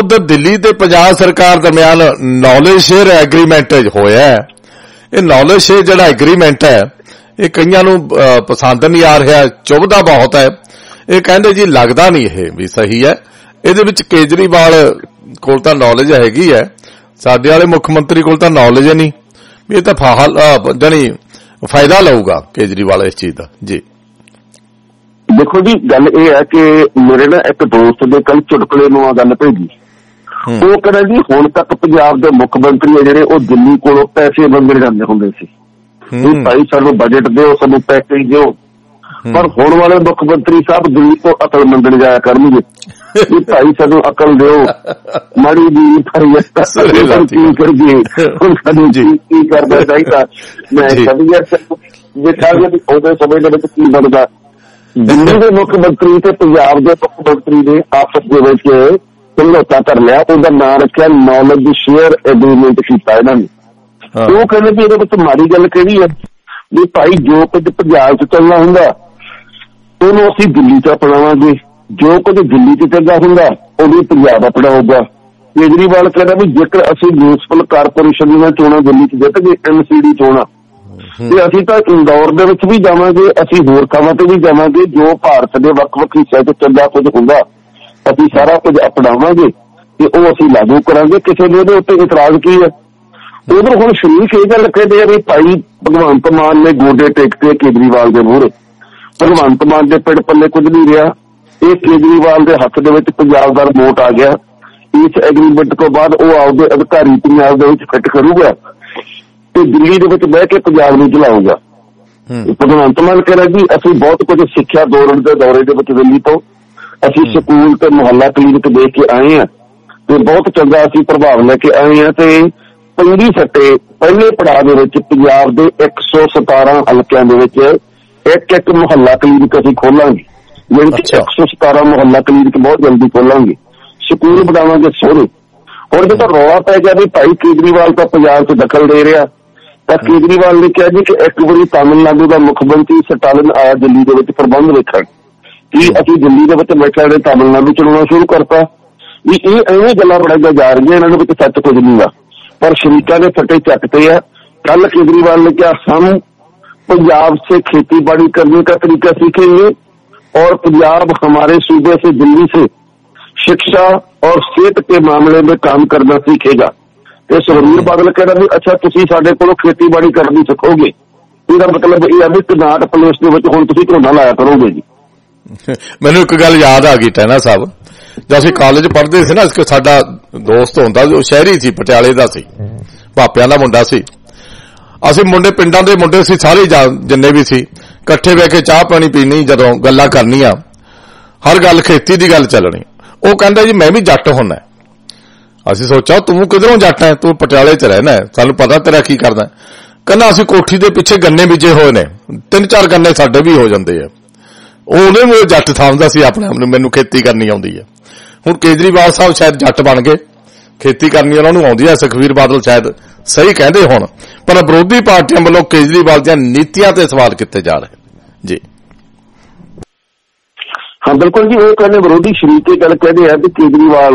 ਉਧਰ ਦਿੱਲੀ ਤੇ ਪੰਜਾਬ ਸਰਕਾਰ ਦਰਮਿਆਨ ਨੌਲੇਜ ਸ਼ੇਅਰ ਐਗਰੀਮੈਂਟ ਹੋਇਆ। ਇਹ ਨੌਲੇਜ ਸ਼ੇਅਰ ਜਿਹੜਾ ਐਗਰੀਮੈਂਟ ਹੈ ਇਹ ਕਈਆਂ ਨੂੰ ਪਸੰਦ ਨਹੀਂ ਆ ਰਿਹਾ, ਚੁਭਦਾ ਬਹੁਤ ਹੈ। ਇਹ ਕਹਿੰਦੇ ਜੀ ਲੱਗਦਾ ਨਹੀਂ ਇਹ ਵੀ ਸਹੀ ਹੈ। ਇਹਦੇ ਵਿੱਚ ਕੇਜਰੀਵਾਲ ਕੋਲ ਤਾਂ ਨੌਲੇਜ ਹੈਗੀ ਹੈ, ਸਾਡੇ ਵਾਲੇ ਮੁੱਖ ਮੰਤਰੀ ਕੋਲ ਤਾਂ ਨੌਲੇਜ ਨਹੀਂ। ਇਹ ਤਾਂ ਜਾਣੀ ਫਾਇਦਾ ਲਊਗਾ ਕੇਜਰੀਵਾਲ ਇਸ ਚੀਜ਼ ਦਾ। ਜੀ ਦੇਖੋ ਜੀ ਗੱਲ ਇਹ ਹੈ ਕਿ ਮੇਰੇ ਨਾਲ ਇੱਕ ਦੋਸਤ ਦੇ ਕੱਲ ਚੁਟਕਲੇ ਨੂੰ ਆ ਗੱਲ ਭੇਜੀ। ਉਹ ਕਹਿੰਦਾ ਜੀ ਹੁਣ ਤੱਕ ਪੰਜਾਬ ਦੇ ਮੁੱਖ ਮੰਤਰੀ ਆ ਜਿਹੜੇ ਉਹ ਦਿੱਲੀ ਕੋਲੋਂ ਪੈਸੇ ਮੰਗਣ ਜਾਂਦੇ ਹੁੰਦੇ ਸੀ ਵੀ ਭਾਈ ਸਾਨੂੰ ਬਜਟ ਦਿਓ, ਸਾਨੂੰ ਪੈਸੇ ਦਿਓ। ਪਰ ਹੁਣ ਵਾਲੇ ਮੁੱਖ ਮੰਤਰੀ ਸਾਹਿਬ ਦਿੱਲੀ ਤੋਂ ਅਕਲ ਮੰਗਣ ਜਾਇਆ ਕਰਨਗੇ ਵੀ ਭਾਈ ਸਾਨੂੰ ਅਕਲ ਦਿਓ ਮਾੜੀ ਜੀ, ਕੀ ਕਰੀਏ ਹੁਣ ਸਾਨੂੰ ਕੀ ਕਰਨਾ ਚਾਹੀਦਾ। ਮੈਂ ਕਦੀ ਦੇਖਾਂਗੇ ਵੀ ਉਹਦੇ ਸਮੇਂ ਦੇ ਵਿੱਚ ਕੀ ਬਣਦਾ। ਦਿੱਲੀ ਦੇ ਮੁੱਖ ਮੰਤਰੀ ਤੇ ਪੰਜਾਬ ਦੇ ਮੁੱਖ ਮੰਤਰੀ ਨੇ ਆਪਸ ਦੇ ਵਿੱਚ समझौता कर लिया। उसका नाम रखा नॉलेज शेयर एग्रीमेंट किया इन्हों ने। वो कहने भी ये माड़ी गल कही है भी भाई जो कुछ पंजाब च चलना होंगे उन्होंने असीं दिल्ली च अपनावांगे, जो कुछ दिल्ली च चलना होंगे उन्हें पंजाब अपनाऊगा। केजरीवाल कह रहा भी जेकर असीं म्यूनसिपल कारपोरेशन दी चोणां दिल्ली च जित गए, एम सी डी चोणां ਤੇ ਅਸੀਂ ਤਾਂ ਇੰਦੌਰ ਦੇ ਵਿੱਚ ਵੀ ਜਾਵਾਂਗੇ, ਅਸੀਂ ਹੋਰ ਥਾਵਾਂ ਤੇ ਵੀ ਜਾਵਾਂਗੇ। ਜੋ ਭਾਰਤ ਦੇ ਵੱਖ ਵੱਖ ਹਿੱਸਿਆਂ ਚ ਚੰਗਾ ਕੁਝ ਹੁੰਦਾ ਅਸੀਂ ਸਾਰਾ ਕੁਝ ਅਪਣਾਵਾਂਗੇ ਤੇ ਉਹ ਅਸੀਂ ਲਾਗੂ ਕਰਾਂਗੇ। ਕਿਸੇ ਨੇ ਉਹਦੇ ਉੱਤੇ ਇਤਰਾਜ਼ ਕੀ ਹੈ। ਉਧਰ ਹੁਣ ਸ਼ਰੀਫ ਇਹ ਗੱਲ ਕਹਿੰਦੇ ਆ ਵੀ ਭਾਈ ਭਗਵੰਤ ਮਾਨ ਨੇ ਗੋਡੇ ਟੇਕ ਤੇ ਕੇਜਰੀਵਾਲ ਦੇ ਮੂਹਰੇ। ਭਗਵੰਤ ਮਾਨ ਦੇ ਪਿੰਡ ਪੱਲੇ ਕੁਝ ਨਹੀਂ ਰਿਹਾ। ਇਹ ਕੇਜਰੀਵਾਲ ਦੇ ਹੱਥ ਦੇ ਵਿੱਚ ਪੰਜਾਬ ਦਾ ਰਿਮੋਟ ਆ ਗਿਆ। ਇਸ ਐਗਰੀਮੈਂਟ ਤੋਂ ਬਾਅਦ ਉਹ ਆਪਦੇ ਅਧਿਕਾਰੀ ਪੰਜਾਬ ਦੇ ਵਿੱਚ ਫਿੱਟ ਕਰੂਗਾ ਤੇ ਦਿੱਲੀ ਦੇ ਵਿੱਚ ਬਹਿ ਕੇ ਪੰਜਾਬ ਨੂੰ ਚਲਾਊਗਾ। ਭਗਵੰਤ ਮਾਨ ਕਹਿੰਦਾ ਜੀ ਅਸੀਂ ਬਹੁਤ ਕੁਝ ਸਿੱਖਿਆ ਦੌਰਨ ਦੇ ਦੌਰੇ ਦੇ ਵਿੱਚ ਦਿੱਲੀ ਤੋਂ। ਅਸੀਂ ਸਕੂਲ ਤੇ ਮੁਹੱਲਾ ਕਲੀਨਿਕ ਦੇਖ ਕੇ ਆਏ ਹਾਂ ਤੇ ਬਹੁਤ ਚੰਗਾ ਅਸੀਂ ਪ੍ਰਭਾਵ ਲੈ ਕੇ ਆਏ ਹਾਂ। ਤੇ ਪਹਿਲੀ ਸੱਟੇ ਪਹਿਲੇ ਪੜਾਅ ਦੇ ਵਿੱਚ ਪੰਜਾਬ ਦੇ ਇੱਕ ਸੌ ਸਤਾਰਾਂ ਹਲਕਿਆਂ ਦੇ ਵਿੱਚ ਇੱਕ ਇੱਕ ਮੁਹੱਲਾ ਕਲੀਨਿਕ ਅਸੀਂ ਖੋਲਾਂਗੇ, ਜਿਹੜੀ ਕਿ ਇੱਕ ਸੌ ਸਤਾਰਾਂ ਮੁਹੱਲਾ ਕਲੀਨਿਕ ਬਹੁਤ ਜਲਦੀ ਖੋਲਾਂਗੇ। ਸਕੂਲ ਬਣਾਵਾਂਗੇ ਸੋਹਣੇ। ਹੁਣ ਜਦੋਂ ਰੌਲਾ ਪੈ ਗਿਆ ਵੀ ਭਾਈ ਕੇਜਰੀਵਾਲ ਤਾਂ ਪੰਜਾਬ ਚ ਦਖਲ ਦੇ ਰਿਹਾ ਤਾਂ ਕੇਜਰੀਵਾਲ ਨੇ ਕਿਹਾ ਜੀ ਕਿ ਇੱਕ ਵਾਰੀ ਤਾਮਿਲਨਾਡੂ ਦਾ ਮੁੱਖ ਮੰਤਰੀ ਸਟਾਲਿਨ ਆਇਆ ਦਿੱਲੀ ਦੇ ਵਿੱਚ ਪ੍ਰਬੰਧ ਵੇਖਣ ਕਿ ਅਸੀਂ ਦਿੱਲੀ ਦੇ ਵਿੱਚ ਬੈਠਿਆਂ ਨੇ ਤਾਮਿਲਨਾਡੂ ਚਲਾਉਣਾ ਸ਼ੁਰੂ ਕਰਤਾ। ਵੀ ਇਹ ਐਵੇਂ ਗੱਲਾਂ ਬਣਾਈਆਂ ਜਾ ਰਹੀਆਂ, ਇਹਨਾਂ ਦੇ ਵਿੱਚ ਸੱਚ ਕੁਝ ਨਹੀਂ ਗਾ, ਪਰ ਸ਼ਰੀਕਾਂ ਦੇ ਫੱਟੇ ਚੱਕਦੇ ਆ। ਕੱਲ ਕੇਜਰੀਵਾਲ ਨੇ ਕਿਹਾ ਸਾਨੂੰ ਪੰਜਾਬ ਸੇ ਖੇਤੀਬਾੜੀ ਕਰਨੇ ਦਾ ਤਰੀਕਾ ਸਿੱਖेंगे और पंजाब हमारे सूबे से दिल्ली से शिक्षा और सेहत के मामले में काम करना सीखेगा। तो सुरवीर बादल कह रहा भी अच्छा तुसीं साडे कोलों खेतीबाड़ी करनी सिखोगे, इसका मतलब यह है भी कनाट प्लेस ਦੇ ਵਿੱਚ ਹੁਣ ਤੁਸੀਂ ਝੋਨਾ ਲਾਇਆ ਕਰੋਗੇ। ਜੀ ਮੈਨੂੰ ਇੱਕ ਗੱਲ ਯਾਦ ਆ ਗਈ ਟੈਨਾ ਸਾਹਿਬ, ਜਦ ਅਸੀਂ ਕਾਲਜ ਪੜ੍ਹਦੇ ਸੀ ਨਾ ਇੱਕ ਸਾਡਾ ਦੋਸਤ ਹੁੰਦਾ, ਉਹ ਸ਼ਹਿਰੀ ਸੀ, ਪਟਿਆਲੇ ਦਾ ਸੀ, ਭਾਪਿਆਂ ਦਾ ਮੁੰਡਾ ਸੀ। ਅਸੀਂ ਮੁੰਡੇ ਪਿੰਡਾਂ ਦੇ ਮੁੰਡੇ ਸੀ ਸਾਰੇ ਜਿੰਨੇ ਵੀ ਸੀ, ਇਕੱਠੇ ਬਹਿ ਕੇ ਚਾਹ ਪਾਣੀ ਪੀਣੀ, ਜਦੋਂ ਗੱਲਾਂ ਕਰਨੀਆਂ ਹਰ ਗੱਲ ਖੇਤੀ ਦੀ ਗੱਲ ਚੱਲਣੀ। ਉਹ ਕਹਿੰਦਾ ਜੀ ਮੈਂ ਵੀ ਜੱਟ ਹੁੰਨਾ। ਅਸੀਂ ਸੋਚਿਆ ਤੂੰ ਕਿਧਰੋਂ ਜੱਟ ਹੈ, ਤੂੰ ਪਟਿਆਲੇ ਚ ਰਹਿਣਾ, ਸਾਨੂੰ ਪਤਾ ਤੇਰਾ ਕੀ ਕਰਦਾ। ਕਹਿੰਦਾ ਅਸੀਂ ਕੋਠੀ ਦੇ ਪਿੱਛੇ ਗੰਨੇ ਬੀਜੇ ਹੋਏ ਨੇ, ਤਿੰਨ ਚਾਰ ਗੰਨੇ ਸਾਡੇ ਵੀ ਹੋ ਜਾਂਦੇ ਆ। ਉਹਨੇ ਮੇਰੇ ਜੱਟ ਸਮਝਦਾ ਸੀ ਆਪਣੇ ਆਪ ਨੂੰ, ਮੈਨੂੰ ਖੇਤੀ ਕਰਨੀ ਆਉਂਦੀ ਹੈ। ਹੁਣ ਕੇਜਰੀਵਾਲ ਸਾਹਿਬ ਸ਼ਾਇਦ ਜੱਟ ਬਣ ਗਏ, ਖੇਤੀ ਕਰਨੀ ਉਹਨਾਂ ਨੂੰ ਆਉਂਦੀ ਹੈ। ਸੁਖਬੀਰ ਬਾਦਲ ਸ਼ਾਇਦ ਸਹੀ ਕਹਿੰਦੇ ਹੋਣ, ਪਰ ਵਿਰੋਧੀ ਪਾਰਟੀਆਂ ਵੱਲੋਂ ਕੇਜਰੀਵਾਲ ਦੀਆਂ ਨੀਤੀਆਂ ਤੇ ਸਵਾਲ ਕੀਤੇ ਜਾ ਰਹੇ। ਜੀ ਹਾਂ ਬਿਲਕੁਲ ਜੀ, ਉਹ ਕਹਿੰਦੇ ਵਿਰੋਧੀ ਸ਼ਰੀਕ ਇਹ ਗੱਲ ਕਹਿੰਦੇ ਆ ਕਿ ਕੇਜਰੀਵਾਲ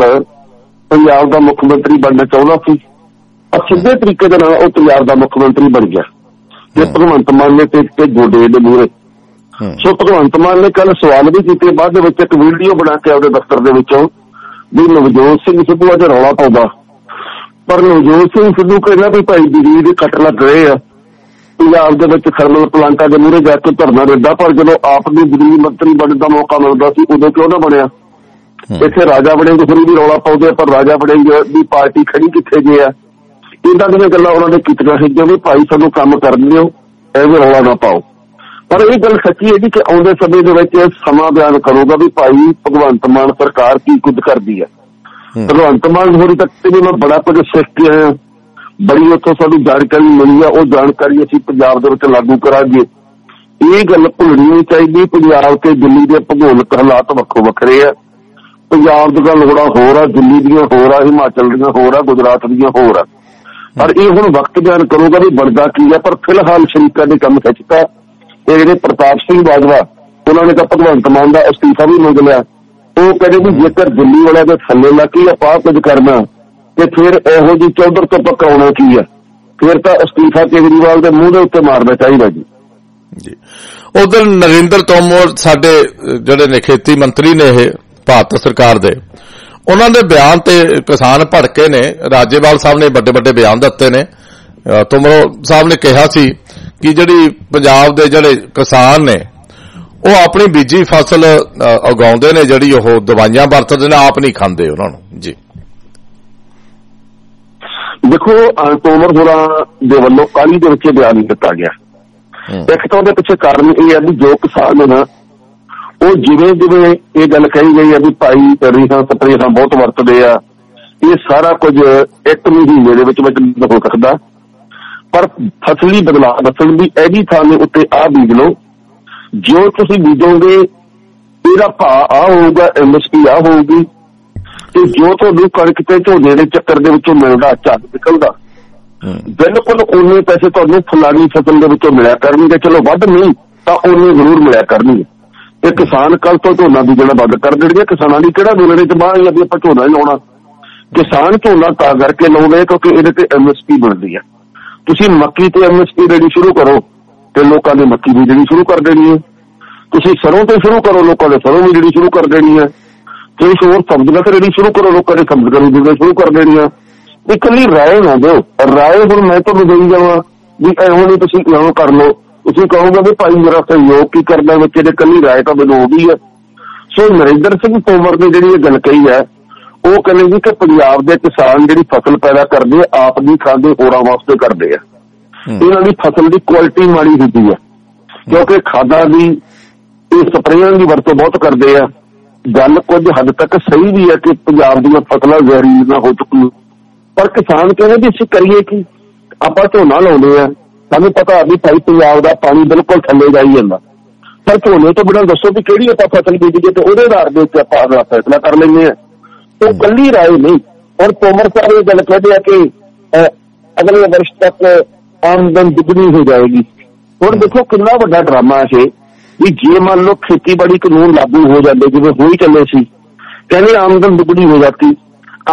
ਪੰਜਾਬ ਦਾ ਮੁੱਖ ਮੰਤਰੀ ਬਣਨਾ ਚਾਹੁੰਦਾ ਸੀ, ਪਰ ਸਿੱਧੇ ਤਰੀਕੇ ਦੇ ਨਾਲ ਉਹ ਪੰਜਾਬ ਦਾ ਮੁੱਖ ਮੰਤਰੀ ਬਣ ਗਿਆ ਤੇ ਭਗਵੰਤ ਮਾਨ ਨੇ ਟੇਕ ਕੇ ਗੋਡੇ ਦੇ ਮੂਹਰੇ। ਸੋ ਭਗਵੰਤ ਮਾਨ ਨੇ ਕੱਲ ਸਵਾਲ ਵੀ ਕੀਤੇ, ਬਾਅਦ ਦੇ ਵਿੱਚ ਇੱਕ ਵੀਡੀਓ ਬਣਾ ਕੇ ਆਪਦੇ ਦਫ਼ਤਰ ਦੇ ਵਿੱਚੋਂ ਵੀ ਨਵਜੋਤ ਸਿੰਘ ਸਿੱਧੂ ਅੱਜ ਰੌਲਾ ਪਾਉਂਦਾ। ਪਰ ਨਵਜੋਤ ਸਿੰਘ ਸਿੱਧੂ ਕਹਿੰਦਾ ਵੀ ਭਾਈ ਬਿਜਲੀ ਦੇ ਕੱਟ ਲੱਗ ਰਹੇ ਆ ਪੰਜਾਬ ਦੇ ਵਿੱਚ, ਥਰਮਲ ਪਲਾਂਟਾਂ ਦੇ ਮੂਹਰੇ ਜਾ ਕੇ ਧਰਨਾ ਦਿੰਦਾ। ਪਰ ਜਦੋਂ ਆਪ ਨੂੰ ਬਿਜਲੀ ਮੰਤਰੀ ਬਣਨ ਦਾ ਮੌਕਾ ਮਿਲਦਾ ਸੀ ਉਦੋਂ ਕਿਉਂ ਨਾ ਬਣਿਆ। इतने राजा वड़िंग फिर भी रौला पाते पर राजा वड़िंग की पार्टी खड़ी कितने जे है इन्हों दिन गल्लां उन्होंने कीतियां सीगियां भी भाई सानू काम करन दिओ एवें रौला ना पाओ। पर यह गल सच्ची है जी कि आउंदे समय दे विच समां बयान करूगा भी भाई भगवंत मान सरकार की कुछ करती है। भगवंत मान होरी तक भी मैं बड़ा कुछ सीख के आया, बड़ी उतो सानू जानकारी मिली है, वो जानकारी असीं पंजाब दे विच लागू करांगे। ये गल भुलनी नहीं चाहिए। पंजाब ते दिल्ली के भूगोलिक हालात वक्खो वक्खरे है। पंजाब दी लोड़ा होर आ, दिल्ली दियां होर आ, हिमाचल दियां होर आ, गुजरात दियां होर आ। पर यह हुण वक्त बयान करूगा भी बनता की है। पर फिलहाल शरीकों ने कम खिचता, ये जिहड़े प्रताप सिंह बाजवा उन्होंने तो भगवंत मान का अस्तीफा भी मंग लिया। वो कहते भी जेकर दिल्ली वाले दे थल्ले ला के आप आह कुछ करना तो फिर इहो जी चौधर तो पकाउणा की है, फिर तो अस्तीफा केजरीवाल के मूँह के उत्ते मारना चाहिए जी। उधर नरेंद्र तोमर साडे जिहड़े ने खेती मंत्री ने यह भारत सरकार दे उन्हां दे बयान ते किसान भड़के ने। राज्यपाल साहब ने बड़े बड़े बयान दिते ने। तोमर साहब ने कहा सी कि जिहड़ी पंजाब दे जिहड़े किसान ने वो अपनी बीजी फसल उगाउंदे ने, जिहड़ी ओह दवाइयां वरतदे ने, आप नहीं खांदे उन्हां नूं जी। देखो तोमर होरां दे वल्लों काली दे विच बयान नहीं दिता गया। एक तो उहदे पिछे कारण यह है भी जो किसान है ना वो जिवें जिवें ये गल कही गई है भी भाई रीसां स्परेहां बहुत वरतदे आ, ये सारा कुछ एक महीने दे विच बदल हो सकदा। पर फसली बदलाव दसन भी ऐसी थां दे उत्ते आ बीज लो, जो तुसीं बीजोगे इहदा भाव आ होऊगा, एमएसपी आ होऊगी, ते जो तुहानूं कणक ते झोने दे चक्कर दे विचों मिलदा झट निकलदा बिल्कुल ओने पैसे तुहानू फलानी फसल दे विचों मिलिया करनगे। चलो वध नहीं तां ओने जरूर मिलिया करनगे। ते किसान कल तो झोना बीजना बंद कर देणगे। किसानां दी किहड़ा बोलणे ते बाह या भी आपां झोना ही लाउणा। किसान झोना तां करके लाउंदे क्योंकि इहदे ते एमएसपी बनदी आ। तुसीं मक्की ते एमएसपी देणी शुरू करो ते लोकां ने मक्की बीजणी शुरू कर देणी है। तुसीं सरहों ते शुरू करो, लोकां ने सरहों बीजणी शुरू कर देणी है। तुसीं होर सब्जियां ते रेडी शुरू करो, लोकां ने सब्जियां बीजणीਆਂ शुरू कर देणी है। इकली राय ना दो, राय हम मैं तो दई जावा भी एवं नहीं तुम एवं कर लो। तुम कहोगे भी भाई मेरा सहयोग की करना बच्चे ने, कली राय तो मैंने होगी है। सो नरेंद्र सिंह तोमर ने जी गल कही है वो कहेगी कि पंजाब के किसान जी फसल पैदा करते आप नहीं खाते, होरों वास्ते करते हैं। इन्हों की फसल की क्वालिटी माड़ी होती है क्योंकि खादा की स्प्रेयां की वरतों बहुत करते हैं। गल कुछ हद तक सही भी है कि पंजाब दी फसलां जहरीलियां हो चुकी, पर किसान कहते भी असं करिए कि आप झोना लाने हैं, सू पता भी भाई पंजाब का पानी बिल्कुल थले जा ही जाता, पर झोने तो बिना दसो भी कि आप फसल बीजीए तो वह आधार के अपना फैसला कर लेंगे। तो कली राय नहीं। और तोमर साहब ये गल कहते हैं कि अगले वर्ष तक आमदन दुगनी हो जाएगी। हम देखो कि बड़ा ड्रामा है भी जे मान लो खेतीबाड़ी कानून लागू हो जाते जिम्मे हो ही चले सी, कहने आमदन दुगनी हो जाती।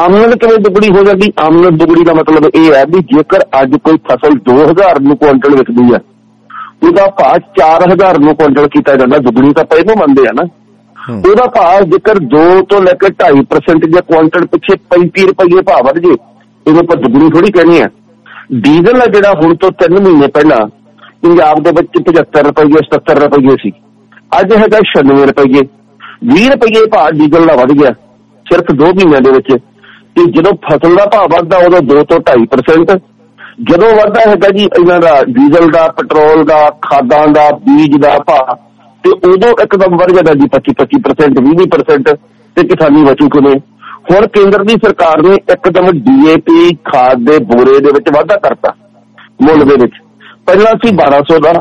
आमदन किमें दुगनी हो जाती? आमदन दुगनी का मतलब यह है भी जेकर अज कोई फसल दो हजार कुंटल विकती है उसका भाव चार हजार कुंटल किया जाता, दुगनी तो पहले मानते हैं ना। उसका भाव जेकर दो तो लेकर ढाई परसेंट जो कुंटल पिछे पैंती रुपये भाव बढ़ जाए तो आप दुगनी थोड़ी कहनी है। डीजल है जो हुण तो तीन महीने पहला पंजाब के बच्चे पचहत्तर रुपये सत्तर रुपये सी, अज है छियानवे रुपये, भी रुपये भाव डीजल का बढ़ गया सिर्फ दो महीनों के। जो फसल का भाव बढ़ता उदो दो तो ढाई परसेंट जो बढ़ता है जी इन्हों का डीजल का, पेट्रोल का, खादां का, बीज का भाव, तो उदो एकदम बढ़ जाता जी पच्ची पच्ची परसेंट भी परसेंट। तो किसानी बचू कि हुण केंद्र की सरकार ने एकदम डीएपी खाद के बोरे के वाधा करता मुल के, पहला सी बारह सौ का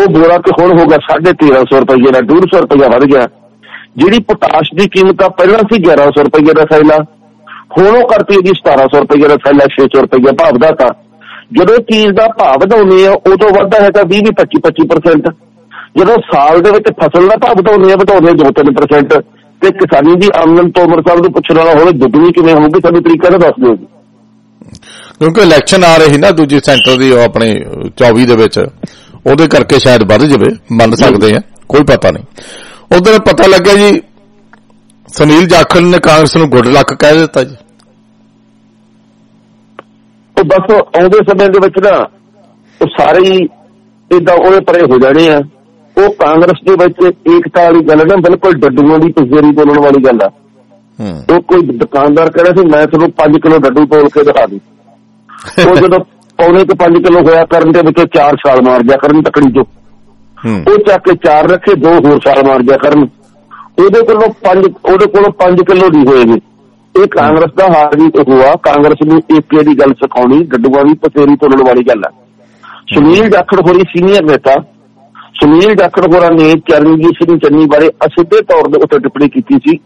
वो बोरा तो हुण होगा साढ़े तेरह सौ रुपये का, डेढ़ सौ रुपया बढ़ गया। जी पोटाश की कीमत पहला सी ग्यारह सौ रुपये का थैला, होरों करती है जी सतारह सौ रुपये का थैला, छे सौ रुपये भाव का। था जो चीज का भाव बढ़ाने उदो वाधा है भी भी पच्ची पच्ची परसेंट, जो साल के फसल का भाव बढ़ाने बढ़ाने दो तीन परसेंट। तो किसानी की आमदन तो उमर साहब को पूछने वाला हो दुगनी किमें होगी, सानू तरीका ना दस दो। क्योंकि इलैक्शन आ रही ना दूजी सेंटर की अपनी चौबी दे करके शायद बढ़ जाए, मन सकते हैं, कोई पता नहीं। उधर पता लगे जी सुनील जाखड़ ने कांग्रेस नूं गुड लक कह दिता जी। तो बस आउंदे समय दे विच ना तो सारे ही इदां ओहदे परे हो जाने आ। वो कांग्रेस दे विच एकता वाली गल ना बिल्कुल डड्डूआं दी पसेरी बोलण वाली गल आ। तो कोई दुकानदार कह रहा मैं तुम पांच किलो डड्डू तोल के दिखा दी वो जो पौने तो पांच किलो होया करन दे विच चार छाल मार दिया करन तकड़ी चो वो चक के चार रखे दो होर छाल मार दिया करन ओदे कोलों पांच ओदे कोलों पांच किलो नहीं होए जी। ਇਹ ਕਾਂਗਰਸ ਦਾ ਹਾਲ ਵੀ ਹੋਆ ਕਾਂਗਰਸ ਨੂੰ ਏਕੇ ਦੀ ਗੱਲ ਸਿਖਾਉਣੀ ਗੱਡੂਆ ਵੀ ਪਤੇਰੀ ਤੋਲਣ ਵਾਲੀ ਗੱਲ ਆ। ਸੁਨੀਲ ਜਾਖੜ ਹੋਰੀ ਸੀਨੀਅਰ ਨੇਤਾ ਸੁਨੀਲ ਜਾਖੜ ਹੋਰਾਂ ਨੇ ਚਰਨਜੀਤ ਸਿੰਘ ਚੰਨੀ ਬਾਰੇ ਅਸਿੱਧੇ ਤੌਰ ਦੇ ਉੱਤੇ ਟਿੱਪਣੀ ਕੀਤੀ ਸੀ।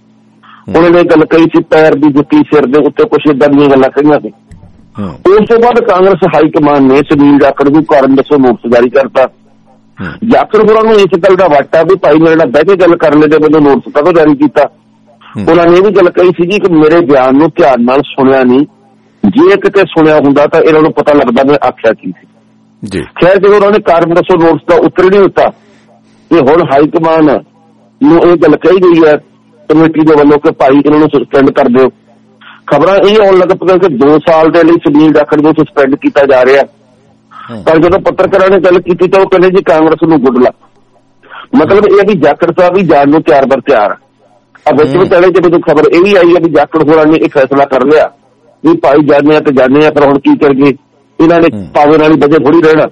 ਉਹਨਾਂ ਨੇ ਗੱਲ ਕਹੀ ਸੀ ਪੈਰ ਦੀ ਜੁੱਤੀ ਸਿਰ ਦੇ ਉੱਤੇ ਕੁਛ ਏਦਾਂ ਦੀਆਂ ਗੱਲਾਂ ਕਹੀਆਂ ਸੀ। ਉਸ ਤੋਂ ਬਾਅਦ ਕਾਂਗਰਸ ਹਾਈ ਕਮਾਨ ਨੇ ਸੁਨੀਲ ਜਾਖੜ ਨੂੰ ਕਾਰਨ ਦੱਸੋ ਨੋਟਿਸ ਜਾਰੀ ਕਰਤਾ। ਜਾਖੜ ਹੋਰਾਂ ਨੂੰ ਇਸ ਗੱਲ ਦਾ ਵਾਟਾ ਵੀ ਭਾਈ ਮੇਰੇ ਨਾਲ ਬਹਿ ਕੇ ਗੱਲ ਕਰਨ ਦੇ ਮੈਨੂੰ ਨੋਟਿਸ ਕਦੋਂ ਜਾਰੀ ਕੀਤਾ। उन्होंने यह भी गल कही थी कि मेरे बयान नूं ध्यान नाल सुनिया नहीं जे किते सुनिया हुंदा तां इन्हां नूं पता लगदा मैं आख्या की सी। खैर जदों उन्होंने कारण दसो नोटिस दा उत्तर नहीं दिता ते हुण हाईकमान नूं यह गल कही गई है कमेटी दे वल्लों कि भाई इन्हां नूं सस्पेंड कर दिओ। खबरां इह आउण लग पईआं कि दो साल दे लई सुनील जाखड़ नूं सस्पेंड कीता जा रिहा पर जदों पत्रकारां ने गल कीती तां ओह कहंदे जी कांग्रेस नूं गुड लक। मतलब यह भी जाखड़ साहब भी जाण नूं त्यार बर त्यार आ। खबर यही आई है जाखड़ होरां ने एक फैसला कर लिया भी भाई जाने तो जाने पर हुण की करिए इन्होंने पावे नाल बजे थोड़ी रहना।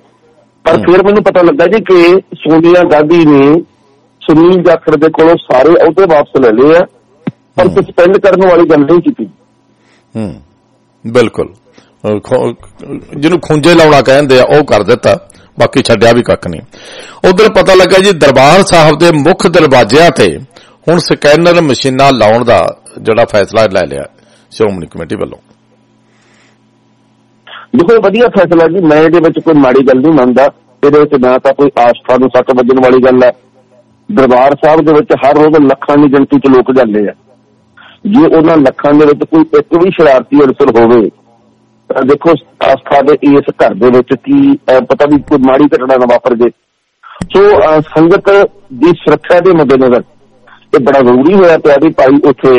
पर फिर मैनूं पता लगा जी कि सोनिया गांधी ने सुनील जाखड़ दे कोलों सारे अहुदे वापस ले लए पर सस्पेंड करने वाली गल नहीं कीती। बिलकुल जिन्होंने खुंजे लाउणा कहंदे आ ओह कर दित्ता बाकी छड्डिया भी कख नहीं। उधर पता लगा जी दरबार साहब दे मुख दरवाजियां ते ਹੁਣ ਸਕੈਨਰ ਮਸ਼ੀਨਾਂ ਲਾਉਣ ਦਾ ਜਿਹੜਾ ਫੈਸਲਾ ਲੈ ਲਿਆ ਸ਼੍ਰੋਮਣੀ ਕਮੇਟੀ ਵੱਲੋਂ। ਦੇਖੋ ਵਧੀਆ ਫੈਸਲਾ ਜੀ ਮੈਂ ਇਹਦੇ ਵਿੱਚ ਕੋਈ ਮਾੜੀ ਗੱਲ ਨਹੀਂ ਮੰਨਦਾ। ਇਹਦੇ ਵਿੱਚ ਨਾ ਤਾਂ ਕੋਈ ਆਸਥਾ ਨੂੰ ਸੱਟ ਵੱਜਣ ਵਾਲੀ ਗੱਲ ਹੈ। ਦਰਬਾਰ ਸਾਹਿਬ ਦੇ ਵਿੱਚ ਹਰ ਰੋਜ਼ ਲੱਖਾਂ ਦੀ ਗਿਣਤੀ ਚ ਲੋਕ ਜਾਂਦੇ ਆ। ਜੇ ਉਹਨਾਂ ਲੱਖਾਂ ਦੇ ਵਿੱਚ ਕੋਈ ਇੱਕ ਵੀ ਸ਼ਰਾਰਤੀ ਅਨਸਰ ਹੋਵੇ ਤਾਂ ਦੇਖੋ ਆਸਥਾ ਦੇ ਇਸ ਘਰ ਦੇ ਵਿੱਚ ਕੀ ਪਤਾ ਵੀ ਕੋਈ ਮਾੜੀ ਘਟਨਾ ਨਾ ਵਾਪਰ ਜੇ। ਸੋ ਸੰਗਤ ਦੀ ਸੁਰੱਖਿਆ ਦੇ ਮੁੱਦੇ ਨਜ਼ਰ ਇਹ ਬੜਾ ਜ਼ਰੂਰੀ ਹੋਇਆ ਪਿਆ ਵੀ ਭਾਈ ਉੱਥੇ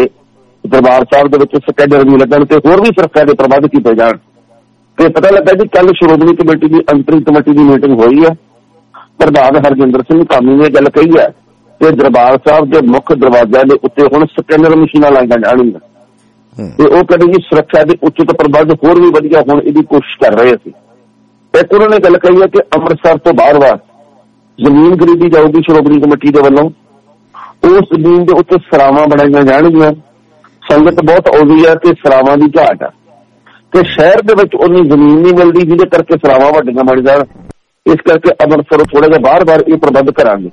ਦਰਬਾਰ ਸਾਹਿਬ ਦੇ ਵਿੱਚ ਸਕੈਨਰ ਨਹੀਂ ਲੱਗਣ ਤੇ ਹੋਰ ਵੀ ਸੁਰੱਖਿਆ ਦੇ ਪ੍ਰਬੰਧ ਕੀਤੇ ਜਾਣ। ਤੇ ਪਤਾ ਲੱਗਾ ਜੀ ਕੱਲ ਸ਼੍ਰੋਮਣੀ ਕਮੇਟੀ ਦੀ ਅੰਤਰਿਮ ਕਮੇਟੀ ਦੀ ਮੀਟਿੰਗ ਹੋਈ ਹੈ। ਪ੍ਰਧਾਨ ਹਰਜਿੰਦਰ ਸਿੰਘ ਕਾਮੀ ਨੇ ਗੱਲ ਕਹੀ ਹੈ ਕਿ ਦਰਬਾਰ ਸਾਹਿਬ ਦੇ ਮੁੱਖ ਦਰਵਾਜ਼ਿਆਂ ਦੇ ਉੱਤੇ ਹੁਣ ਸਕੈਨਰ ਮਸ਼ੀਨਾਂ ਲਾਈਆਂ ਜਾਣਗੀਆਂ ਤੇ ਉਹ ਕਹਿੰਦੇ ਜੀ ਸੁਰੱਖਿਆ ਦੇ ਉਚਿਤ ਪ੍ਰਬੰਧ ਹੋਰ ਵੀ ਵਧੀਆ ਹੋਣ ਇਹਦੀ ਕੋਸ਼ਿਸ਼ ਕਰ ਰਹੇ ਸੀ। ਇੱਕ ਉਹਨਾਂ ਨੇ ਗੱਲ ਕਹੀ ਹੈ ਕਿ ਅੰਮ੍ਰਿਤਸਰ ਤੋਂ ਬਾਹਰ ਬਾਹਰ ਜ਼ਮੀਨ ਖਰੀਦੀ ਜਾਊਗੀ ਸ਼੍ਰੋਮਣੀ ਕਮੇਟੀ ਦੇ ਵੱਲੋਂ। ਉਸ ਜ਼ਮੀਨ ਦੇ ਉੱਤੇ ਸਰਾਵਾਂ ਬਣਾਈਆਂ ਜਾਣਗੀਆਂ। ਸੰਗਤ ਬਹੁਤ ਆਉਂਦੀ ਹੈ ਤੇ ਸਰਾਵਾਂ ਦੀ ਘਾਟ ਆ ਤੇ ਸ਼ਹਿਰ ਦੇ ਵਿੱਚ ਉਨੀ ਜ਼ਮੀਨ ਨਹੀਂ ਮਿਲਦੀ ਜਿਹਦੇ ਕਰਕੇ ਸਰਾਵਾਂ ਵੱਡੀਆਂ ਬਣ ਜਾਣ। ਇਸ ਕਰਕੇ ਅੰਮ੍ਰਿਤਸਰ ਥੋੜਾ ਜਿਹਾ ਬਾਹਰ ਬਾਹਰ ਇਹ ਪ੍ਰਬੰਧ ਕਰਾਂਗੇ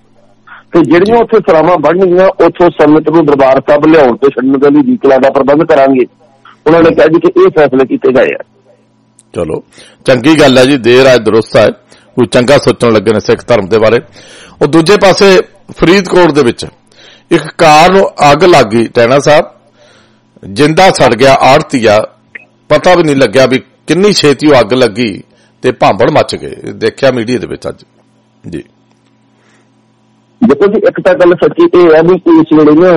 ਤੇ ਜਿਹੜੀਆਂ ਉੱਥੇ ਸਰਾਵਾਂ ਬਣਨਗੀਆਂ ਉੱਥੋਂ ਸੰਗਤ ਨੂੰ ਦਰਬਾਰ ਸਾਹਿਬ ਲਿਆਉਣ ਤੇ ਛੱਡਣ ਦੇ ਲਈ ਵੀਕਲਾਂ ਦਾ ਪ੍ਰਬੰਧ ਕਰਾਂਗੇ। ਉਹਨਾਂ ਨੇ ਕਿਹਾ ਜੀ ਕਿ ਇਹ ਫੈਸਲੇ ਕੀਤੇ ਗਏ ਆ। ਚਲੋ ਚੰਗੀ ਗੱਲ ਹੈ ਜੀ ਦੇਰ ਅੱਜ ਦਰੁਸਤ ਹੈ ਕੋਈ ਚੰਗਾ ਸੋਚਣ ਲੱਗੇ ਨੇ ਸਿੱਖ ਧਰਮ ਦੇ ਬਾਰੇ। ਉਹ ਦੂਜੇ ਪਾਸੇ ਫਰੀਦਕੋਟ ਦੇ ਵਿੱਚ ਇੱਕ ਕਾਰ ਨੂੰ ਅੱਗ ਲੱਗ ਗਈ ਟਹਿਣਾ ਸਾਹਿਬ ਜਿੰਦਾ ਸੜ ਗਿਆ ਆੜਤੀਆ ਪਤਾ ਵੀ ਨਹੀਂ ਲੱਗਿਆ ਵੀ ਕਿੰਨੀ ਛੇਤੀ ਉਹ ਅੱਗ ਲੱਗੀ ਤੇ ਭਾਂਬੜ ਮੱਚ ਗਏ ਦੇਖਿਆ ਮੀਡੀਆ ਦੇ ਵਿੱਚ ਅੱਜ ਜੀ। ਦੇਖੋ ਜੀ ਇੱਕ ਤਾਂ ਗੱਲ ਸੱਚੀ ਇਹ ਹੈ ਵੀ ਇਸ ਵੇਲੇ ਨਾ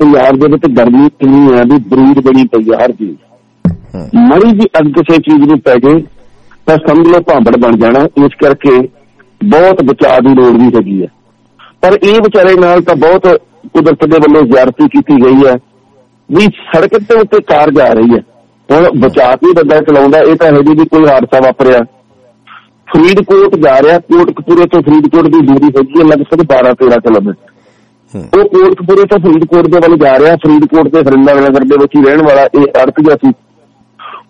ਪੰਜਾਬ ਦੇ ਵਿੱਚ ਗਰਮੀ ਕਿੰਨੀ ਹੈ ਵੀ ਬਰੂਦ ਬਣੀ ਪਈ ਹੈ ਹਰ ਚੀਜ਼ ਮਰੀ ਜੀ ਅੱਗ ਕਿਸੇ ਚੀਜ਼ ਨੂੰ ਪੈ ਗਏ ਤਾਂ ਸਮਝ ਲਓ ਭਾਂਬੜ ਬਣ ਜਾਣਾ। ਇਸ ਕਰਕੇ ਬਹੁਤ ਬਚਾਅ ਦੀ ਲੋੜ ਵੀ ਹੈਗੀ ਹੈ ਪਰ ਇਹ ਵਿਚਾਰੇ ਨਾਲ ਤਾਂ ਬਹੁਤ ਕੁਦਰਤ ਦੇ ਵੱਲੋਂ ਜ਼ਿਆਰਤੀ ਕੀਤੀ ਗਈ ਹੈ ਵੀ ਸੜਕ ਦੇ ਉੱਤੇ ਕਾਰ ਜਾ ਰਹੀ ਹੈ। ਹੁਣ ਬਚਾਅ ਵੀ ਬੰਦਾ ਚਲਾਉਂਦਾ ਇਹ ਤਾਂ ਹਜੇ ਵੀ ਕੋਈ ਹਾਦਸਾ ਵਾਪਰਿਆ। ਫਰੀਦਕੋਟ ਜਾ ਰਿਹਾ ਕੋਟਕਪੂਰੇ ਤੋਂ ਫਰੀਦਕੋਟ ਦੀ ਦੂਰੀ ਹੈਗੀ ਹੈ ਲਗਭਗ ਬਾਰਾਂ ਤੇਰਾਂ ਕਿਲੋਮੀਟਰ। ਉਹ ਕੋਟਕਪੂਰੇ ਤੋਂ ਫਰੀਦਕੋਟ ਦੇ ਵੱਲ ਜਾ ਰਿਹਾ ਫਰੀਦਕੋਟ ਦੇ ਹਰਿੰਦਰ ਨਗਰ ਦੇ ਵਿੱਚ ਹੀ ਰਹਿਣ ਵਾਲਾ ਇਹ ਅੜਕ ਗਿਆ ਸੀ।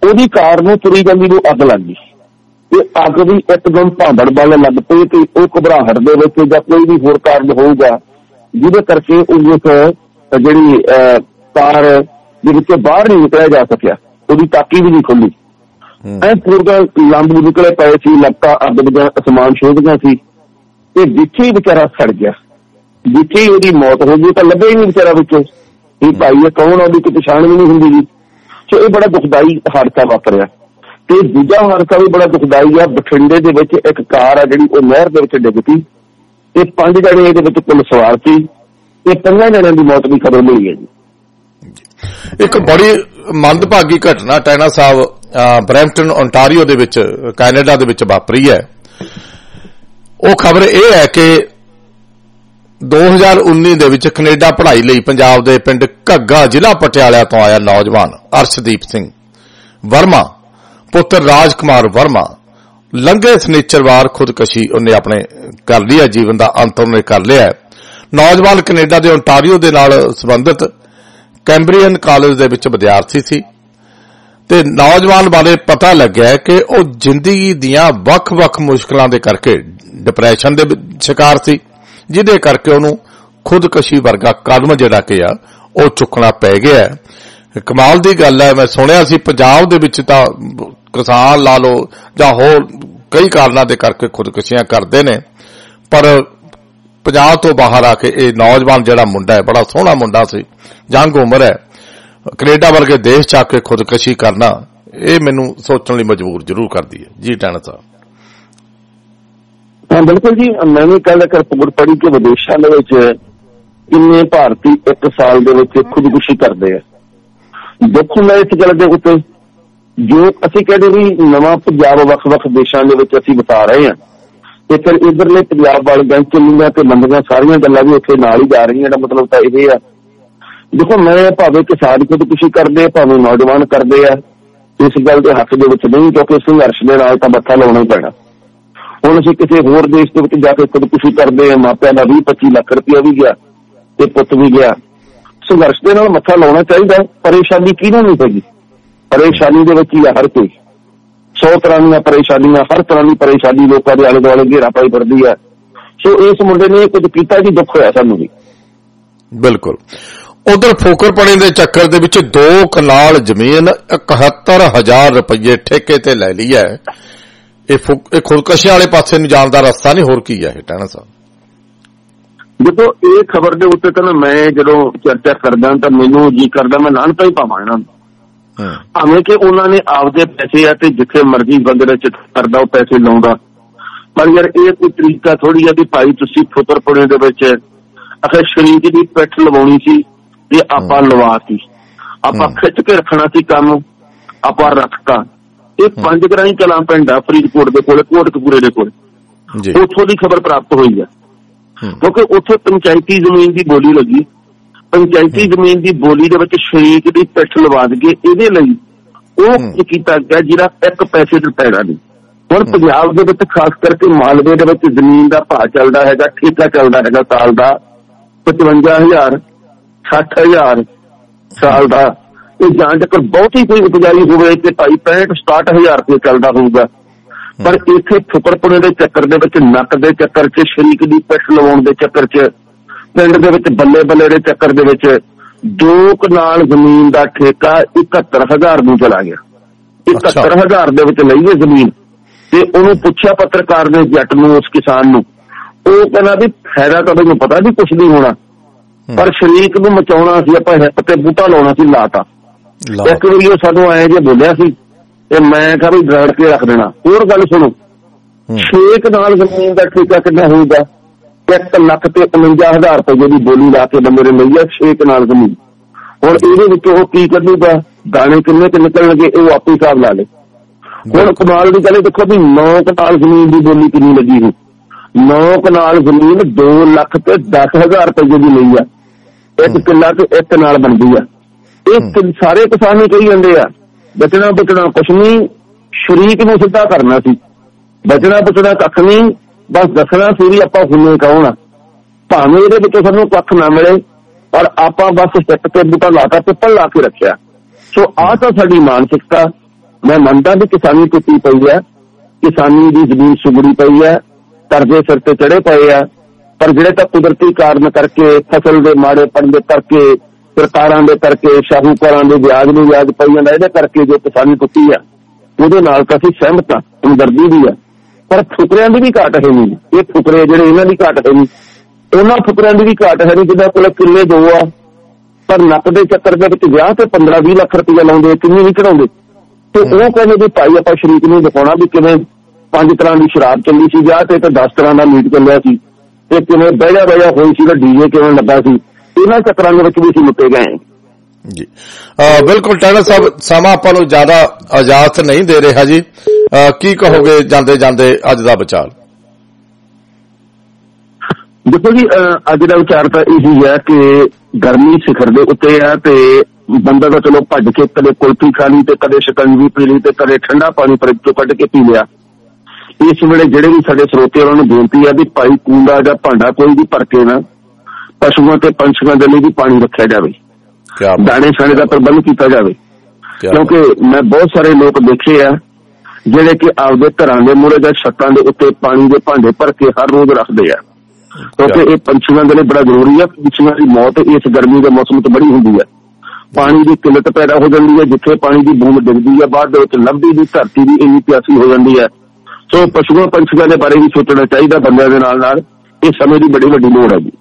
ਉਹਦੀ ਕਾਰ ਨੂੰ ਤੁਰੀ ਜਾਂਦੀ ਨੂੰ ਅੱਗ ਲੱਗ ਗਈ। ਇਹ ਅੱਗ ਵੀ ਇੱਕਦਮ ਭਾਂਬੜ ਬਣ ਲੱਗ ਪਈ ਤੇ ਉਹ ਘਬਰਾਹਟ ਦੇ ਵਿੱਚ ਜਾਂ ਕੋਈ ਵੀ ਹੋਰ ਕਾਰਨ ਹੋਊਗਾ ਜਿਹਦੇ ਕਰਕੇ ਉਸ ਜਿਹੜੀ ਕਾਰ ਦੇ ਵਿੱਚ ਬਾਹਰ ਨਹੀਂ ਨਿਕਲਿਆ ਜਾ ਸਕਿਆ ਉਹਦੀ ਤਾਕੀ ਵੀ ਨਹੀਂ ਖੁੱਲੀ। ਐ ਪੂਰਾ ਲੰਬ ਨਿਕਲੇ ਪਏ ਸੀ ਲੱਤਾਂ ਅੱਗ ਦੀਆਂ ਅਸਮਾਨ ਛੇਦੀਆਂ ਸੀ ਤੇ ਜਿੱਥੇ ਹੀ ਵਿਚਾਰਾ ਸੜ ਗਿਆ ਜਿੱਥੇ ਹੀ ਉਹਦੀ ਮੌਤ ਹੋ ਗਈ ਤਾਂ ਲੱਭਿਆ ਹੀ ਨਹੀਂ ਵਿਚਾਰਾ ਵਿੱਚੋਂ ਵੀ ਭਾਈ ਇਹ ਕੌਣ ਆ ਉਹਦੀ ਕੋਈ ਪਛਾਣ ਵੀ ਨਹੀਂ ਹੁੰਦੀ ਜੀ। ਸੋ ਇਹ ਬੜਾ ਦੁਖਦਾਈ ਹਾਦਸਾ ਵਾਪਰਿਆ ਤੇ ਦੂਜਾ ਹਾਦਸਾ ਵੀ ਬੜਾ ਦੁਖਦਾਈ ਆ ਬਠਿੰਡੇ ਦੇ ਵਿੱਚ ਇੱਕ ਕਾਰ ਆ ਜਿਹੜੀ ਉਹ ਨਹਿਰ ਦੇ ਵਿੱਚ ਡਿੱਗ ਪਈ ਤੇ ਪੰਜ ਜਣੇ ਇਹਦੇ ਵਿੱਚ ਕੁੱਲ ਸਵਾਰ ਸੀ ਤੇ ਪੰਜਾਂ ਜਣਿਆਂ ਦੀ ਮੌਤ ਦੀ ਖਬਰ ਮਿਲੀ ਹੈ ਜੀ। ਇੱਕ ਬੜੀ ਮੰਦਭਾਗੀ ਘਟਨਾ ਟੈਨਾ ਸਾਹਿਬ ਬਰੈਂਪਟਨ ਓਨਟਾਰੀਓ ਦੇ ਵਿੱਚ ਕੈਨੇਡਾ ਦੇ ਵਿੱਚ ਵਾਪਰੀ ਹੈ। ਉਹ ਖਬਰ ਇਹ ਹੈ ਕਿ दो हज़ार उन्नीस ਦੇ ਵਿੱਚ ਕੈਨੇਡਾ ਪੜ੍ਹਾਈ ਲਈ ਪੰਜਾਬ ਦੇ ਪਿੰਡ ਘੱਗਾ ਜ਼ਿਲ੍ਹਾ ਪਟਿਆਲਾ ਤੋਂ ਆਇਆ ਨੌਜਵਾਨ ਅਰਸ਼ਦੀਪ ਸਿੰਘ ਵਰਮਾ ਪੁੱਤਰ ਰਾਜ ਕੁਮਾਰ ਵਰਮਾ ਲੰਘੇ ਸਨੇਚਰਵਾਰ ਖੁਦਕਸ਼ੀ ਉਹਨੇ ਆਪਣੇ ਕਰ ਲਈ ਹੈ, ਜੀਵਨ ਦਾ ਅੰਤ ਉਹਨੇ ਕਰ ਲਿਆ। ਨੌਜਵਾਨ ਕੈਨੇਡਾ ਦੇ ਓਨਟਾਰੀਓ ਦੇ ਨਾਲ ਸੰਬੰਧਿਤ ਕੈਂਬਰੀਅਨ ਕਾਲਜ ਦੇ ਵਿੱਚ ਵਿਦਿਆਰਥੀ ਸੀ ਤੇ ਨੌਜਵਾਨ ਬਾਰੇ ਪਤਾ ਲੱਗਿਆ ਕਿ ਉਹ ਜ਼ਿੰਦਗੀ ਦੀਆਂ ਵੱਖ-ਵੱਖ ਮੁਸ਼ਕਲਾਂ ਦੇ ਕਰਕੇ ਡਿਪਰੈਸ਼ਨ ਦੇ ਸ਼ਿਕਾਰ ਸੀ, ਜਿਹਦੇ ਕਰਕੇ ਉਹਨੂੰ ਖੁਦਕਸ਼ੀ ਵਰਗਾ ਕਦਮ ਜਿਹੜਾ ਕਿ ਆ ਉਹ ਚੁੱਕਣਾ ਪੈ ਗਿਆ। ਕਮਾਲ ਦੀ ਗੱਲ ਹੈ, ਮੈਂ ਸੁਣਿਆ ਸੀ ਪੰਜਾਬ ਦੇ ਵਿੱਚ ਤਾਂ ਕਿਸਾਨ ਲਾ ਲਓ ਜਾਂ ਹੋਰ ਕਈ ਕਾਰਨਾਂ ਦੇ ਕਰਕੇ ਖੁਦਕਸ਼ੀਆਂ ਕਰਦੇ ਨੇ, ਪਰ ਪੰਜਾਬ ਤੋਂ ਬਾਹਰ ਆ ਕੇ ਇਹ ਨੌਜਵਾਨ ਜਿਹੜਾ ਮੁੰਡਾ ਹੈ, ਬੜਾ ਸੋਹਣਾ ਮੁੰਡਾ ਸੀ, ਜੰਗ ਉਮਰ ਹੈ, ਕੈਨੇਡਾ ਵਰਗੇ ਦੇਸ਼ 'ਚ ਆ ਕੇ ਖੁਦਕਸ਼ੀ ਕਰਨਾ ਇਹ ਮੈਨੂੰ ਸੋਚਣ ਲਈ ਮਜਬੂਰ ਜ਼ਰੂਰ ਕਰਦੀ ਹੈ। ਜੀ ਟੈਣਾ ਸਾਹਿਬ। हाँ बिल्कुल जी, मैंने कल एक रिपोर्ट पढ़ी कि विदेशों किन्ने भारती एक साल के खुदकुशी करते हैं। दुख होंगे इस गल के उत्ते जो असं कहते भी नवा पंजाब वख वख देशों के असं बता रहे हैं, तो फिर इधरले पंजाब वाले बैंक चलिया तो मंदिर सारिया गल्लां भी उत्थे नाल ही जा रही हैं। मतलब तो यह है देखो, मैं भावे किसान खुदकुशी करते भावे नौजवान करते हैं, इस गल के हक के नहीं, क्योंकि संघर्ष के नाल तां मत्था लाउणा ही पैणा। ਹੁਣ ਅਸੀਂ ਕਿਸੇ ਹੋਰ ਦੇਸ਼ ਦੇ ਵਿੱਚ ਜਾ ਕੇ ਖੁਦਕੁਸ਼ੀ ਕਰਦੇ ਹਾਂ, ਮਾਪਿਆਂ ਦਾ ਵੀਹ ਪੱਚੀ ਲੱਖ ਰੁਪਇਆ ਵੀ ਗਿਆ ਤੇ ਪੁੱਤ ਵੀ ਗਿਆ। ਸੰਘਰਸ਼ ਦੇ ਨਾਲ ਮੱਥਾ ਲਾਉਣਾ ਚਾਹੀਦਾ। ਪਰੇਸ਼ਾਨੀ ਕਿਹਨੂੰ ਨਹੀਂ ਹੈਗੀ? ਪਰੇਸ਼ਾਨੀ ਦੇ ਵਿੱਚ ਹੀ ਆ ਹਰ ਕੋਈ, ਸੌ ਤਰ੍ਹਾਂ ਦੀਆਂ ਪਰੇਸ਼ਾਨੀਆਂ, ਹਰ ਤਰ੍ਹਾਂ ਦੀ ਪਰੇਸ਼ਾਨੀ ਲੋਕਾਂ ਦੇ ਆਲੇ ਦੁਆਲੇ ਘੇਰਾ ਪਾਈ ਫਿਰਦੀ ਹੈ। ਸੋ ਇਸ ਮੁੰਡੇ ਨੇ ਕੁਝ ਕੀਤਾ ਜੀ, ਦੁੱਖ ਹੋਇਆ ਸਾਨੂੰ ਵੀ। ਬਿਲਕੁਲ। ਉਧਰ ਫੋਕਰਪਣੇ ਦੇ ਚੱਕਰ ਦੇ ਵਿੱਚ ਦੋ ਕਨਾਲ ਜ਼ਮੀਨ ਇਕਹੱਤਰ ਹਜ਼ਾਰ ਰੁਪਏ ਠੇਕੇ ਤੇ ਲੈ ਲਈ ਹੈ। खुदकशी वाले पासे नूं जाण दा रस्ता नहीं होर की है टैणा साहब। देखो ये खबर दे उत्ते तां मैं जदों चर्चा करदा तां मैनूं जी करदा मैं लाहन तां ही पावां इन्हां नूं, भावें कि उन्हां ने आपदे पैसे आ ते जिथे मर्जी बंदरे चिट करदा ओह पैसे लाउंदा, पर यार ये कोई तरीका थोड़ी है कि भाई तुसीं फुतरपुणे दे विच आखिर शरीर दी पिठ लवाउणी सी ते आपां लवाती, आपां खिच के रखना सी काम, आपां रखता। ਇਹ ਪੰਜ ਗਰਾਈ ਕਲਾਂ ਪਿੰਡ ਆ ਫਰੀਦਕੋਟ ਦੇ ਕੋਲ, ਕੋਟਕਪੂਰੇ ਦੇ ਕੋਲ, ਉੱਥੋਂ ਦੀ ਖਬਰ ਪ੍ਰਾਪਤ ਹੋਈ ਹੈ। ਕਿਉਂਕਿ ਉੱਥੇ ਪੰਚਾਇਤੀ ਜ਼ਮੀਨ ਦੀ ਬੋਲੀ ਲੱਗੀ, ਪੰਚਾਇਤੀ ਜ਼ਮੀਨ ਦੀ ਬੋਲੀ ਦੇ ਵਿੱਚ ਸ਼ਰੀਕ ਦੀ ਪਿੱਠ ਲਵਾ ਕੇ ਇਹਦੇ ਲਈ ਉਹ ਕੀਤਾ ਗਿਆ ਜਿਹੜਾ ਇੱਕ ਪੈਸੇ ਤੇ ਪੈਣਾ ਨਹੀਂ। ਹੁਣ ਪੰਜਾਬ ਦੇ ਵਿੱਚ ਖਾਸ ਕਰਕੇ ਮਾਲਵੇ ਦੇ ਵਿੱਚ ਜ਼ਮੀਨ ਦਾ ਭਾਅ ਚੱਲਦਾ ਹੈਗਾ, ਠੇਕਾ ਚੱਲਦਾ ਹੈਗਾ ਸਾਲ ਦਾ ਪਚਵੰਜਾ ਹਜ਼ਾਰ, ਸੱਠ ਹਜ਼ਾਰ ਸਾਲ ਦਾ। ਜਾਂ ਜੇਕਰ ਬਹੁਤੀ ਕੋਈ ਉਪਜਾਈ ਹੋਵੇ ਤੇ ਭਾਈ ਪੈਂਹਠ ਸਤਾਹਠ ਹਜ਼ਾਰ ਰੁਪਏ ਚੱਲਦਾ ਹੋਊਗਾ। ਪਰ ਇੱਥੇ ਫੁਕਰਪੁਣੇ ਦੇ ਚੱਕਰ ਦੇ ਵਿੱਚ, ਨੱਕ ਦੇ ਚੱਕਰ ਚ, ਸ਼ਰੀਕ ਦੀ ਪਿੱਠ ਲਵਾਉਣ ਦੇ ਚੱਕਰ ਚ, ਪਿੰਡ ਦੇ ਵਿੱਚ ਬੱਲੇ ਬੱਲੇ ਦੇ ਚੱਕਰ ਦੇ ਵਿੱਚ ਦੋ ਕਨਾਲ ਜ਼ਮੀਨ ਦਾ ਠੇਕਾ ਇਕਹੱਤਰ ਹਜ਼ਾਰ ਨੂੰ ਚਲਾ ਗਿਆ। ਇਕਹੱਤਰ ਹਜ਼ਾਰ ਦੇ ਵਿੱਚ ਲਈ ਇਹ ਜ਼ਮੀਨ, ਤੇ ਉਹਨੂੰ ਪੁੱਛਿਆ ਪੱਤਰਕਾਰ ਨੇ ਜੱਟ ਨੂੰ, ਉਸ ਕਿਸਾਨ ਨੂੰ, ਉਹ ਕਹਿੰਦਾ ਵੀ ਫਾਇਦਾ ਤਾਂ ਮੈਨੂੰ ਪਤਾ ਵੀ ਕੁਛ ਨਹੀਂ ਹੋਣਾ, ਪਰ ਸ਼ਰੀਕ ਨੂੰ ਮਚਾਉਣਾ ਸੀ, ਆਪਾਂ ਹਿੱਪ ਤੇ ਬੂਟਾ ਲਾਉਣਾ ਸੀ, ਲਾਤਾ। ਇੱਕ ਵਾਰੀ ਉਹ ਸਾਨੂੰ ਆਏ ਜੇ ਬੋਲਿਆ ਸੀ ਤੇ ਮੈਂ ਕਿਹਾ ਵੀ ਡਰੜ ਕੇ ਰੱਖ ਦੇਣਾ। ਹੋਰ ਗੱਲ ਸੁਣੋ, ਛੇ ਕਨਾਲ ਜ਼ਮੀਨ ਦਾ ਠੇਕਾ ਕਿੰਨਾ ਹੋਊਗਾ? ਇੱਕ ਲੱਖ ਤੇ ਉਣੰਜਾ ਹਜ਼ਾਰ ਰੁਪਏ ਦੀ ਬੋਲੀ ਲਾ ਕੇ ਬੰਦੇ ਨੇ ਲਈ ਆ ਛੇ ਕਨਾਲ ਜ਼ਮੀਨ। ਹੁਣ ਇਹਦੇ ਵਿੱਚੋਂ ਉਹ ਕੀ ਕੱਢੂਗਾ, ਦਾਣੇ ਕਿੰਨੇ ਕੁ ਨਿਕਲਣਗੇ, ਉਹ ਆਪੇ ਹਿਸਾਬ ਲਾ ਲੇ। ਹੁਣ ਕਮਾਲ ਦੀ ਗੱਲ ਦੇਖੋ ਵੀ ਨੌ ਕਨਾਲ ਜ਼ਮੀਨ ਦੀ ਬੋਲੀ ਕਿੰਨੀ ਲੱਗੀ ਸੀ? ਨੌ ਕਨਾਲ ਜ਼ਮੀਨ ਦੋ ਲੱਖ ਤੇ ਦਸ ਹਜ਼ਾਰ ਰੁਪਏ ਦੀ ਲਈ ਆ। ਇੱਕ ਕਿੱਲਾ ਤੇ ਇੱਕ ਕਨਾਲ ਬਣਦੀ ਆ। ਇਹ ਸਾਰੇ ਕਿਸਾਨ ਹੀ ਕਹੀ ਜਾਂਦੇ ਆ ਬਚਣਾ ਬਚਣਾ ਕੁਛ ਨੀ, ਸ਼ਰੀਕ ਨੂੰ ਸਿੱਧਾ ਕਰਨਾ ਸੀ, ਬਚਣਾ ਬਚਣਾ ਕੱਖ ਨੀ, ਬਸ ਦੱਸਣਾ ਸੀ ਵੀ ਆਪਾਂ ਹੁਣੇ ਕੌਣ ਆ। ਭਾਵੇਂ ਇਹਦੇ ਵਿੱਚੋਂ ਸਾਨੂੰ ਕੱਖ ਨਾ ਮਿਲੇ, ਪਰ ਆਪਾਂ ਬਸ ਸਿੱਟ ਤੇ ਬੂਟਾ ਲਾ ਕੇ ਪਿੱਪਲ ਲਾ ਕੇ ਰੱਖਿਆ। ਸੋ ਆਹ ਤਾਂ ਸਾਡੀ ਮਾਨਸਿਕਤਾ। ਮੈਂ ਮੰਨਦਾ ਵੀ ਕਿਸਾਨੀ ਟੁੱਟੀ ਪਈ ਹੈ, ਕਿਸਾਨੀ ਦੀ ਜ਼ਮੀਨ ਸੁਗੜੀ ਪਈ ਹੈ, ਕਰਜ਼ੇ ਸਿਰ ਤੇ ਚੜੇ ਪਏ ਆ, ਪਰ ਜਿਹੜੇ ਤਾਂ ਕੁਦਰਤੀ ਕਾਰਨ ਕਰਕੇ, ਫਸਲ ਦੇ ਮਾੜੇ ਪਣ ਦੇ ਕਰਕੇ, ਸਰਕਾਰਾਂ ਦੇ ਕਰਕੇ, ਸ਼ਾਹੂਕਾਰਾਂ ਦੇ ਵਿਆਜ ਨੂੰ ਵਿਆਜ ਪਾਈ ਜਾਂਦਾ, ਇਹਦੇ ਕਰਕੇ ਜੋ ਕਿਸਾਨੀ ਟੁੱਟੀ ਆ ਉਹਦੇ ਨਾਲ ਤਾਂ ਅਸੀਂ ਸਹਿਮਤ ਹਾਂ, ਹਮਦਰਦੀ ਵੀ ਆ। ਪਰ ਫੁਕਰਿਆਂ ਦੀ ਵੀ ਘਾਟ ਹੈ ਨਹੀਂ, ਇਹ ਫੁਕਰੇ ਜਿਹੜੇ ਇਹਨਾਂ ਦੀ ਘਾਟ ਹੈ ਨਹੀਂ, ਉਹਨਾਂ ਫੁਕਰਿਆਂ ਦੀ ਵੀ ਘਾਟ ਹੈ ਨਹੀਂ ਜਿਹਨਾਂ ਕੋਲ ਕਿੱਲੇ ਦੋ ਆ ਪਰ ਨੱਕ ਦੇ ਚੱਕਰ ਦੇ ਵਿੱਚ ਵਿਆਹ ਤੇ ਪੰਦਰਾਂ ਵੀਹ ਲੱਖ ਰੁਪਇਆ ਲਾਉਂਦੇ, ਕਿੰਨੀ ਨਹੀਂ ਚੜਾਉਂਦੇ। ਤੇ ਉਹ ਕਹਿੰਦੇ ਵੀ ਭਾਈ ਆਪਾਂ ਸ਼ਰੀਕ ਨੂੰ ਦਿਖਾਉਣਾ ਵੀ ਕਿਵੇਂ ਪੰਜ ਤਰ੍ਹਾਂ ਦੀ ਸ਼ਰਾਬ ਚੱਲੀ ਸੀ ਵਿਆਹ ਤੇ, ਦਸ ਤਰ੍ਹਾਂ ਦਾ ਮੀਟ ਚੱਲਿਆ ਸੀ, ਤੇ ਕਿਵੇਂ ਬਹਿਜਾ ਬਹਿਜਾ ਹੋਈ ਸੀ, ਡੀਜੇ ਕਿਵੇਂ ਲੱਗਾ ਸੀ, ਇਹਨਾਂ ਚੱਕਰਾਂ ਦੇ ਵਿੱਚ ਵੀ ਅਸੀਂ ਲੁੱਟੇ ਗਏ ਜੀ। ਬਿਲਕੁਲ ਟੈਨਰ ਸਾਹਿਬ, ਸਮਾਂ ਆਪਾਂ ਨੂੰ ਜ਼ਿਆਦਾ ਇਜਾਜ਼ਤ ਨਹੀਂ ਦੇ ਰਿਹਾ ਜੀ। ਕੀ ਕਹੋਗੇ ਜਾਂਦੇ ਜਾਂਦੇ ਅੱਜ ਦਾ ਵਿਚਾਰ? देखो जी अज का विचार तो यही है कि गर्मी शिखर के उत्ते है तो बंदा तो चलो भज के कदे कुल्फी खा ली तो कदे शिकंजी पी ली तो कदे ठंडा पानी फ्रिज चो कट के पी लिया। इस वे जेडे भी साडे स्रोते उन्होंने बेनती है कि भाई कूड़ा या भांडा कोई भी भर के ना पशुओं के पंछियों के लिए भी पानी रखा जाए, दाने छाने का प्रबंध किया जाए, क्योंकि मैं बहुत सारे लोग देखे है जेडे कि आपके घर के मूहरे या छत्तों के उत्ते पानी के भांडे भर के हर रोज रखते हैं, क्योंकि ये पंछियों के लिए बड़ा जरूरी है। पंछियों की मौत इस गर्मी के मौसम च बड़ी होंगी है, पानी की किल्लत पैदा हो जाती है, जिथे पानी की बूंद डिगती है बाद लभदी भी धरती भी इन्नी प्यासी हो जाती है। सो पशुओं पंछियों के बारे भी सोचना चाहिए बंदे के नाल नाल, इस समय की बड़ी वड्डी लोड़ है जी।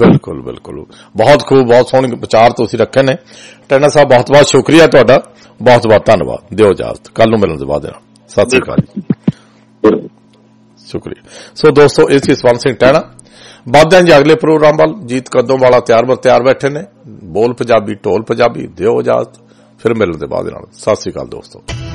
बिल्कुल बिल्कुल, बहुत खूब, बहुत सोहने विचार तुसीं रखे ने टैना साहब, बहुत बहुत शुक्रिया तुहाडा, बहुत बहुत धन्नवाद, दिओ इजाजत, कल नूं मिलण दे बाद सत श्री अकाल, शुक्रिया। सो दोस्तों इस सी स्वर्ण सिंह टैना। ਵੱਧਦੇ ਹਾਂ ਜੀ ਅਗਲੇ ਪ੍ਰੋਗਰਾਮ ਵੱਲ। ਜੀਤ ਕਦੋਂ ਵਾਲਾ ਤਿਆਰ ਬਰ ਤਿਆਰ ਬੈਠੇ ਨੇ, ਬੋਲ ਪੰਜਾਬੀ ਢੋਲ ਪੰਜਾਬੀ, ਦਿਓ ਇਜਾਜ਼ਤ, ਫਿਰ ਮਿਲਣ ਦੇ ਬਾਅਦ ਨਾਲ, ਸਤਿ ਸ੍ਰੀ ਅਕਾਲ ਦੋਸਤੋ।